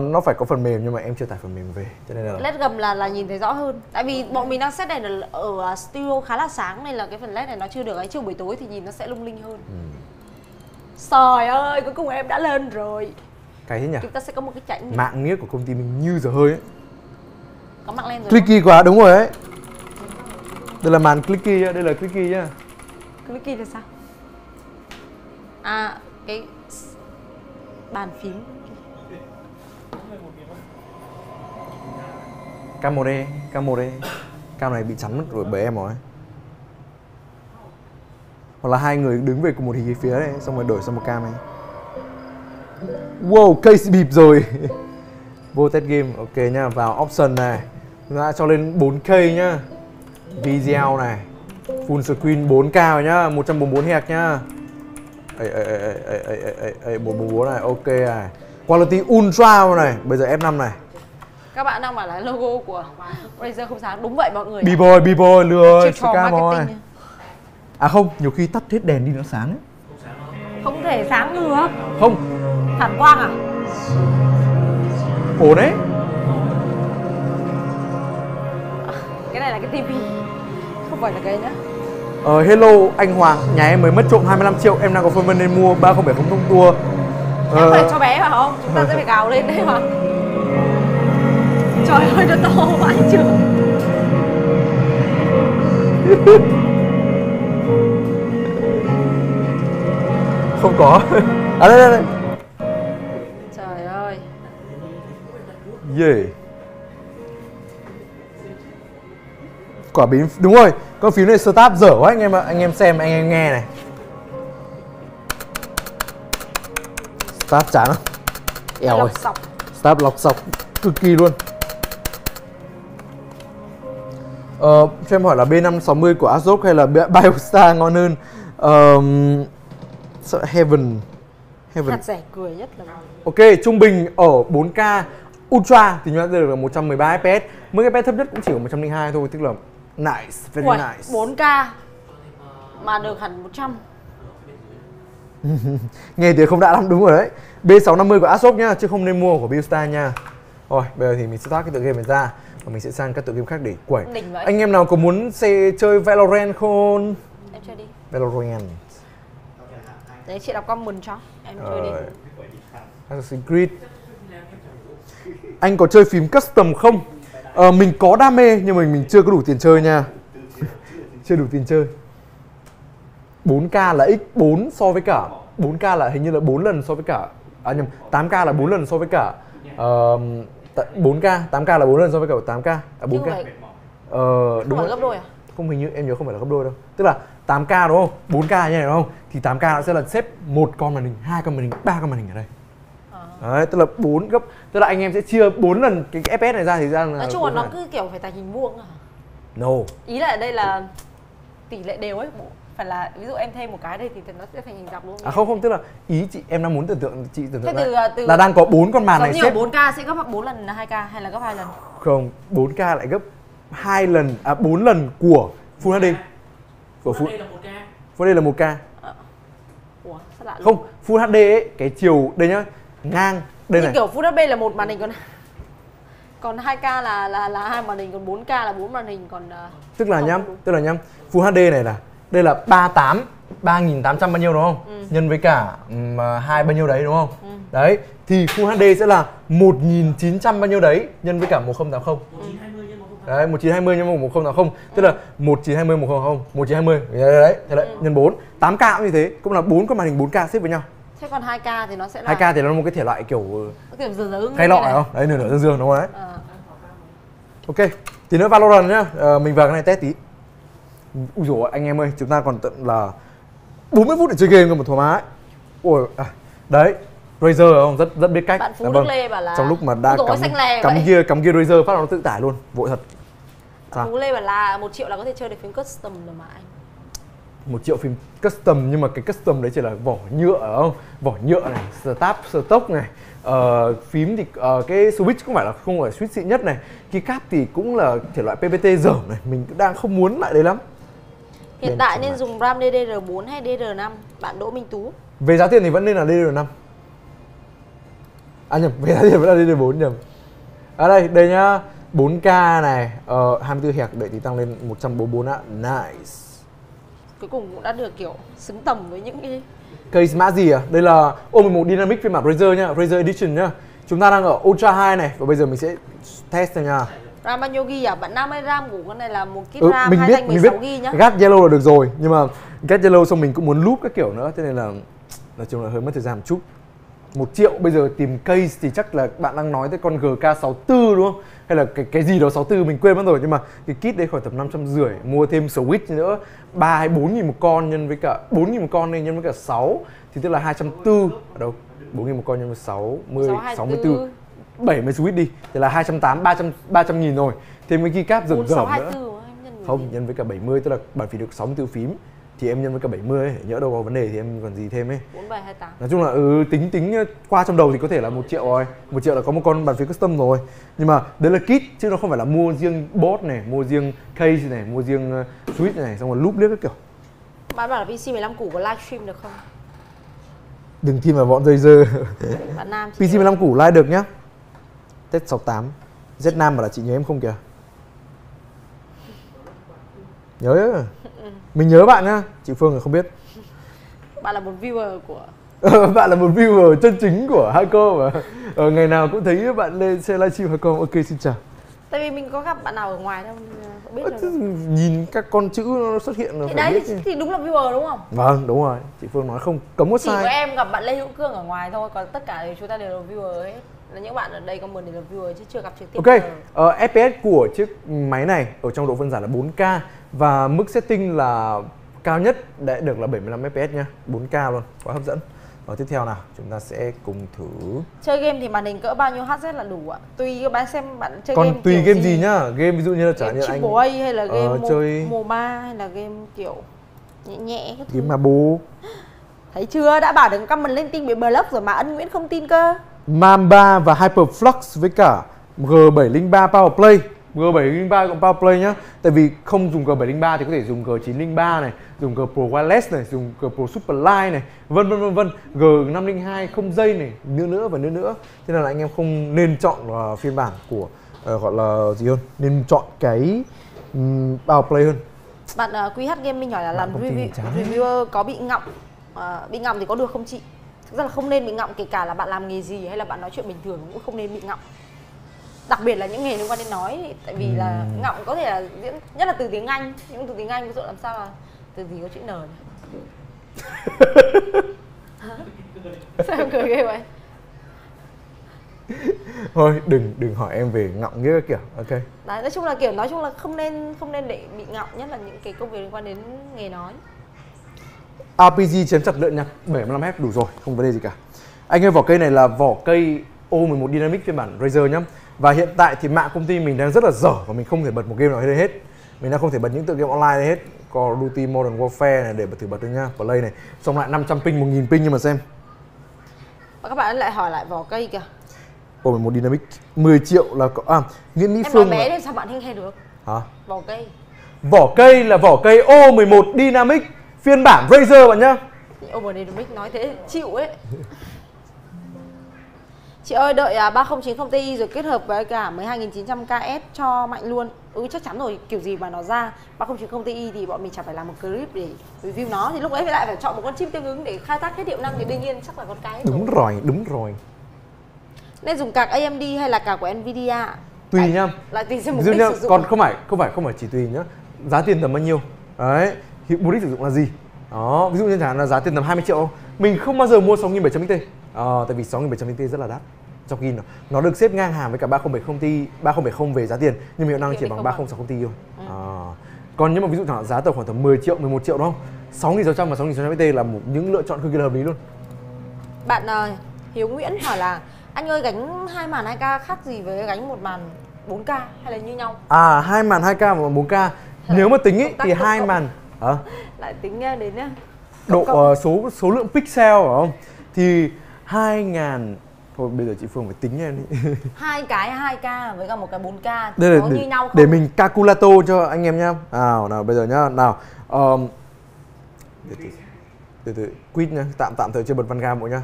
Nó phải có phần mềm nhưng mà em chưa tải phần mềm về cho nên là led gầm là nhìn thấy rõ hơn. Tại vì bọn mình đang set đèn ở studio khá là sáng nên là cái phần led này nó chưa được ấy, chiều buổi tối thì nhìn nó sẽ lung linh hơn. Trời ơi, cuối cùng em đã lên rồi. Cái thế nhỉ? Chúng ta sẽ có một cái chảnh mạng nghĩa của công ty mình như giờ hơi ấy. Có mạng lên rồi. Clicky quá, đúng rồi ấy. Đây là màn clicky nhá, đây là clicky nhá. Clicky là sao? À, cái bàn phím. Cam 1D, cam 1D. Cam này bị chắn mất rồi bởi em rồi. Hoặc là hai người đứng về cùng một hình phía này, xong rồi đổi sang một cam này. Wow, case bịp rồi. Vô test game, ok nhá, vào option này. Chúng ta cho lên 4K nhá. Video này. Full screen 4K nhá, 144 Hz nhá. Ê 444 này, ok này. Quality Ultra này, bây giờ F5 này. Các bạn đang bảo là logo của Razer không sáng, đúng vậy mọi người. B-boy, B-boy, lừa ơi, scam rồi. À không, nhiều khi tắt hết đèn đi nó sáng ấy. Không thể sáng được. Không. Phản quang à? Ổn đấy. Cái này là cái tivi, không phải là cái nữa. Hello anh Hoàng, nhà em mới mất trộm 25 triệu, em đang có phân vân nên mua 3070 không tua. Em phải cho bé vào không? Chúng ta sẽ phải gào lên đấy mà. Trời ơi nó to quá anh chưa. Không có. À đây đây đây. Trời ơi. Yeah. Quả bím, đúng rồi. Con phím này start dở quá anh em ạ. Anh em xem, anh em nghe này. Start chán không? Eo ơi. Start lọc sọc cực kỳ luôn. Cho em hỏi là B560 của Asus hay là Biostar ngon hơn? Sợ Heaven. Hạt rẻ cười nhất là ok, trung bình ở 4K Ultra thì chúng ta được là 113 FPS. Mức FPS thấp nhất cũng chỉ ở 102 thôi, tức là nice, very uầy, nice. 4K mà được hẳn 100. Nghe thì không đã lắm, đúng rồi đấy. B650 của Asus nhá, chứ không nên mua của Biostar nha. Rồi, bây giờ thì mình sẽ thoát cái tựa game này ra và mình sẽ sang các tựa game khác để quẩy. Anh em nào có muốn chơi Valorant không? Em chơi đi. Valorant. Đấy, chị đọc comment cho, em chơi đi. Assassin's Creed. Anh có chơi phím custom không? Mình có đam mê nhưng mà mình chưa có đủ tiền chơi nha. Chưa đủ tiền chơi. 4K là x4 so với cả 4K là hình như là 4 lần so với cả. À nhầm, 8K là 4 lần so với cả 4K, 8K là 4 lần so với cả 8K, 4K. Đúng rồi. Gấp đôi à? Không, hình như em nhớ không phải là gấp đôi đâu. Tức là 8K đúng không? 4K như này đúng không? Thì 8K nó sẽ là xếp một con màn hình, hai con màn hình, ba con màn hình ở đây. Đấy, tức là 4 gấp. Tức là anh em sẽ chia 4 lần cái FPS này ra thì ra là. Nói chung là nó cứ kiểu phải tải hình vuông à? No. Ý là ở đây là tỷ lệ đều ấy, phải là ví dụ em thêm một cái đây thì nó sẽ thành hình dọc luôn. À không không, tức là ý chị em đang muốn tưởng tượng, chị tưởng tượng là đang có 4 con màn này xếp. 4K sẽ gấp 4 lần 2K hay là gấp 2 lần? Không, 4K lại gấp 2 lần, à 4 lần của Full HD. Của Full HD là 1K. Ủa, sao lạ không, Full HD ấy, cái chiều đây nhá, ngang đây như này. Kiểu Full HD là một màn hình, còn 2K là hai màn hình, còn 4K là 4 màn hình, còn tức là nhá, Full HD này là đây là 3800 bao nhiêu đúng không? Nhân với cả 2 bao nhiêu đấy đúng không? Đấy, thì Full HD sẽ là 1900 bao nhiêu đấy nhân với cả 1080. 1920 nhân 1080, tức là 1920 1080, 1920 đấy, thế đấy, nhân 4. 8K cũng như thế, cũng là 4 con màn hình 4K xếp với nhau. Thế còn 2K thì nó sẽ là 2K thì nó là một cái thể loại kiểu dở dở cái lọ này không? Đấy, nửa dương đúng rồi đấy. Ok. Thì nữa Valorant nhá, mình vào cái này test tí. Úi dồi, anh em ơi, chúng ta còn tận là 40 phút để chơi game cơ mà thoải mái. Ôi, đấy, Razer không, rất biết cách. Bạn Phú Đức Lê bảo là trong lúc mà đã cắm gear Razer phát là nó tự tải luôn, vội thật. Bạn Phú Lê bảo là 1 triệu là có thể chơi được phim custom rồi mà anh. 1 triệu phim custom, nhưng mà cái custom đấy chỉ là vỏ nhựa không? Vỏ nhựa này, tab, stock này, phím thì cái switch cũng phải là không phải switch xịn nhất này, keycap thì cũng là thể loại PPT dởm này, mình cũng đang không muốn lại đấy lắm. Hiện bên tại nên này, dùng RAM DDR4 hay DDR5? Bạn Đỗ Minh Tú. Về giá tiền thì vẫn nên là DDR5. À nhầm, về giá tiền vẫn là DDR4 nhầm. Ở đây, đây nhá, 4K này, 24 Hz để thì tăng lên 144 ạ, nice. Cuối cùng cũng đã được kiểu xứng tầm với những cái case mã gì à? Đây là O11 Dynamic phiên bản Razer nhá, Razer Edition nhá. Chúng ta đang ở Ultra 2 này và bây giờ mình sẽ test này nha. RAM bao nhiêu ghi à? Bạn Nam ơi, RAM của con này là 1 GB RAM, 216 GB nhá. Gat yellow là được rồi, nhưng mà gat yellow xong mình cũng muốn loop các kiểu nữa, thế nên là nói chung là hơi mất thời gian một chút. 1 triệu bây giờ tìm case thì chắc là bạn đang nói tới con GK64 đúng không? Hay là cái gì đó 64 mình quên mất rồi, nhưng mà cái kit đây khỏi tầm 550, mua thêm switch nữa 3 hay 4.000 một con nhân với cả 4.000 một con nhân với cả 6 thì tức là 240 ở đâu? 4.000 một con nhân với 64 70 switch đi thì là 280 300.000 rồi. Thêm cái keycap rườm rởm nữa. Không, nhân với cả 70 tức là bản phím được 64 phím. Thì em nhân với cả 70, nhỡ đâu có vấn đề thì em còn gì thêm ấy. 4728. Nói chung là tính qua trong đầu thì có thể là 1 triệu rồi. 1 triệu là có một con bàn phím custom rồi. Nhưng mà đấy là kit chứ nó không phải là mua riêng board này, mua riêng case này, mua riêng switch này xong rồi loop liếc các kiểu. Bạn bảo là PC 15 củ có livestream được không? Đừng thêm vào bọn dây dơ. Bạn Nam PC 15 củ live được nhá. Tết 68. Z Nam bảo là chị nhớ em không kìa. Nhớ chứ. Mình nhớ bạn nhá, chị Phương là không biết. Bạn là một viewer của... bạn là một viewer chân chính của Hacom mà. Ngày nào cũng thấy bạn lên xe livestream Hacom. Ok, xin chào. Tại vì mình có gặp bạn nào ở ngoài đâu, không biết được. Nhìn các con chữ nó xuất hiện là thì phải đấy, biết. Thì đúng là viewer đúng không? Vâng, đúng rồi. Chị Phương nói không, cấm có sai. Chỉ có em gặp bạn Lê Hữu Cương ở ngoài thôi, còn tất cả thì chúng ta đều là viewer hết. Là những bạn ở đây comment để là viewer chứ chưa gặp trực tiếp. Ok, FPS của chiếc máy này ở trong độ phân giải là 4K và mức setting là cao nhất đã được là 75 FPS nha, 4K luôn, quá hấp dẫn. Rồi tiếp theo nào, chúng ta sẽ cùng thử. Chơi game thì màn hình cỡ bao nhiêu Hz là đủ ạ? Tùy các bạn xem bạn chơi còn game. Còn tùy game gì nhá, game ví dụ như là game chẳng như anh AAA hay là game chơi... MOBA hay là game kiểu nhẹ nhẹ cái thứ. Game mà bố. Thấy chưa, đã bảo đừng comment lên tin bị block rồi mà Ân Nguyễn không tin cơ. Mamba và Hyperflux với cả G703 Powerplay. G703 cộng Powerplay nhá. Tại vì không dùng G703 thì có thể dùng G903 này, dùng G Pro Wireless này, dùng G Pro Superlight này, vân vân. G502 không dây này, nữa. Thế nên là anh em không nên chọn phiên bản của gọi là gì hơn, nên chọn cái Powerplay hơn. Bạn QH Gaming hỏi là làm reviewer có bị ngọng, thì có được không chị? Thực ra là không nên bị ngọng, kể cả là bạn làm nghề gì hay là bạn nói chuyện bình thường cũng không nên bị ngọng. Đặc biệt là những nghề liên quan đến nói, tại vì là ngọng có thể là diễn, nhất là từ tiếng Anh, những từ tiếng Anh ví dụ làm sao mà từ gì có chữ N này. Sao em cười ghê vậy? Thôi đừng hỏi em về ngọng nghĩa kiểu. Ok. Đấy, nói chung là kiểu không nên để bị ngọng, nhất là những cái công việc liên quan đến nghề nói. RPG chém chặt lợn nha, 75 Hz đủ rồi, không vấn đề gì cả. Anh ơi, vỏ cây này là vỏ cây O11 Dynamic phiên bản Razer nhá. Và hiện tại thì mạng công ty mình đang rất là dở và mình không thể bật một game nào lên hết. Mình đang không thể bật những tựa game online lên hết. Call of Duty Modern Warfare này để thử bật thôi nha, play này. Xong lại 500 ping, 1000 ping nhưng mà xem. Và các bạn lại hỏi lại vỏ cây kìa. O11 Dynamic 10 triệu là có... Nguyễn Mỹ em Phương... Em bé là... sao bạn hay được? Hả? Vỏ cây. Vỏ cây là vỏ cây O11 Dynamic phiên bản Razer bạn nhá. O11 Dynamic nói thế chịu ấy. Chị ơi, đợi 3090 Ti rồi kết hợp với cả 12900 KS cho mạnh luôn. Chắc chắn rồi, kiểu gì mà nó ra 3090 Ti thì bọn mình chẳng phải làm một clip để review nó. Thì lúc ấy lại phải chọn một con chip tương ứng để khai thác hết hiệu năng thì đương nhiên chắc là con cái. Đúng rồi. Nên dùng card AMD hay là card của NVIDIA? Tùy nhá. Lại tùy xem mục đích sử dụng. Còn không phải chỉ tùy nhá. Giá tiền tầm bao nhiêu? Đấy, mục đích sử dụng là gì? Đó, ví dụ như chẳng hạn là giá tiền tầm 20 triệu. Mình không bao giờ mua 6700 XT. Tại vì 6700 XT rất là đắt. Dòng Kin nó được xếp ngang hàng với cả 3070 về giá tiền, nhưng mà hiệu năng chỉ bằng 3060 Ti thôi. Còn nếu mà ví dụ giá tầm khoảng tầm 10 triệu, 11 triệu đúng không? 6600 và 6600 XT là một những lựa chọn cực kỳ là hợp lý luôn. Bạn Hiếu Nguyễn hỏi là anh ơi, gánh hai màn 2K khác gì với gánh một màn 4K hay là như nhau? À, hai màn 2K và màn 4K. Nếu mà tính ý, thì hai màn lại tính đến độ số lượng pixel phải không? Thì 2000 thôi, bây giờ chị Phương phải tính em đi. Hai cái 2K với cả một cái 4K đây có như nhau không? Để mình calculato cho anh em nhá. Nào bây giờ nhá, nào. Từ từ quit nhá, tạm thời chưa bật Vanguard bộ nhá.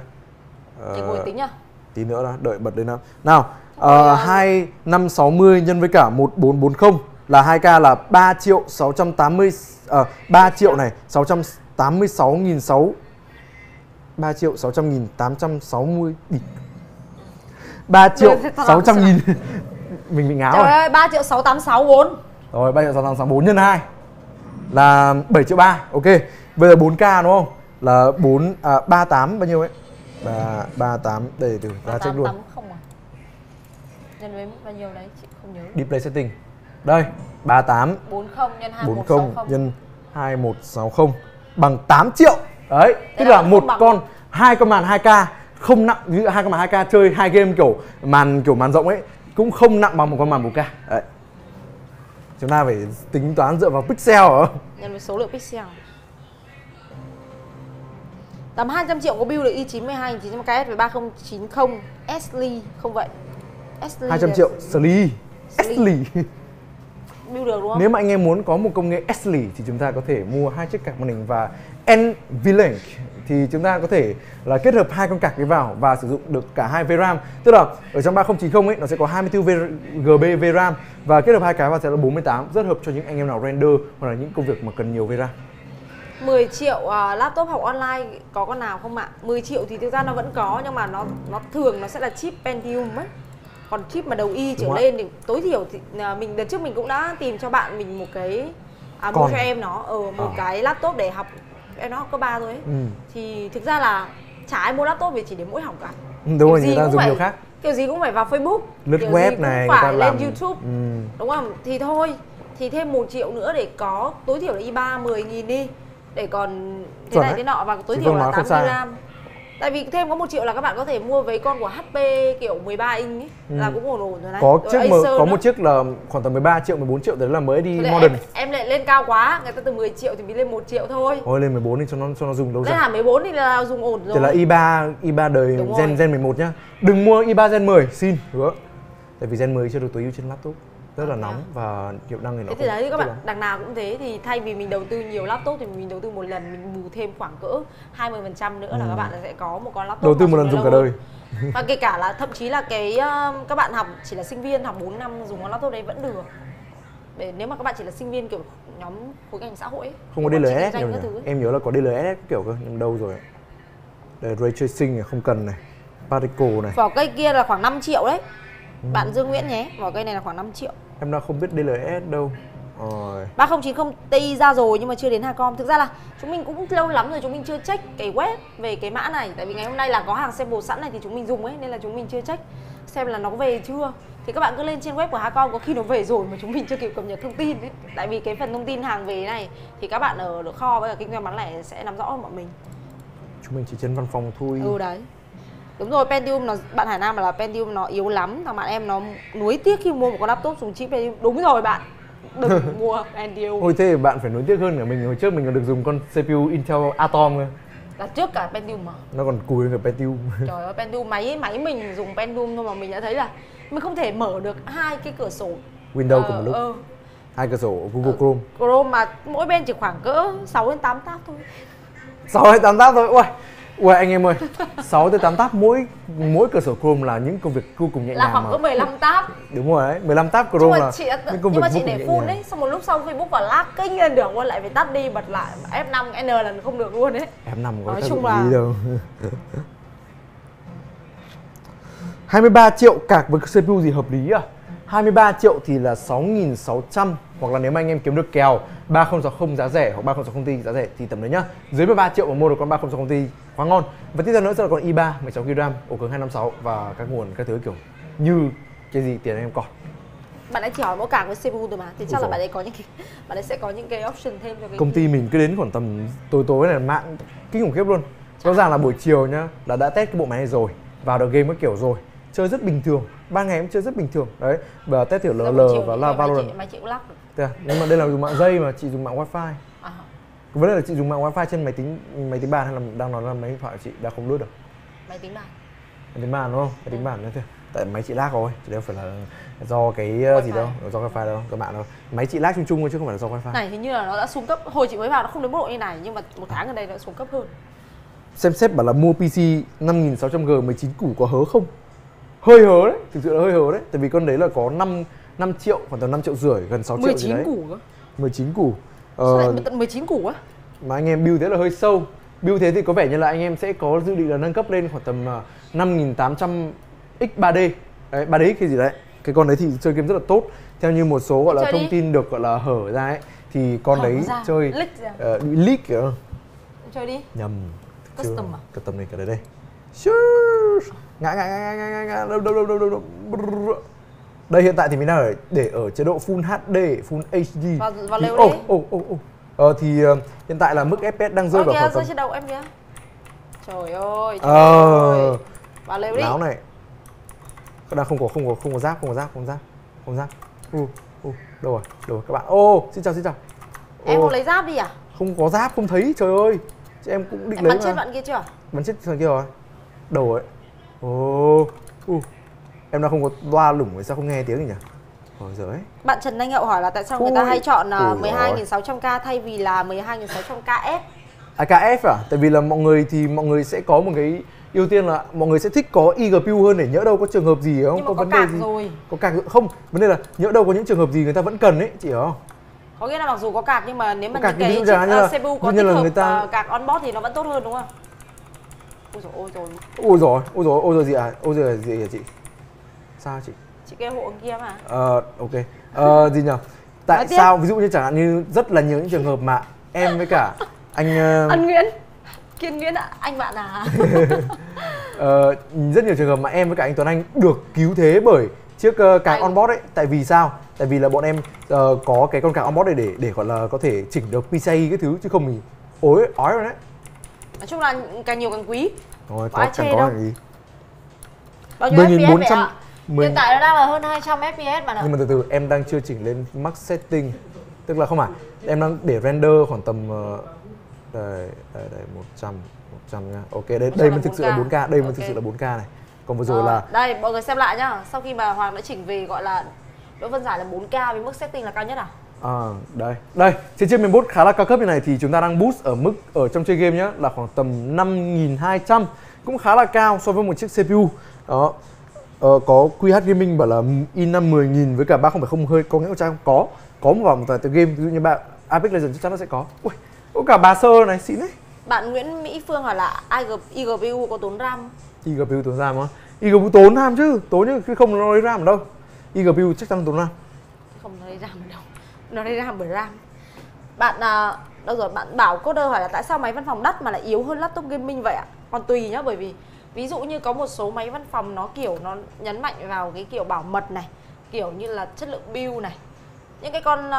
Chị ngồi tính nhá. Tí nữa đó, đợi bật lên nào. Nào, 2560 nhân với cả 1440 là 2K là 3 triệu này, 686.600 3.600.860 3.600.000 mình bị ngáo rồi. Trời ơi, 3.686.4 rồi, 3.686.4 nhân 2 là 7.300.000. Ok, bây giờ 4K đúng không? Là 38 bao nhiêu ấy? 38 để từ ra check luôn. 880 à? Nhân với bao nhiêu đấy chị không nhớ. Đi play setting. Đây, 38 40 nhân 2160 nhân 2160 bằng 8 triệu. Đấy, tức là một con hai con màn 2K không nặng như hai con màn 2K chơi hai game kiểu màn rộng ấy cũng không nặng bằng một con màn 4K. Đấy. Chúng ta phải tính toán dựa vào pixel nhân với số lượng pixel. 200 triệu có build được i9 12900KS với 3090 Sli không vậy? Sli 200 triệu Sli. Build được đúng không? Nếu mà anh em muốn có một công nghệ Sli thì chúng ta có thể mua hai chiếc card màn hình và NVLink thì chúng ta có thể là kết hợp hai con card ấy vào và sử dụng được cả hai VRAM. Tức là ở trong 3090 ấy nó sẽ có 24GB VRAM và kết hợp hai cái vào sẽ là 48, rất hợp cho những anh em nào render hoặc là những công việc mà cần nhiều VRAM. 10 triệu laptop học online có con nào không ạ? 10 triệu thì thực ra nó vẫn có, nhưng mà nó thường nó sẽ là chip Pentium ấy. Còn chip mà đầu i trở lên thì tối thiểu thì mình đợt trước mình cũng đã tìm cho bạn mình một cái mua cho em nó ở một cái laptop để học em nó học cấp 3 rồi ấy. Thì thực ra là chả ai mua laptop vì chỉ để mỗi học cả. Đúng rồi, người ta dùng điều khác. Kiểu gì cũng phải vào Facebook, lướt web này, người ta lên YouTube. Đúng không? Thì thôi, thì thêm 1 triệu nữa để có tối thiểu là i3 10.000 đi. Để còn thế này thế nọ và tối thiểu là 8 gram. Tại vì thêm có 1 triệu là các bạn có thể mua với con của HP kiểu 13 inch ấy, là cũng ổn rồi này. Có một chiếc là khoảng tầm 13 triệu, 14 triệu đấy là mới đi modern. Em lại lên cao quá, người ta từ 10 triệu thì mình lên 1 triệu thôi. Thôi lên 14 đi cho nó dùng lâu dài. Thế là 14 thì là dùng ổn rồi. Thì là i3 đời gen 11 nhá. Đừng mua i3 gen 10, xin hứa. Tại vì gen 10 chưa được tối ưu trên laptop. Rất là nóng và hiệu năng thì nó. Thế thì đấy các bạn, đằng nào cũng thế, thì thay vì mình đầu tư nhiều laptop thì mình đầu tư một lần, mình bù thêm khoảng cỡ 20% nữa là các bạn sẽ có một con laptop. Đầu tư một lần dùng cả đời. Và kể cả là thậm chí là các bạn học chỉ là sinh viên học 4 năm dùng con laptop đấy vẫn được. Để nếu mà các bạn chỉ là sinh viên kiểu nhóm khối ngành xã hội ấy, không có DLSS nhiều nhỉ? Em nhớ là có DLSS kiểu cơ, nhưng đâu rồi? Đây, ray tracing không cần này. Particle này. Vỏ cây kia là khoảng 5 triệu đấy. Bạn Dương Nguyễn nhé, vỏ cây này là khoảng 5 triệu. Em đã không biết DLSS đâu. 3090 Ti ra rồi nhưng mà chưa đến Hacom. Thực ra là chúng mình cũng lâu lắm rồi chúng mình chưa check cái web về cái mã này. Tại vì ngày hôm nay là có hàng sample sẵn này thì chúng mình dùng ấy, nên là chúng mình chưa check xem là nó có về chưa. Thì các bạn cứ lên trên web của Hacom, có khi nó về rồi mà chúng mình chưa kịp cập nhật thông tin ấy. Tại vì cái phần thông tin hàng về này thì các bạn ở kho với cả kinh doanh bán lẻ sẽ nắm rõ hơn bọn mình. Chúng mình chỉ trên văn phòng thôi. Đấy. Đúng rồi, Pentium nó, bạn Hải Nam bảo là Pentium nó yếu lắm, thằng bạn em nó nuối tiếc khi mua một con laptop dùng chip Pentium. Đúng rồi bạn, đừng mua Pentium. Ôi thế bạn phải nuối tiếc hơn cả mình, hồi trước mình còn được dùng con CPU Intel Atom cơ. Là trước cả Pentium mà. Nó còn cùi hơn cả Pentium. Trời ơi, Pentium máy mình dùng Pentium thôi mà mình đã thấy là mình không thể mở được hai cái cửa sổ Windows cùng một lúc. Hai cửa sổ Google Chrome mà mỗi bên chỉ khoảng cỡ 6 đến 8 tab thôi. 6 đến 8 tab thôi. Ui anh em ơi, 6 tới 8 tab mỗi cửa sổ Chrome là những công việc vô cùng nhẹ nhàng. Là khoảng cỡ 15 tab. Đúng rồi đấy, 15 tab Chrome là những công việc vô cùng nhẹ nhàng. Nhưng mà chị để full đấy, xong một lúc sau Facebook vào lag kinh lên được luôn, lại phải tắt đi bật lại. F5N là không được luôn đấy. F5 có tác dụng gì đâu. 23 triệu cạc với CPU gì hợp lý à? 23 triệu thì là 6.600, hoặc là nếu mà anh em kiếm được kèo 3060 giá rẻ hoặc 3060 Ti giá rẻ thì tầm đấy nhá. Dưới 13 triệu mà mua được con 3060 Ti quá ngon. Và tiếp theo nữa sẽ là con i3 16GB RAM, ổ cứng 256 và các nguồn các thứ kiểu như cái gì tiền anh em còn. Bạn ấy chỉ hỏi mỗi card với CPU thôi mà, thì chắc là bạn ấy có những cái, bạn ấy sẽ có những cái option thêm cho cái công ty mình. Cứ đến khoảng tầm tối tối này mạng kinh khủng khiếp luôn. Rõ ràng là buổi chiều nhá là đã test cái bộ máy này rồi, vào được game các kiểu rồi, chơi rất bình thường, ban ngày em chơi rất bình thường đấy, và test thử LL và la Valorant. Máy chị cũng lắc được. Nhưng mà đây là dùng mạng dây mà chị dùng mạng wifi. Vấn đề là chị dùng mạng wifi trên máy tính bàn hay là đang nói là máy điện thoại chị đã không lướt được. Máy tính bàn đúng không? Máy tính bàn nữa thôi. Tại máy chị lag rồi, chứ đâu phải là do cái gì đâu, do wifi đâu, do mạng đâu. Máy chị lag chung thôi chứ không phải là do wifi. Này hình như là nó đã xuống cấp, hồi chị mới vào nó không đến mức độ như này, nhưng mà một tháng gần đây nó xuống cấp hơn. Xem xét bảo là mua PC 5600G 19 củ có hớ không? Hơi hớ đấy, thực sự là hơi hớ đấy. Tại vì con đấy là có 5 triệu, khoảng tầm 5,5 triệu, gần 6 triệu gì đấy. 19 củ cơ. 19 củ. Sao lại tận 19 củ á? Mà anh em build thế là hơi sâu. Build thế thì có vẻ như là anh em sẽ có dự định là nâng cấp lên khoảng tầm 5800 X 3D. Đấy, 3D cái gì đấy. Cái con đấy thì chơi game rất là tốt. Theo như một số gọi là thông tin được gọi là hở ra ấy, thì con hở đấy ra. Chơi bị leak kìa. Chơi đi. Nhầm. Custom à? Custom này cả đấy đây. Ngã đâu. Đây hiện tại thì mình đang để ở chế độ Full HD, Full HD. Và lều đi. Thì hiện tại là mức FPS đang rơi vào khoảng tầm. Rơi trên đầu em kìa. Trời ơi. Và lều đi. Náo này. Đang không có giáp. Đâu rồi? Đâu rồi các bạn? Xin chào. Em không lấy giáp đi à? Không có giáp, không thấy, trời ơi. Chứ em cũng định em lấy. Bắn chết bạn kia chưa? Bắn chết thằng kia rồi. Đầu ấy. Em đang không có loa lủng thì sao không nghe tiếng gì nhỉ? Rồi giời ấy. Bạn Trần Anh Hậu hỏi là tại sao người ta hay chọn 12600K thay vì là 12600KS? À KF à? Tại vì là mọi người sẽ có một cái ưu tiên là mọi người sẽ thích có eGPU hơn, để nhỡ đâu có trường hợp gì không? Nhưng mà có vấn đề gì? Rồi. Có cạc không? Vấn đề là nhỡ đâu có những trường hợp gì người ta vẫn cần ấy, chị hiểu không? Có nghĩa là mặc dù có cạc nhưng mà nếu mà những cái CPU có tích hợp cạc onboard thì nó vẫn tốt hơn đúng không? Ôi dồi gì à? Ôi dồi gì hả chị? Sao chị? Chị kêu hộ kia mà. Ok. Gì nhỉ? Tại sao ví dụ như chẳng hạn như rất là nhiều những trường hợp mà em với cả anh Kiên Nguyễn ạ, anh bạn à. Rất nhiều trường hợp mà em với cả anh Tuấn Anh được cứu thế bởi chiếc card onboard ấy. Tại vì sao? Tại vì là bọn em có cái con card onboard này để gọi là có thể chỉnh được PCI cái thứ, chứ không thì ói rồi đấy. Nói chung là càng nhiều càng quý. Rồi, có ai chê đâu. Bao nhiêu FPS vậy ạ? Hiện tại nó đang là hơn 200 FPS bạn ạ. Nhưng mà từ em đang chưa chỉnh lên max setting. Tức là không phải, em đang để render khoảng tầm đây 100 nha. Ok, đây mới thực sự là 4K, đây mới thực sự là 4K này. Còn vừa rồi là đây, mọi người xem lại nhá. Sau khi mà Hoàng đã chỉnh về gọi là Đỗ Văn Giải là 4K với mức setting là cao nhất à? Đây, trên chiếc mainboard khá là cao cấp như này thì chúng ta đang boost ở mức ở trong chơi game nhá là khoảng tầm 5200, cũng khá là cao so với một chiếc CPU. Đó. Có QH Gaming bảo là i5 10000 với cả 3070 hơi có nghĩa là chắc có một vòng tại tựa game, ví dụ như bạn Apex Legends chắc chắn nó sẽ có. Ui, có cả bà sơ này xịn đấy. Bạn Nguyễn Mỹ Phương hỏi là eGPU có tốn RAM? eGPU tốn RAM á? eGPU tốn RAM chứ, chứ không nó lấy RAM ở đâu. eGPU chắc chắn tốn RAM. Không nó lấy RAM ở đâu. Nó lấy RAM bởi RAM. Bạn đâu rồi, bạn Bảo Coder hỏi là tại sao máy văn phòng đắt mà lại yếu hơn laptop gaming vậy ạ? Còn tùy nhá, bởi vì ví dụ như có một số máy văn phòng nó kiểu nó nhấn mạnh vào cái kiểu bảo mật này, kiểu như là chất lượng build này. Những cái con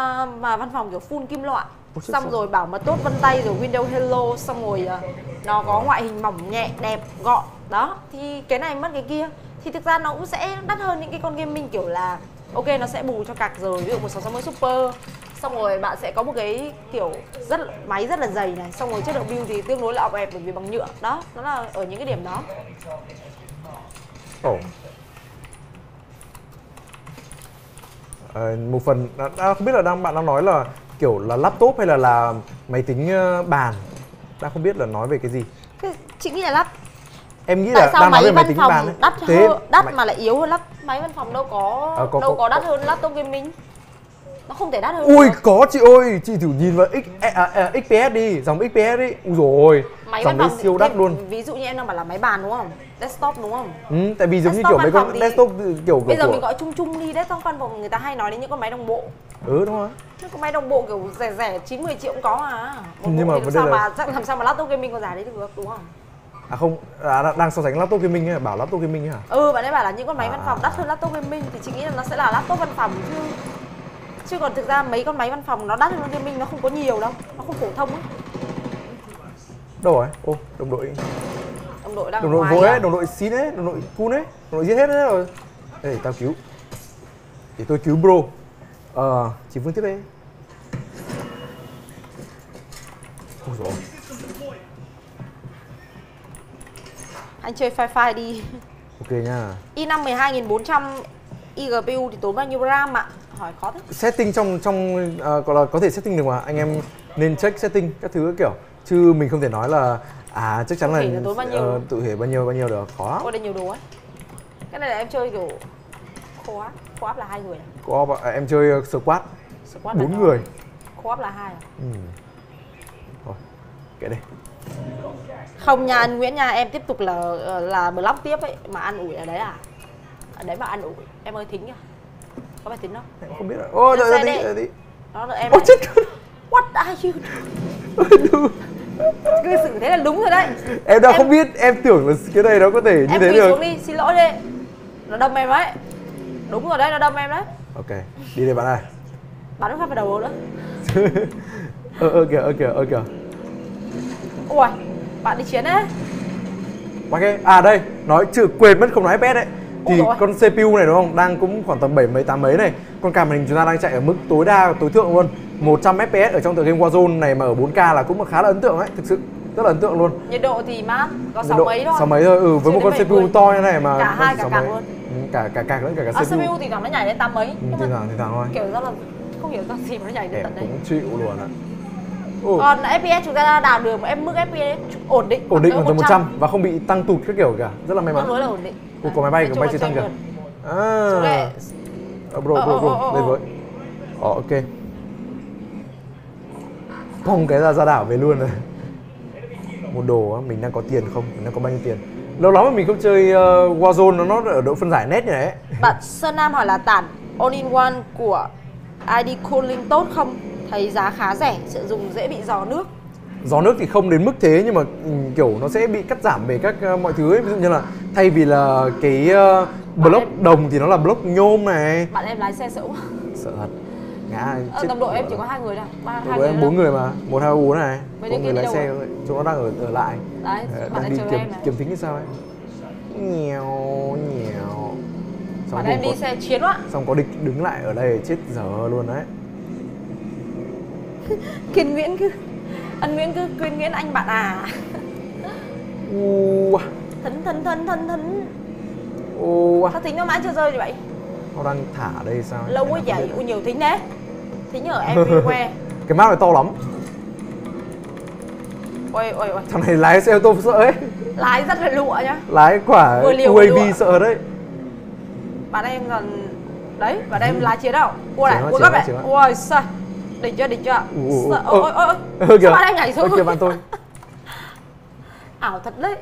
mà văn phòng kiểu full kim loại, xong rồi bảo mật tốt vân tay rồi Windows Hello, xong rồi nó có ngoại hình mỏng nhẹ, đẹp, gọn. Đó, thì cái này mất cái kia. Thì thực ra nó cũng sẽ đắt hơn những cái con gaming kiểu là ok, nó sẽ bù cho cạc rồi, ví dụ 1660 Super. Xong rồi bạn sẽ có một cái kiểu máy rất là dày này, xong rồi chất lượng build thì tương đối là ọp ẹp bởi vì bằng nhựa. Đó, nó là ở những cái điểm đó. Một phần không biết là bạn đang nói là kiểu là laptop hay là máy tính bàn. Đang không biết là nói về cái gì. Chị nghĩ là laptop. Em nghĩ tại là sao đang nói về máy tính bàn ấy. Đắt mà lại yếu hơn laptop. Máy văn phòng đâu có đắt hơn laptop gaming. Nó không thể đắt hơn. Ui có chị ơi, chị thử nhìn vào XPS đi, dòng XPS đi. Ui dồi ôi. máy dòng văn phòng siêu đắt luôn. Ví dụ như em đang bảo là máy bàn đúng không? Desktop đúng không? Ừ, tại vì giống desktop như kiểu mấy con desktop kiểu bây giờ mình gọi chung chung đi, desktop văn phòng người ta hay nói đến những con máy đồng bộ. Ừ đúng rồi. Chứ có máy đồng bộ kiểu rẻ rẻ 90 triệu cũng có à. Nhưng mà vấn đề là làm sao mà laptop gaming có giá đấy được đúng không? À không, đang so sánh laptop gaming ấy, bảo laptop gaming ấy hả? Ừ, bạn ấy bảo là những con máy văn phòng đắt hơn laptop gaming thì chị nghĩ là nó sẽ là laptop văn phòng chứ còn thực ra mấy con máy văn phòng nó đắt hơn gaming nó không có nhiều đâu, nó không phổ thông ấy. Đâu rồi? Ô, đồng đội đang ngoài vội ấy, đồng đội xin ấy, đồng đội cun ấy, đồng đội giết hết đấy rồi. Đây, tao cứu. Để tôi cứu bro. Chị Vương tiếp đi. Ôi dồi ôi. Anh chơi Far Cry đi. Ok nha. i5 12400 iGPU thì tốn bao nhiêu RAM ạ? Hỏi khó thế. Setting có thể setting được mà. Anh em nên check setting các thứ kiểu. Chứ mình không thể nói là chắc chắn là tốn bao nhiêu. Tự thể bao nhiêu được, khó. Có đây nhiều đồ ấy. Cái này là em chơi kiểu co-op là 2 người. Co-op em chơi squad. Squad 4 người. Co-op là 2. Thôi, kệ đây. Không nha anh Nguyễn nha, em tiếp tục là block tiếp ấy mà ăn ủi ở đấy à? Ở đấy mà ăn ủi, em ơi thính kìa. Có phải thính không? Em không biết rồi. Ôi đợi đi. Đó là em. Ôi chết. What are you doing? Cư xử thế là đúng rồi đấy. Em đang không biết, em tưởng là cái này nó có thể như thế được. Em quỳ xuống đi, xin lỗi đi. Nó đâm em đấy. Đúng rồi đấy, nó đâm em đấy. Ok, đi đây bạn ơi. Bắn phát vào đầu nữa. Kìa. Ôi, bạn đi chiến đấy. Okay. À đây, nói chưa quên mất không nói FPS đấy. Thì con CPU này đúng không, đang cũng khoảng tầm 7 mấy 8 mấy này. Con card màn hình chúng ta đang chạy ở mức tối đa, tối thượng luôn 100 FPS ở trong tựa game Warzone này mà ở 4K là cũng khá là ấn tượng đấy, thực sự rất là ấn tượng luôn. Nhiệt độ thì mát, có 6 mấy thôi. Ừ, với một con CPU to như này mà cả hai cả cạc luôn. Cả CPU thì nó nhảy lên 8 mấy. Thì thẳng thôi. Kiểu rất là không hiểu ra gì mà nó nhảy đến tận đấy. Cũng chịu luôn ạ. Còn FPS chúng ta đạt được em mức FPS ổn định khoảng tầm 100 và không bị tăng tụt các kiểu cả, rất là may mắn. Tương đối là ổn định. Có máy bay chưa tăng kìa. À. Bro, đây với. Ok. Không cái ra đảo về luôn rồi. Một đồ á, mình đang có tiền không? Mình đang có bao nhiêu tiền? Lâu lắm mà mình không chơi Warzone, nó ở độ phân giải nét như này. Bạn Sơn Nam hỏi là tản All in One của ID Cooling tốt không? Thấy giá khá rẻ, sử dụng dễ bị giò nước. Gió nước thì không đến mức thế nhưng mà kiểu nó sẽ bị cắt giảm về các mọi thứ ấy. Ví dụ như là thay vì là cái block đồng thì nó là block nhôm này. Bạn em lái xe sợ quá. Sợ thật. Ngã chết. Tầm đội em chỉ có 2 người thôi. 3 2 người. 4 người mà. 1 2 4 này. Mấy người lái xe thôi. Chúng nó đang ở lại. Đấy, bạn đang đi kiểm thính hay sao ấy. Nhèo. Bạn em đi xe chiến quá. Xong có địch đứng lại ở đây chết dở luôn đấy. Kiên Nguyễn anh bạn à. Thấn. Sao thính nó mãi chưa rơi như vậy? Nó đang thả ở đây sao? Lâu quá vậy, nhiều thính đấy. Thính ở everywhere. Cái map này to lắm. Ôi. Thằng này lái xe ô tô sợ ấy. Lái rất là lụa nhá. Lái quả UAV sợ đấy. Bạn em còn... Đấy, bạn em lái chiến đâu. Ua gấp vậy. Ôi sao? Đỉnh chưa? Ôi, sao bạn em nhảy xuống? Kìa bạn tôi. Ảo thật đấy.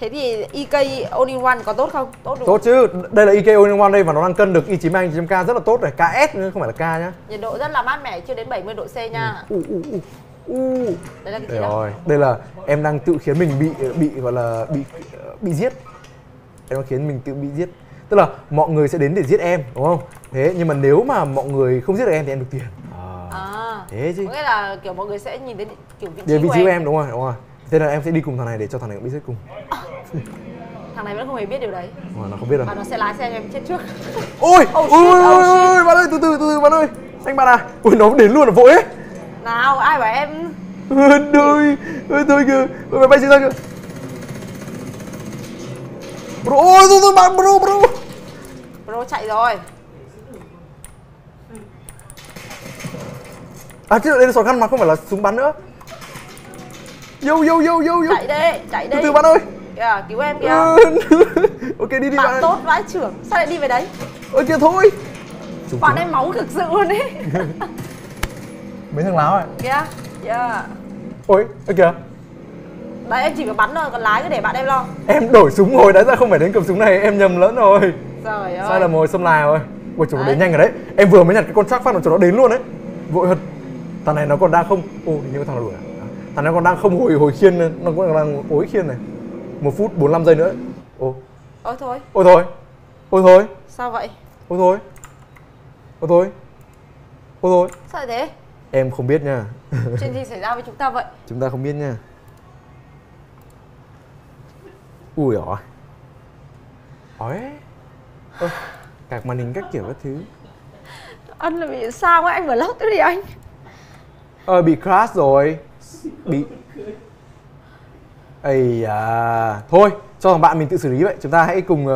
Thế thì EK All-in-One có tốt không? Tốt chứ, đây là EK All-in-One đây và nó đang cân được i9-12900K rất là tốt này, KS nữa không phải là K nhá. Nhiệt độ rất là mát mẻ, chưa đến 70 độ C nha. Đây là cái gì rồi, đây là em đang tự khiến mình bị gọi là bị giết. Em khiến mình tự bị giết. Tức là mọi người sẽ đến để giết em, đúng không? Thế nhưng mà nếu mà mọi người không giết được em thì em được tiền. Thế chứ. Có nghĩa là kiểu mọi người sẽ nhìn đến kiểu vị trí của em đúng rồi. Thế là em sẽ đi cùng thằng này để cho thằng này cũng bị giết cùng. Thằng này vẫn không hề biết điều đấy. Nó không biết rồi. Và nó sẽ lái xe cho em chết trước. Ôi, bạn ơi, từ từ bạn ơi. Anh bạn à. Ôi nó đến luôn là vội ấy. Nào, ai bảo em. Ôi, kìa. Ôi mày bay ra kìa. Bro, ôi, bạn bro. Bro chạy rồi. À chứ đây là sọt khăn mà không phải là súng bắn nữa. Yo. Chạy đi. Từ từ bạn ơi. Kìa, cứu em kìa. Ok đi bạn. Tốt vãi trưởng, sao lại đi về đấy? Ôi kìa thôi. Bạn em máu thực sự luôn ấy. mấy thằng láo này. Kìa, kìa. Ôi, ơ kìa. Đấy em chỉ có bắn thôi, còn lái cứ để bạn em lo. Em đổi súng hồi đã ra không phải đến cầm súng này, em nhầm lẫn rồi. Trời ơi. Sai là mồi xâm lai rồi. Ôi trời đến nhanh rồi đấy. Em vừa mới nhặt cái con xác phát mà chỗ nó đến luôn đấy. Vội hật. Thằng này nó còn đang không. Ô như thằng đuổi. Thằng nó còn đang không hồi khiên, nó cũng đang ối khiên này. 1 phút 45 giây nữa. Ô. Ôi thôi. Ôi thôi. Ôi thôi. Sao vậy? Ôi thôi. Ôi thôi. Ôi thôi. Sao lại thế? Em không biết nha. Chuyện gì xảy ra với chúng ta vậy? Chúng ta không biết nha. Ui giời. Ói. Ơ, các màn hình các kiểu các thứ. Anh là bị sao ấy, anh vừa lót cái gì anh? Bị crash rồi. Bị. Ây à. Thôi, cho thằng bạn mình tự xử lý vậy. Chúng ta hãy cùng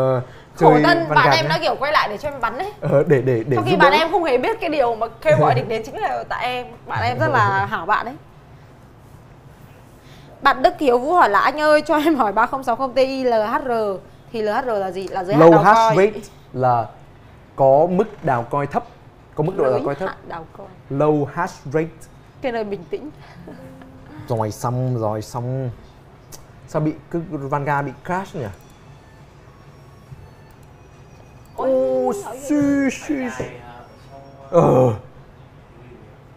khổ thân bạn em nhé. Đã kiểu quay lại để cho em bắn đấy. Để trong khi bạn em không hề biết cái điều mà kêu gọi địch đến chính là tại em. Bạn em rất là hảo bạn đấy. Bạn Đức Hiếu Vũ hỏi là anh ơi cho em hỏi 3060 Ti LHR thì LHR là gì? Là giới hạn đào coi. Low hash rate là có mức đào coi thấp, có mức độ đào coi thấp. Low hash rate. Cái này bình tĩnh. Rồi xong. Sao bị cứ Vanguard bị crash nhỉ? Ôi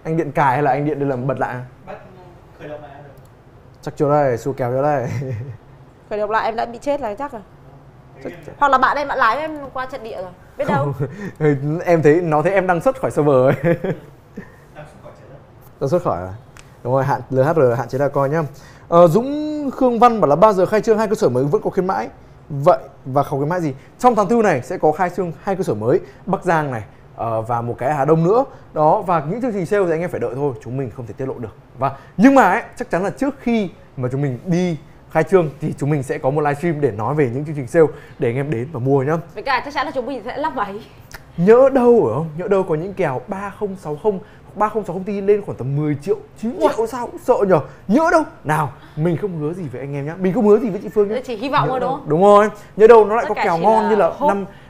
anh điện cài hay là anh điện để làm bật lại? Chắc chỗ đây, xua kéo chỗ đây. Khởi động lại em đã bị chết là chắc rồi. Hoặc là bạn em đã lái em qua trận địa rồi. Biết đâu. Em thấy nó thấy em đang xuất khỏi server rồi. Đang xuất khỏi rồi. Đúng rồi, hạn LHR hạn chế là coi nhá. Dũng Khương Văn bảo là 3 giờ khai trương 2 cơ sở mới vẫn có khuyến mãi. Vậy và không khuyến mãi gì? Trong tháng 4 này sẽ có khai trương 2 cơ sở mới, Bắc Giang này và một cái Hà Đông nữa. Đó và những chương trình sale thì anh em phải đợi thôi, chúng mình không thể tiết lộ được. Và nhưng mà ấy, chắc chắn là trước khi mà chúng mình đi khai trương thì chúng mình sẽ có một livestream để nói về những chương trình sale để anh em đến và mua nhá. Với cả chắc chắn là chúng mình sẽ lắp máy. Nhỡ đâu phải không? Nhỡ đâu có những kèo 3060 3060 Ti lên khoảng tầm 10 triệu, 9 triệu sao cũng sợ nhờ. Nhỡ đâu. Nào, mình không hứa gì với anh em nhá. Mình không hứa gì với chị Phương nhá. Chỉ hy vọng thôi đúng không? Đúng rồi. Nhỡ đâu nó lại có kèo ngon như là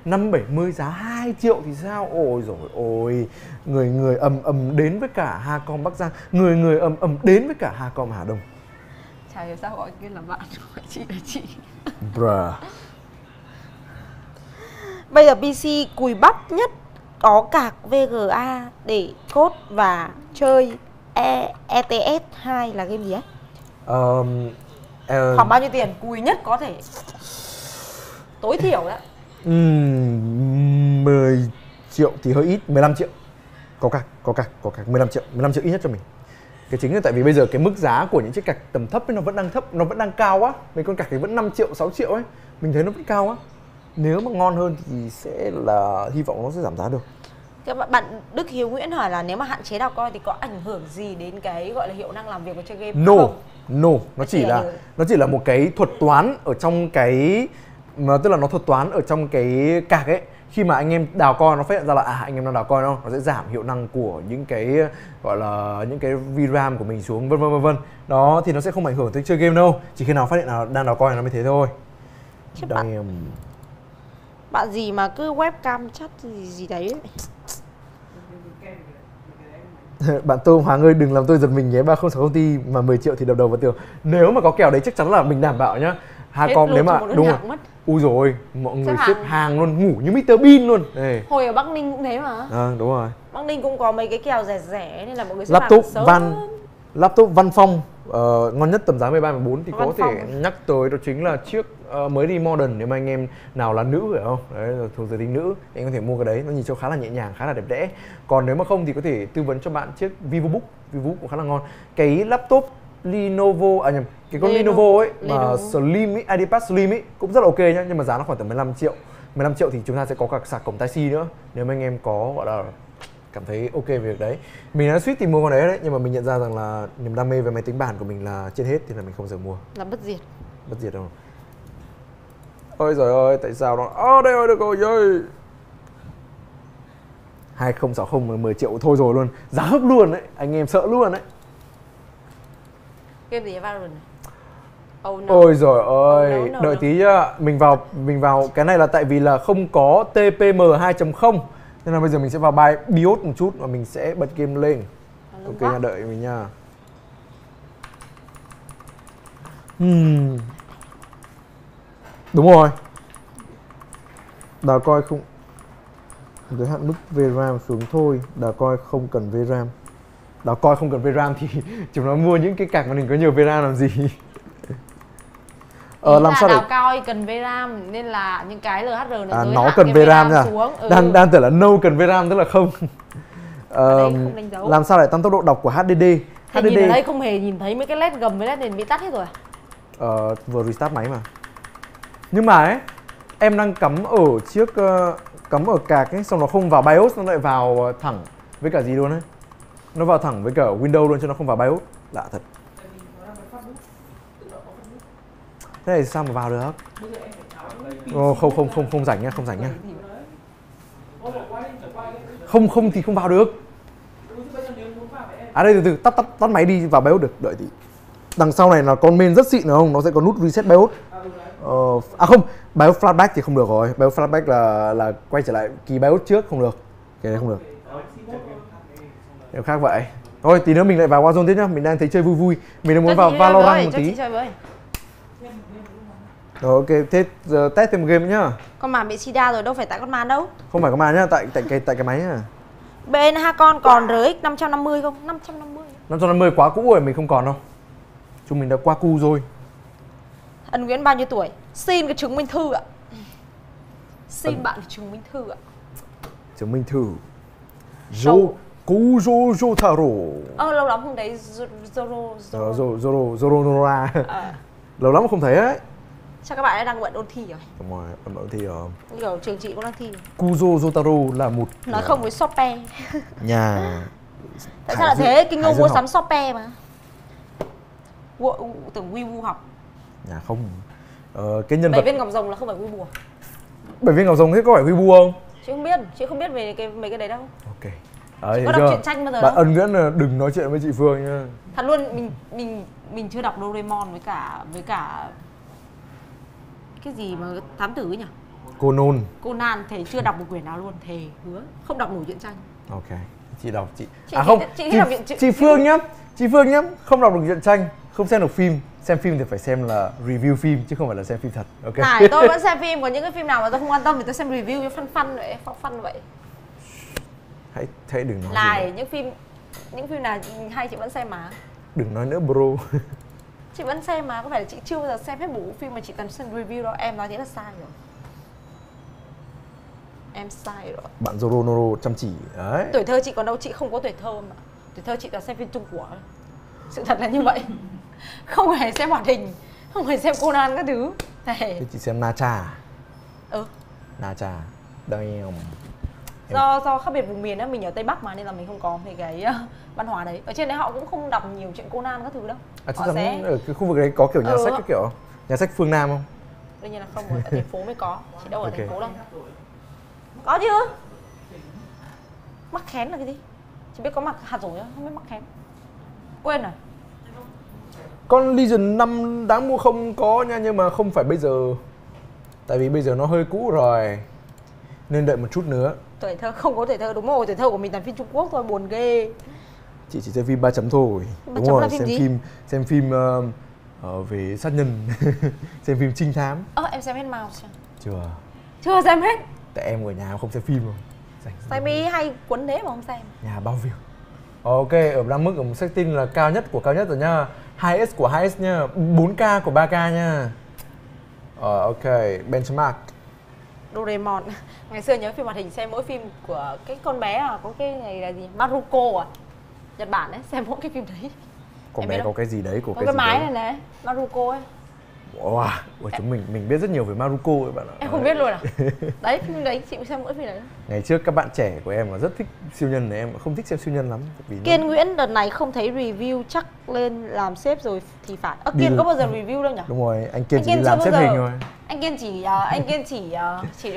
570 giá 2 triệu thì sao? Ôi dồi ôi. Người ầm ầm đến với cả Hacom Bắc Giang, người ầm ầm đến với cả Hacom Hà Đông. Chả hiểu sao gọi kia là bạn, gọi chị là chị. Bruh. Bây giờ PC cùi bắp nhất có cạc VGA để cốt và chơi ETS 2 là game gì ấy? Khoảng bao nhiêu tiền? Cùi nhất có thể. Tối thiểu đó. 10 triệu thì hơi ít, 15 triệu. Có cạc 15 triệu ít nhất cho mình. Cái chính là tại vì bây giờ cái mức giá của những chiếc cạc tầm thấp ấy nó vẫn đang thấp, nó vẫn đang cao á. Mấy con cạc thì vẫn 5 triệu, 6 triệu ấy. Mình thấy nó vẫn cao á. Nếu mà ngon hơn thì sẽ là hy vọng nó sẽ giảm giá được. Các bạn Đức Hiếu Nguyễn hỏi là nếu mà hạn chế đào coi thì có ảnh hưởng gì đến cái gọi là hiệu năng làm việc của chơi game không? No, nó chỉ là một cái thuật toán ở trong cái tức là nó thuật toán ở trong cái cạc ấy. Khi mà anh em đào coi nó phát hiện ra là anh em đang đào coi đâu, nó sẽ giảm hiệu năng của những cái gọi là những cái VRAM của mình xuống vân vân. Đó thì nó sẽ không ảnh hưởng tới chơi game đâu. Chỉ khi nào phát hiện là đang đào coi nó mới thế thôi. Bạn gì mà cứ webcam chat gì đấy ấy. Bạn Tô Hoàng ơi đừng làm tôi giật mình nhé, 3060 Ti mà 10 triệu thì đập đầu vào tường. Nếu mà có kèo đấy chắc chắn là mình đảm bảo nhá. Hacom nếu mà đúng rồi. Ui rồi mọi người xếp hàng luôn, ngủ như Mr Bean luôn. Đây. Hồi ở Bắc Ninh cũng thế mà. À, đúng rồi. Bắc Ninh cũng có mấy cái kèo rẻ nên là mọi người xếp hàng sớm. Laptop văn phòng ngon nhất tầm giá 13-14 thì có thể nhắc tới đó chính là chiếc mới đi modern. Nếu mà anh em nào là nữ phải không? Đấy, thuộc giới tính nữ thì anh có thể mua cái đấy, nó nhìn trông khá là nhẹ nhàng, khá là đẹp đẽ. Còn nếu mà không thì có thể tư vấn cho bạn chiếc VivoBook cũng khá là ngon. Cái laptop Lenovo, cái con Lenovo ấy mà Slim ấy, iPad Slim ấy cũng rất là ok nhá, nhưng mà giá nó khoảng tầm 15 triệu. 15 triệu thì chúng ta sẽ có cả sạc cổng Type C nữa. Nếu mà anh em có gọi là cảm thấy ok về việc đấy, mình đã suýt tìm mua con đấy, nhưng mà mình nhận ra rằng là niềm đam mê về máy tính bàn của mình là trên hết, thì là mình không giờ mua. Là bất diệt đâu. Ôi giời ơi, tại sao nó đây ơi được rồi. 2060 10 triệu thôi rồi luôn, giá hấp luôn đấy, anh em sợ luôn đấy. Game gì Valorant? Oh no. Ôi giời ơi, oh no, đợi tí nhá. Mình vào cái này là tại vì là không có TPM 2.0. Nên là bây giờ mình sẽ vào bài BIOS một chút và mình sẽ bật game lên. Ok nha, đợi mình nha. Đúng rồi. Đào coi không giới hạn mức VRAM xuống thôi. Đào coi không cần VRAM. Đào coi không cần VRAM thì chúng nó mua những cái card màn hình có nhiều VRAM làm gì. Làm là sao đào để... coi cần VRAM nên là những cái LHR nó cần VRAM nha. Đang tưởng là no cần VRAM tức là không. Làm sao để tăng tốc độ đọc của HDD? HDD nhìn ở đây không hề nhìn thấy mấy cái led gầm với led nền bị tắt hết rồi. Vừa restart máy mà. Nhưng mà ấy, em đang cắm ở chiếc cắm ở cạc ấy, xong nó không vào BIOS, nó lại vào thẳng với cả gì luôn ấy. Nó vào thẳng với cả Windows luôn chứ nó không vào BIOS. Lạ thật. Thế này sao mà vào được? Không rảnh nha, không rảnh nha. Không thì không vào được. À đây, từ từ, tắt máy đi, vào BIOS được, đợi tí. Đằng sau này là con main rất xịn đúng không? Nó sẽ có nút reset BIOS. À không, BIOS flashback thì không được rồi. BIOS flashback là quay trở lại ký BIOS trước, không được. Cái này không được. Điều khác vậy. Thôi, tí nữa mình lại vào Warzone tiếp nhá. Mình đang thấy chơi vui vui. Mình đang muốn vào Valorant một tí. Rồi ok, thế test thêm một game nữa nhá. Con màn bị sida rồi, đâu phải tại con màn đâu. Không phải con màn nhá, tại cái máy nhá. Bên Hacom còn RX 550 không? 550. 550 quá cũ rồi, mình không còn đâu. Chúng mình đã qua cu rồi. Ân Nguyễn bao nhiêu tuổi? Xin cái chứng minh thư ạ. Xin bạn cái chứng minh thư ạ. Chứng minh thư. Jotaro. Lâu lắm không thấy Zoro. Lâu lắm không thấy ấy. Chắc các bạn đã đang bận ôn thi rồi. Đúng rồi, bận ôn thi rồi. Kiểu trường chị cũng đang thi. Kuzo Jotaro là một nói không với Shopee. Nhà. Tại sao là thế? Kinh Ngô mua sắm Shopee mà. Tưởng Weibo học. Nhà không. Cái nhân vật 7 viên ngọc rồng là không phải Weibo. 7 viên ngọc rồng thế có phải Weibo không? Chị không biết về cái mấy cái đấy đâu. Ok. Chị có đọc truyện tranh bao giờ đâu. Bạn Ân Nguyễn là đừng nói chuyện với chị Phương nha. Thật luôn, mình chưa đọc Doraemon với cả cái gì mà thám tử ấy nhỉ? Conan thì chưa đọc một quyển nào luôn, thề hứa không đọc nổi truyện tranh. Ok, chị đọc chị không, chị Phương nhá. Chị Phương nhá, không đọc được truyện tranh, không xem được phim. Xem phim thì phải xem là review phim chứ không phải là xem phim thật. Ok. Này, tôi vẫn xem phim, còn những cái phim nào mà tôi không quan tâm thì tôi xem review cho fun vậy, fun vậy. Hãy đừng nói. Này, những phim nào hay chị vẫn xem mà. Đừng nói nữa bro. Chị vẫn xem mà, có phải là chị chưa bao giờ xem hết bộ phim mà chị toàn xem review đó, em nói thế là sai rồi. Em sai rồi. Bạn Zoro Noro chăm chỉ đấy. Tuổi thơ chị còn đâu, chị không có tuổi thơ mà. Tuổi thơ chị toàn xem phim Trung Quốc. Sự thật là như vậy. Không hề xem hoạt hình, không hề xem Conan các thứ. Thế chị xem Na Cha. Na Cha. Đây không. Do khác biệt vùng miền á, mình ở Tây Bắc mà nên là mình không có về cái văn hóa đấy. Ở trên đấy họ cũng không đọc nhiều chuyện Conan các thứ đâu. Họ sẽ... Ở cái khu vực đấy có kiểu nhà sách, các kiểu nhà sách phương Nam không? Đương nhiên là không rồi, ở thành phố mới có, chỉ đâu ở thành phố đâu. Có chứ. Mắc khén là cái gì? Chỉ biết có mặc hạt rồi thôi, không biết mắc khén. Quên rồi. Con Legion 5 đáng mua không có nha, nhưng mà không phải bây giờ. Tại vì bây giờ nó hơi cũ rồi. Nên đợi một chút nữa. Tuổi thơ không có tuổi thơ, đúng rồi, tuổi thơ của mình toàn phim Trung Quốc thôi, buồn ghê. Chị chỉ xem phim 3.0 thôi. Đúng rồi, xem phim về sát nhân. Xem phim trinh thám. Em xem hết màu chưa? Chưa xem hết. Tại em ở nhà không xem phim rồi. Tại vì hay cuốn thế mà không xem. Nhà bao view. Ok, ở đang mức ở một setting là cao nhất rồi nha. 2S của 2S nha, 4K của 3K nha. Ok, benchmark Doraemon. Ngày xưa nhớ phim hoạt hình xem mỗi phim của cái con bé có cái này là gì? Maruko à? Nhật Bản ấy, xem mỗi cái phim đấy. Con bé có cái gì đấy của cái gì đấy. Có cái mái này này, Maruko ấy. Wow, chúng mình biết rất nhiều về Maruko ấy bạn ạ. Em không biết luôn à? Đấy, phim đấy chị xem mỗi phim đấy. Ngày trước các bạn trẻ của em rất thích siêu nhân này, em không thích xem siêu nhân lắm. Kiên Nguyễn đợt này không thấy review chắc lên làm sếp rồi thì phải. Kiên có bao giờ review đâu nhỉ? Đúng rồi, anh Kiên chỉ làm sếp hình rồi. Anh Kiên chỉ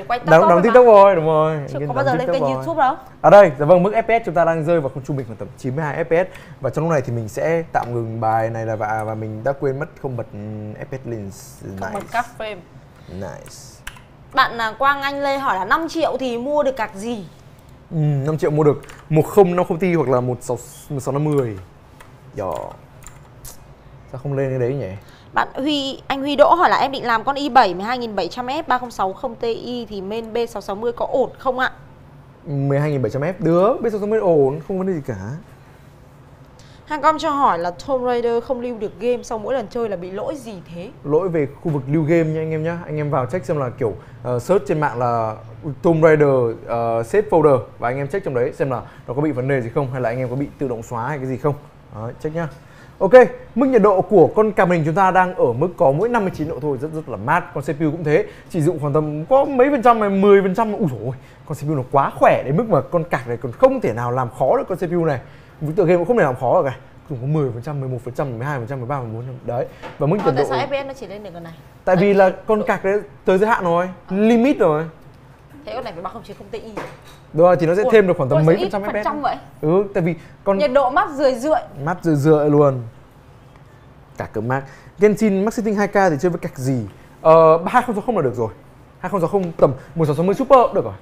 quay TikTok. Đóng TikTok rồi, đúng rồi. Chưa có bao giờ lên kênh YouTube đâu. Ở đây, vâng, mức FPS chúng ta đang rơi vào không trung bình khoảng tầm 92 FPS. Và trong lúc này thì mình sẽ tạm ngừng bài này và mình đã quên mất không bật FPS Lens. Không bật các frame. Nice. Bạn Quang Anh Lê hỏi là 5 triệu thì mua được card gì? 5 triệu mua được 1050 Ti hoặc là 1650. Giờ sao không lên cái đấy nhỉ? Bạn Huy, anh Huy Đỗ hỏi là em định làm con i7 12700F 3060 Ti thì main B660 có ổn không ạ? 12700F đứa B660 ổn, không vấn đề gì cả. Hacom cho hỏi là Tomb Raider không lưu được game sau mỗi lần chơi là bị lỗi gì thế? Lỗi về khu vực lưu game nha anh em nhá. Anh em vào check xem là kiểu search trên mạng là Tomb Raider save folder và anh em check trong đấy xem là nó có bị vấn đề gì không, hay là anh em có bị tự động xóa hay cái gì không. Đó, check nhá. Ok, mức nhiệt độ của con cam hình chúng ta đang ở mức có mỗi 59 độ thôi, rất là mát. Con CPU cũng thế, chỉ dụng khoảng tầm có mấy phần trăm, 10%. Ui dồi ôi, con CPU nó quá khỏe đến mức mà con cạc này còn không thể nào làm khó được con CPU này. Với tựa game cũng không thể làm khó được cả. Dùng có 10%, 11%, 12%, 13%, 14%. Đấy. Và mức nhiệt độ... Tại sao FPS nó chỉ lên được con này? Tại vì là con cạc đấy tới giới hạn rồi, limit rồi. Thế con này phải 3090 Ti. Đúng rồi, thì nó sẽ thêm được khoảng tầm mấy phần trăm FPS. Vậy? Ừ, tại vì con nhiệt độ mát rười rượi. Mát rười rượi luôn. Cả cỡ mát. Genshin Max Setting 2K thì chơi với cạc gì? 2060 là được rồi. 2060 tầm 1660 Super được rồi.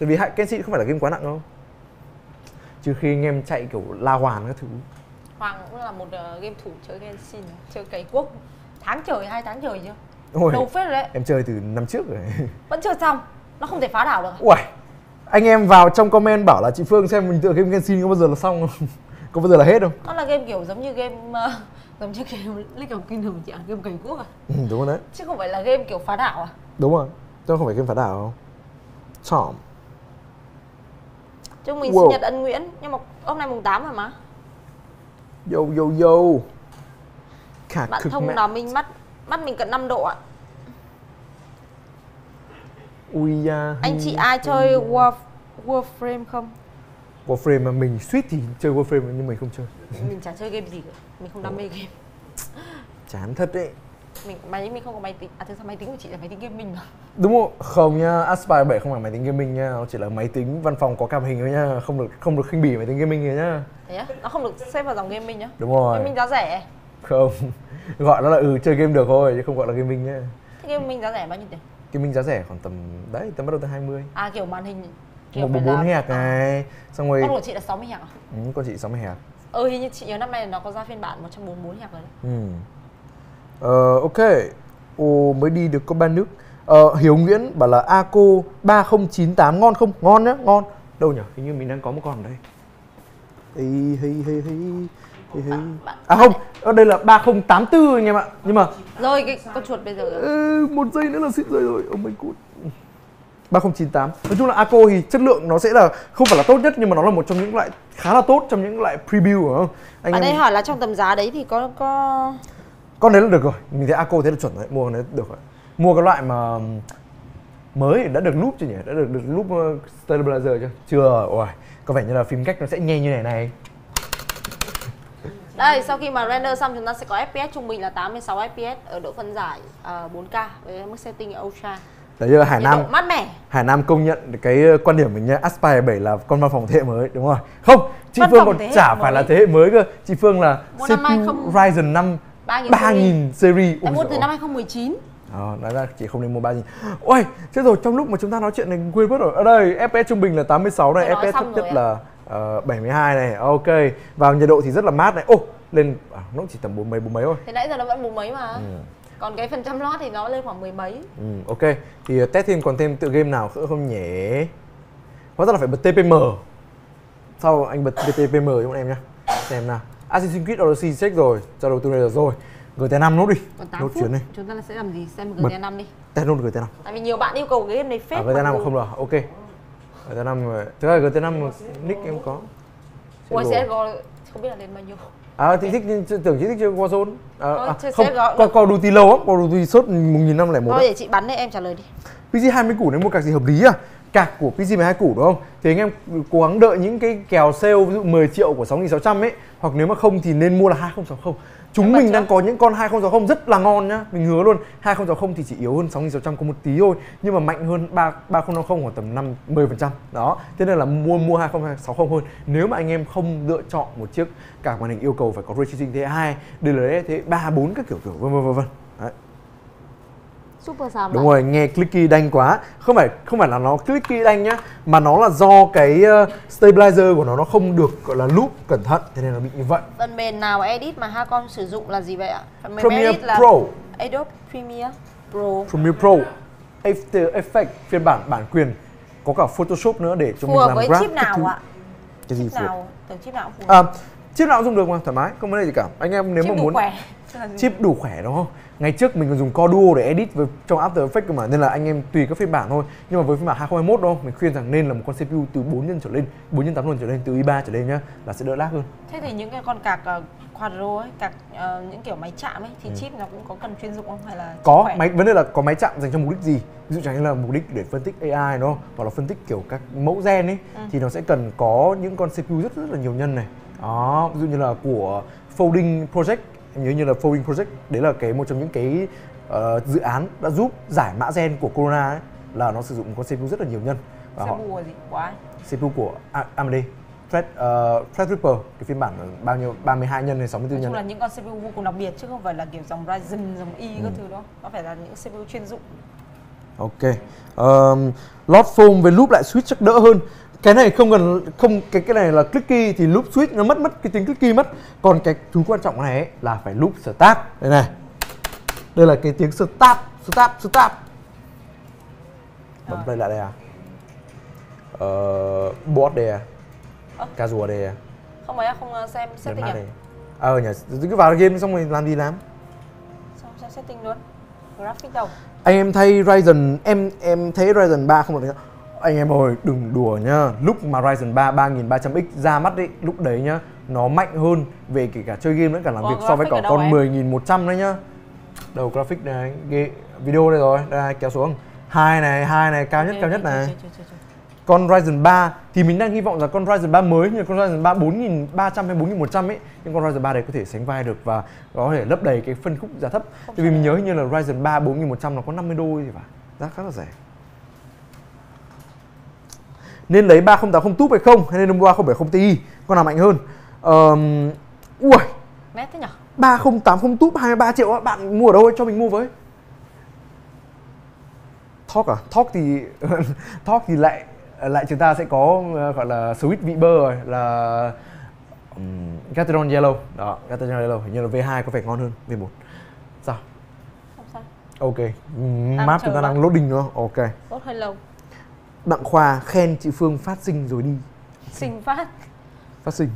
Tại vì Genshin không phải là game quá nặng đâu. Trừ khi anh em chạy kiểu la hoàn các thứ. Hoàng cũng là một game thủ chơi Genshin, chơi cày quốc tháng trời, 2 tháng trời chưa? Ôi, đầu phết rồi đấy. Em chơi từ năm trước rồi. Vẫn chưa xong, nó không thể phá đảo được. Uầy, anh em vào trong comment bảo là chị Phương xem mình tựa game Genshin có bao giờ là xong không? Có bao giờ là hết không? Nó là game kiểu giống như game giống như game League of Kings chị ạ, game cày quốc à? Ừ, đúng rồi đấy. Chứ không phải là game kiểu phá đảo à? Đúng rồi, chứ không phải game phá đảo không? Chòm. Chúng mình sinh nhật Ân Nguyễn, nhưng mà hôm nay mùng 8 rồi mà. Yo yo yo. Khả bạn Thông nói mình mắt mình cận 5 độ ạ. Ui da. Anh chị ai chơi Warframe không? Warframe mà mình suýt thì chơi Warframe nhưng mình không chơi. Mình chả chơi game gì cả, mình không đam mê game. Chán thật đấy. Mình không có máy tính. À thực ra máy tính của chị là máy tính gaming mà. Đúng rồi. Không nha, Aspire 7 không phải máy tính gaming nha, nó chỉ là máy tính văn phòng có cam hình thôi nha, không được khinh bỉ máy tính gaming này nhá. Thế á? Nó không được xếp vào dòng gaming nhá. Đúng rồi. Gaming giá rẻ. Không. Gọi nó là chơi game được thôi chứ không gọi là gaming nhá. Thế gaming giá rẻ bao nhiêu tiền? Gaming giá rẻ khoảng tầm đấy, tầm bắt đầu từ 20. À kiểu màn hình kiểu 144 Hz này. Xong rồi. Con của chị là 60 Hz à? Ừ, con chị 60 Hz. Ừ, hình như chị nhớ năm nay nó có ra phiên bản 144 Hz rồi đấy. Ừ. Ok, mới đi được có 3 nước. Hiếu Nguyễn bảo là Aco 3098 ngon không? Ngon nhá, ngon. Đâu nhỉ? Hình như mình đang có một con ở đây. À không, ở đây là 3084 anh em ạ. Nhưng mà rồi, cái con chuột bây giờ một giây nữa là xịt rơi rồi, oh my god. 3098. Nói chung là Aco thì chất lượng nó sẽ là không phải là tốt nhất nhưng mà nó là một trong những loại khá là tốt trong những loại preview đúng không? Anh em... đây hỏi là trong tầm giá đấy thì có... Con đấy là được rồi, mình thấy Aco thế là chuẩn rồi, mua con đấy được rồi. Mua cái loại mà mới đã được loop chưa nhỉ? Đã được loop stabilizer chưa? Chưa, ôi, có vẻ như là phím cách nó sẽ nhẹ như này. Đây, sau khi mà render xong chúng ta sẽ có FPS trung bình là 86 FPS ở độ phân giải 4K với mức setting Ultra. Đấy là Hải Nam, mát mẻ. Hải Nam công nhận cái quan điểm mình nhá, Aspire 7 là con văn phòng thế hệ mới, đúng rồi. Không, chị Phương còn chả phải là thế hệ mới cơ, chị Phương là Ryzen 5 3000 series. Em mua từ năm 2019. Nói ra chị không nên mua 3000. Ôi, chết rồi, trong lúc mà chúng ta nói chuyện này quên mất rồi. Ở đây FPS trung bình là 86 này, FPS thấp nhất là 72 này. Ok. Vào nhiệt độ thì rất là mát này. Ô, lên nó chỉ tầm 40 mấy thôi. Thế nãy giờ nó vẫn 40 mấy mà. Ừ. Còn cái phần trăm lót thì nó lên khoảng 10 mấy. Ok. Thì test thêm còn thêm tựa game nào nữa không nhỉ? Hóa ra là phải bật TPM. Sau anh bật TPM cho bọn em nhá. Xem nào. Assassin's Creed Odyssey check rồi, cho đầu tư này rồi. GT5 nốt đi, nốt chuyến đi. Chúng ta sẽ làm gì? Xem GT5 đi. Test nốt GT5. Tại vì nhiều bạn yêu cầu cái game này phết. GT5 không được, ok. GT5, thực ra GT5 nick em có. Ủa CSGO không biết là lên bao nhiêu. À thì thích, tưởng chỉ thích chơi Warzone. Không, Call of Duty lâu lắm, Call of Duty sốt 1501. Thôi để chị bắn đấy, em trả lời đi. PC 20 củ này mua cạc gì hợp lý à? Cạc của PC 12 củ đúng không? Thì anh em cố gắng đợi những cái kèo sale, ví dụ 10 triệu của 6600 ấy. Hoặc nếu mà không thì nên mua là 2060. Chúng mình đang có những con 2060 rất là ngon nhá. Mình hứa luôn, 2060 thì chỉ yếu hơn 6600 có một tí thôi. Nhưng mà mạnh hơn 3050 khoảng tầm 50%. Đó, thế nên là mua 2060 hơn. Nếu mà anh em không lựa chọn một chiếc cạc màn hình yêu cầu phải có Ray Tracing thế 2, DLSS thế 3, 4 các kiểu vân vân. Super sầm. Đúng rồi, nghe clicky đanh quá. Không phải là nó clicky đanh nhá, mà nó là do cái stabilizer của nó không được gọi là loop cẩn thận, thế nên nó bị như vậy. Phần mềm nào edit mà Hacom sử dụng là gì vậy ạ? Phần mềm Premiere edit là Pro. Adobe Premiere Pro. Premiere Pro. After Effects phiên bản bản quyền, có cả Photoshop nữa để cho phù mình làm với graph. Chip nào ạ? Cái gì phù? Từ chip nào phù? À, chip nào cũng dùng được mà, thoải mái, không vấn đề gì cả. Anh em nếu chip mà muốn khỏe. Chip đủ khỏe đúng không? Ngày trước mình còn dùng Core Duo để edit trong After Effects mà, nên là anh em tùy các phiên bản thôi. Nhưng mà với phiên bản 2021 đâu, mình khuyên rằng nên là một con CPU từ 4 nhân trở lên, 4x8 luôn trở lên, từ i3 trở lên nhá, là sẽ đỡ lag hơn. Thế thì những cái con cạc quadro ấy, cạc những kiểu máy chạm ấy thì chip nó cũng có cần chuyên dụng không, hay là có máy, vấn đề là có máy chạm dành cho mục đích gì? Ví dụ chẳng hạn là mục đích để phân tích AI đúng không? Hoặc là phân tích kiểu các mẫu gen ấy thì nó sẽ cần có những con CPU rất là nhiều nhân này. Đó, ví dụ như là của Folding Project, em nhớ như là Folding Project, đấy là cái một trong những cái dự án đã giúp giải mã gen của Corona ấy, là nó sử dụng con CPU rất là nhiều nhân. Và CPU của gì? Của ai? CPU của AMD Threadripper, cái phiên bản bao nhiêu, 32 nhân hay 64 nhân. Nói chung là những con CPU vô cùng đặc biệt chứ không phải là kiểu dòng Ryzen, dòng Y các thứ đó. Nó phải là những CPU chuyên dụng. Ok. Lót foam với loop lại switch chắc đỡ hơn. Cái này không cần, không, cái này là clicky thì loop switch nó mất cái tính clicky mất. Còn cái thứ quan trọng này ấy, là phải loop start. Đây này. Đây là cái tiếng start. Bấm play lại đây à? Board đây à? Casual đây à? Không phải, không xem setting à? Ờ nhỉ, cứ vào game xong rồi làm gì làm? Xong xem setting luôn. Graphic đầu. Anh em thấy Ryzen, em thấy Ryzen 3 không được nữa. Anh em ơi, đừng đùa nhá. Lúc mà Ryzen 3 3300X ra mắt ấy, lúc đấy nhá, nó mạnh hơn về kể cả chơi game nữa, cả làm việc so với cả con 10100 đấy nhá. Đầu graphic này, video đây rồi, đây kéo xuống. Hai này cao nhất này. Con Ryzen 3 thì mình đang hy vọng là con Ryzen 3 mới, như con Ryzen 3 4300 hay 4100 ấy, nhưng con Ryzen 3 này có thể sánh vai được và có thể lấp đầy cái phân khúc giá thấp. Thì mình nhớ như là Ryzen 3 4100 nó có $50 thì phải, giá khá là rẻ. Nên lấy 3080 túp hay không, hay nên mua 3070 Ti, con nào mạnh hơn? Ui, mét thế nhở? 3080 túp 23 triệu á, bạn mua ở đâu ấy? Cho mình mua với. Talk à? Talk thì lại chúng ta sẽ có gọi là switch Viper rồi, là Gateron Yellow. Đó, Gateron Yellow hình như là V2 có vẻ ngon hơn V1. Sao? Không sao. Ok, map chúng ta đang loading nữa. Ok. Tốt hơi lâu. Đặng Khoa khen chị Phương phát sinh rồi đi. Sinh phát sinh.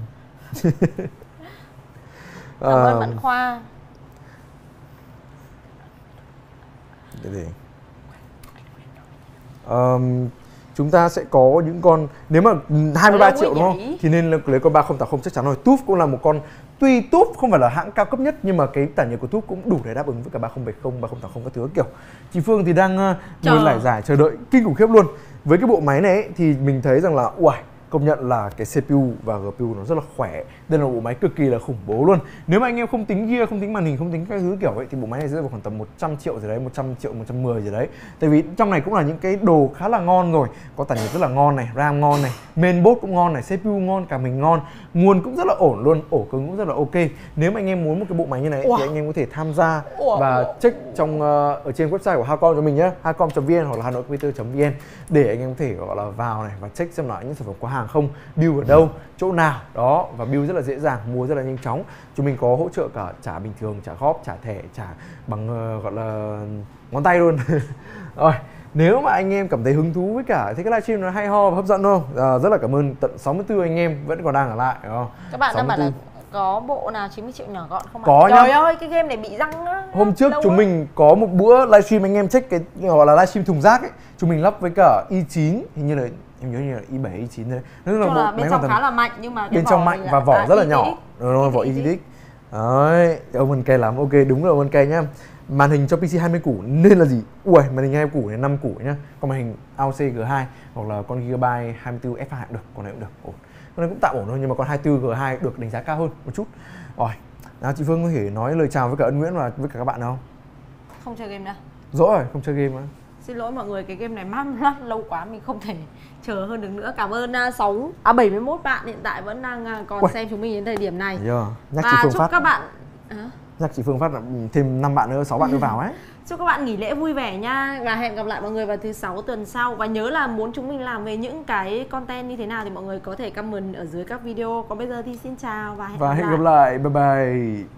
Cảm ơn bạn Khoa. Chúng ta sẽ có những con, nếu mà 23 triệu đúng không, thì nên lấy con 3080 chắc chắn rồi. Túp cũng là một con, tuy Túp không phải là hãng cao cấp nhất nhưng mà cái tản nhiệt của Túp cũng đủ để đáp ứng với cả 3070, 3080 các thứ kiểu. Chị Phương thì đang ngồi lải giải chờ đợi kinh khủng khiếp luôn. Với cái bộ máy này ấy, thì mình thấy rằng là công nhận là cái CPU và GPU nó rất là khỏe. Đây là bộ máy cực kỳ là khủng bố luôn. Nếu mà anh em không tính gear, không tính màn hình, không tính các thứ kiểu ấy thì bộ máy này rơi vào khoảng tầm 100 triệu gì đấy, 100 triệu, 110 gì đấy. Tại vì trong này cũng là những cái đồ khá là ngon rồi. Có tản nhiệt rất là ngon này, RAM ngon này, mainboard cũng ngon này, CPU ngon, cả mình ngon. Nguồn cũng rất là ổn luôn, ổ cứng cũng rất là ok. Nếu mà anh em muốn một cái bộ máy như này thì anh em có thể tham gia và check trong ở trên website của Hacom cho mình nhé, hacom.vn hoặc là hanoicomputer.vn để anh em có thể gọi là vào này và check xem lại những sản phẩm của hàng không, build ở đâu, chỗ nào đó, và build rất là dễ dàng, mua rất là nhanh chóng. Chúng mình có hỗ trợ cả trả bình thường, trả góp, trả thẻ, trả bằng gọi là ngón tay luôn. Rồi, nếu mà anh em cảm thấy hứng thú với cả thấy cái livestream nó hay ho và hấp dẫn không? Rất là cảm ơn tận 64 anh em vẫn còn đang ở lại. Các bạn đang bảo là có bộ nào 90 triệu nhỏ gọn không ạ? Có nhá. Trời ơi, cái game này bị răng đó. Hôm trước chúng mình có một bữa livestream anh em check cái gọi là livestream thùng rác ấy, chúng mình lắp với cả i9 hình như là em nhớ như là i7 i9 đấy. Nói chung là bên trong khá là mạnh nhưng mà bên trong mạnh và vỏ rất là nhỏ. Rồi vỏ EVDX. Đấy, ông Vân Cây lắm. Ok, đúng rồi Vân Cây nhá. Màn hình cho PC 20 củ nên là gì? Ui, màn hình 20 củ này 5 củ nhá. Còn màn hình AOC G2 hoặc là con Gigabyte 24 F2 cũng được, con này cũng được. Ổn. Con này cũng tạm ổn thôi nhưng mà con 24 G2 được đánh giá cao hơn một chút. Rồi, nào chị Phương có thể nói lời chào với cả Ân Nguyễn và với cả các bạn không? Không chơi game đâu. Dỗi rồi, không chơi game nữa. Xin lỗi mọi người, cái game này mang lát lâu quá mình không thể chờ hơn được nữa. Cảm ơn 71 bạn hiện tại vẫn đang còn xem chúng mình đến thời điểm này. Và chúc các bạn Chắc chị Phương Phát là thêm 5 bạn nữa, 6 bạn nữa vào ấy. Chúc các bạn nghỉ lễ vui vẻ nha. Và hẹn gặp lại mọi người vào thứ 6 tuần sau. Và nhớ là muốn chúng mình làm về những cái content như thế nào thì mọi người có thể comment ở dưới các video. Còn bây giờ thì xin chào và hẹn gặp lại. Bye bye.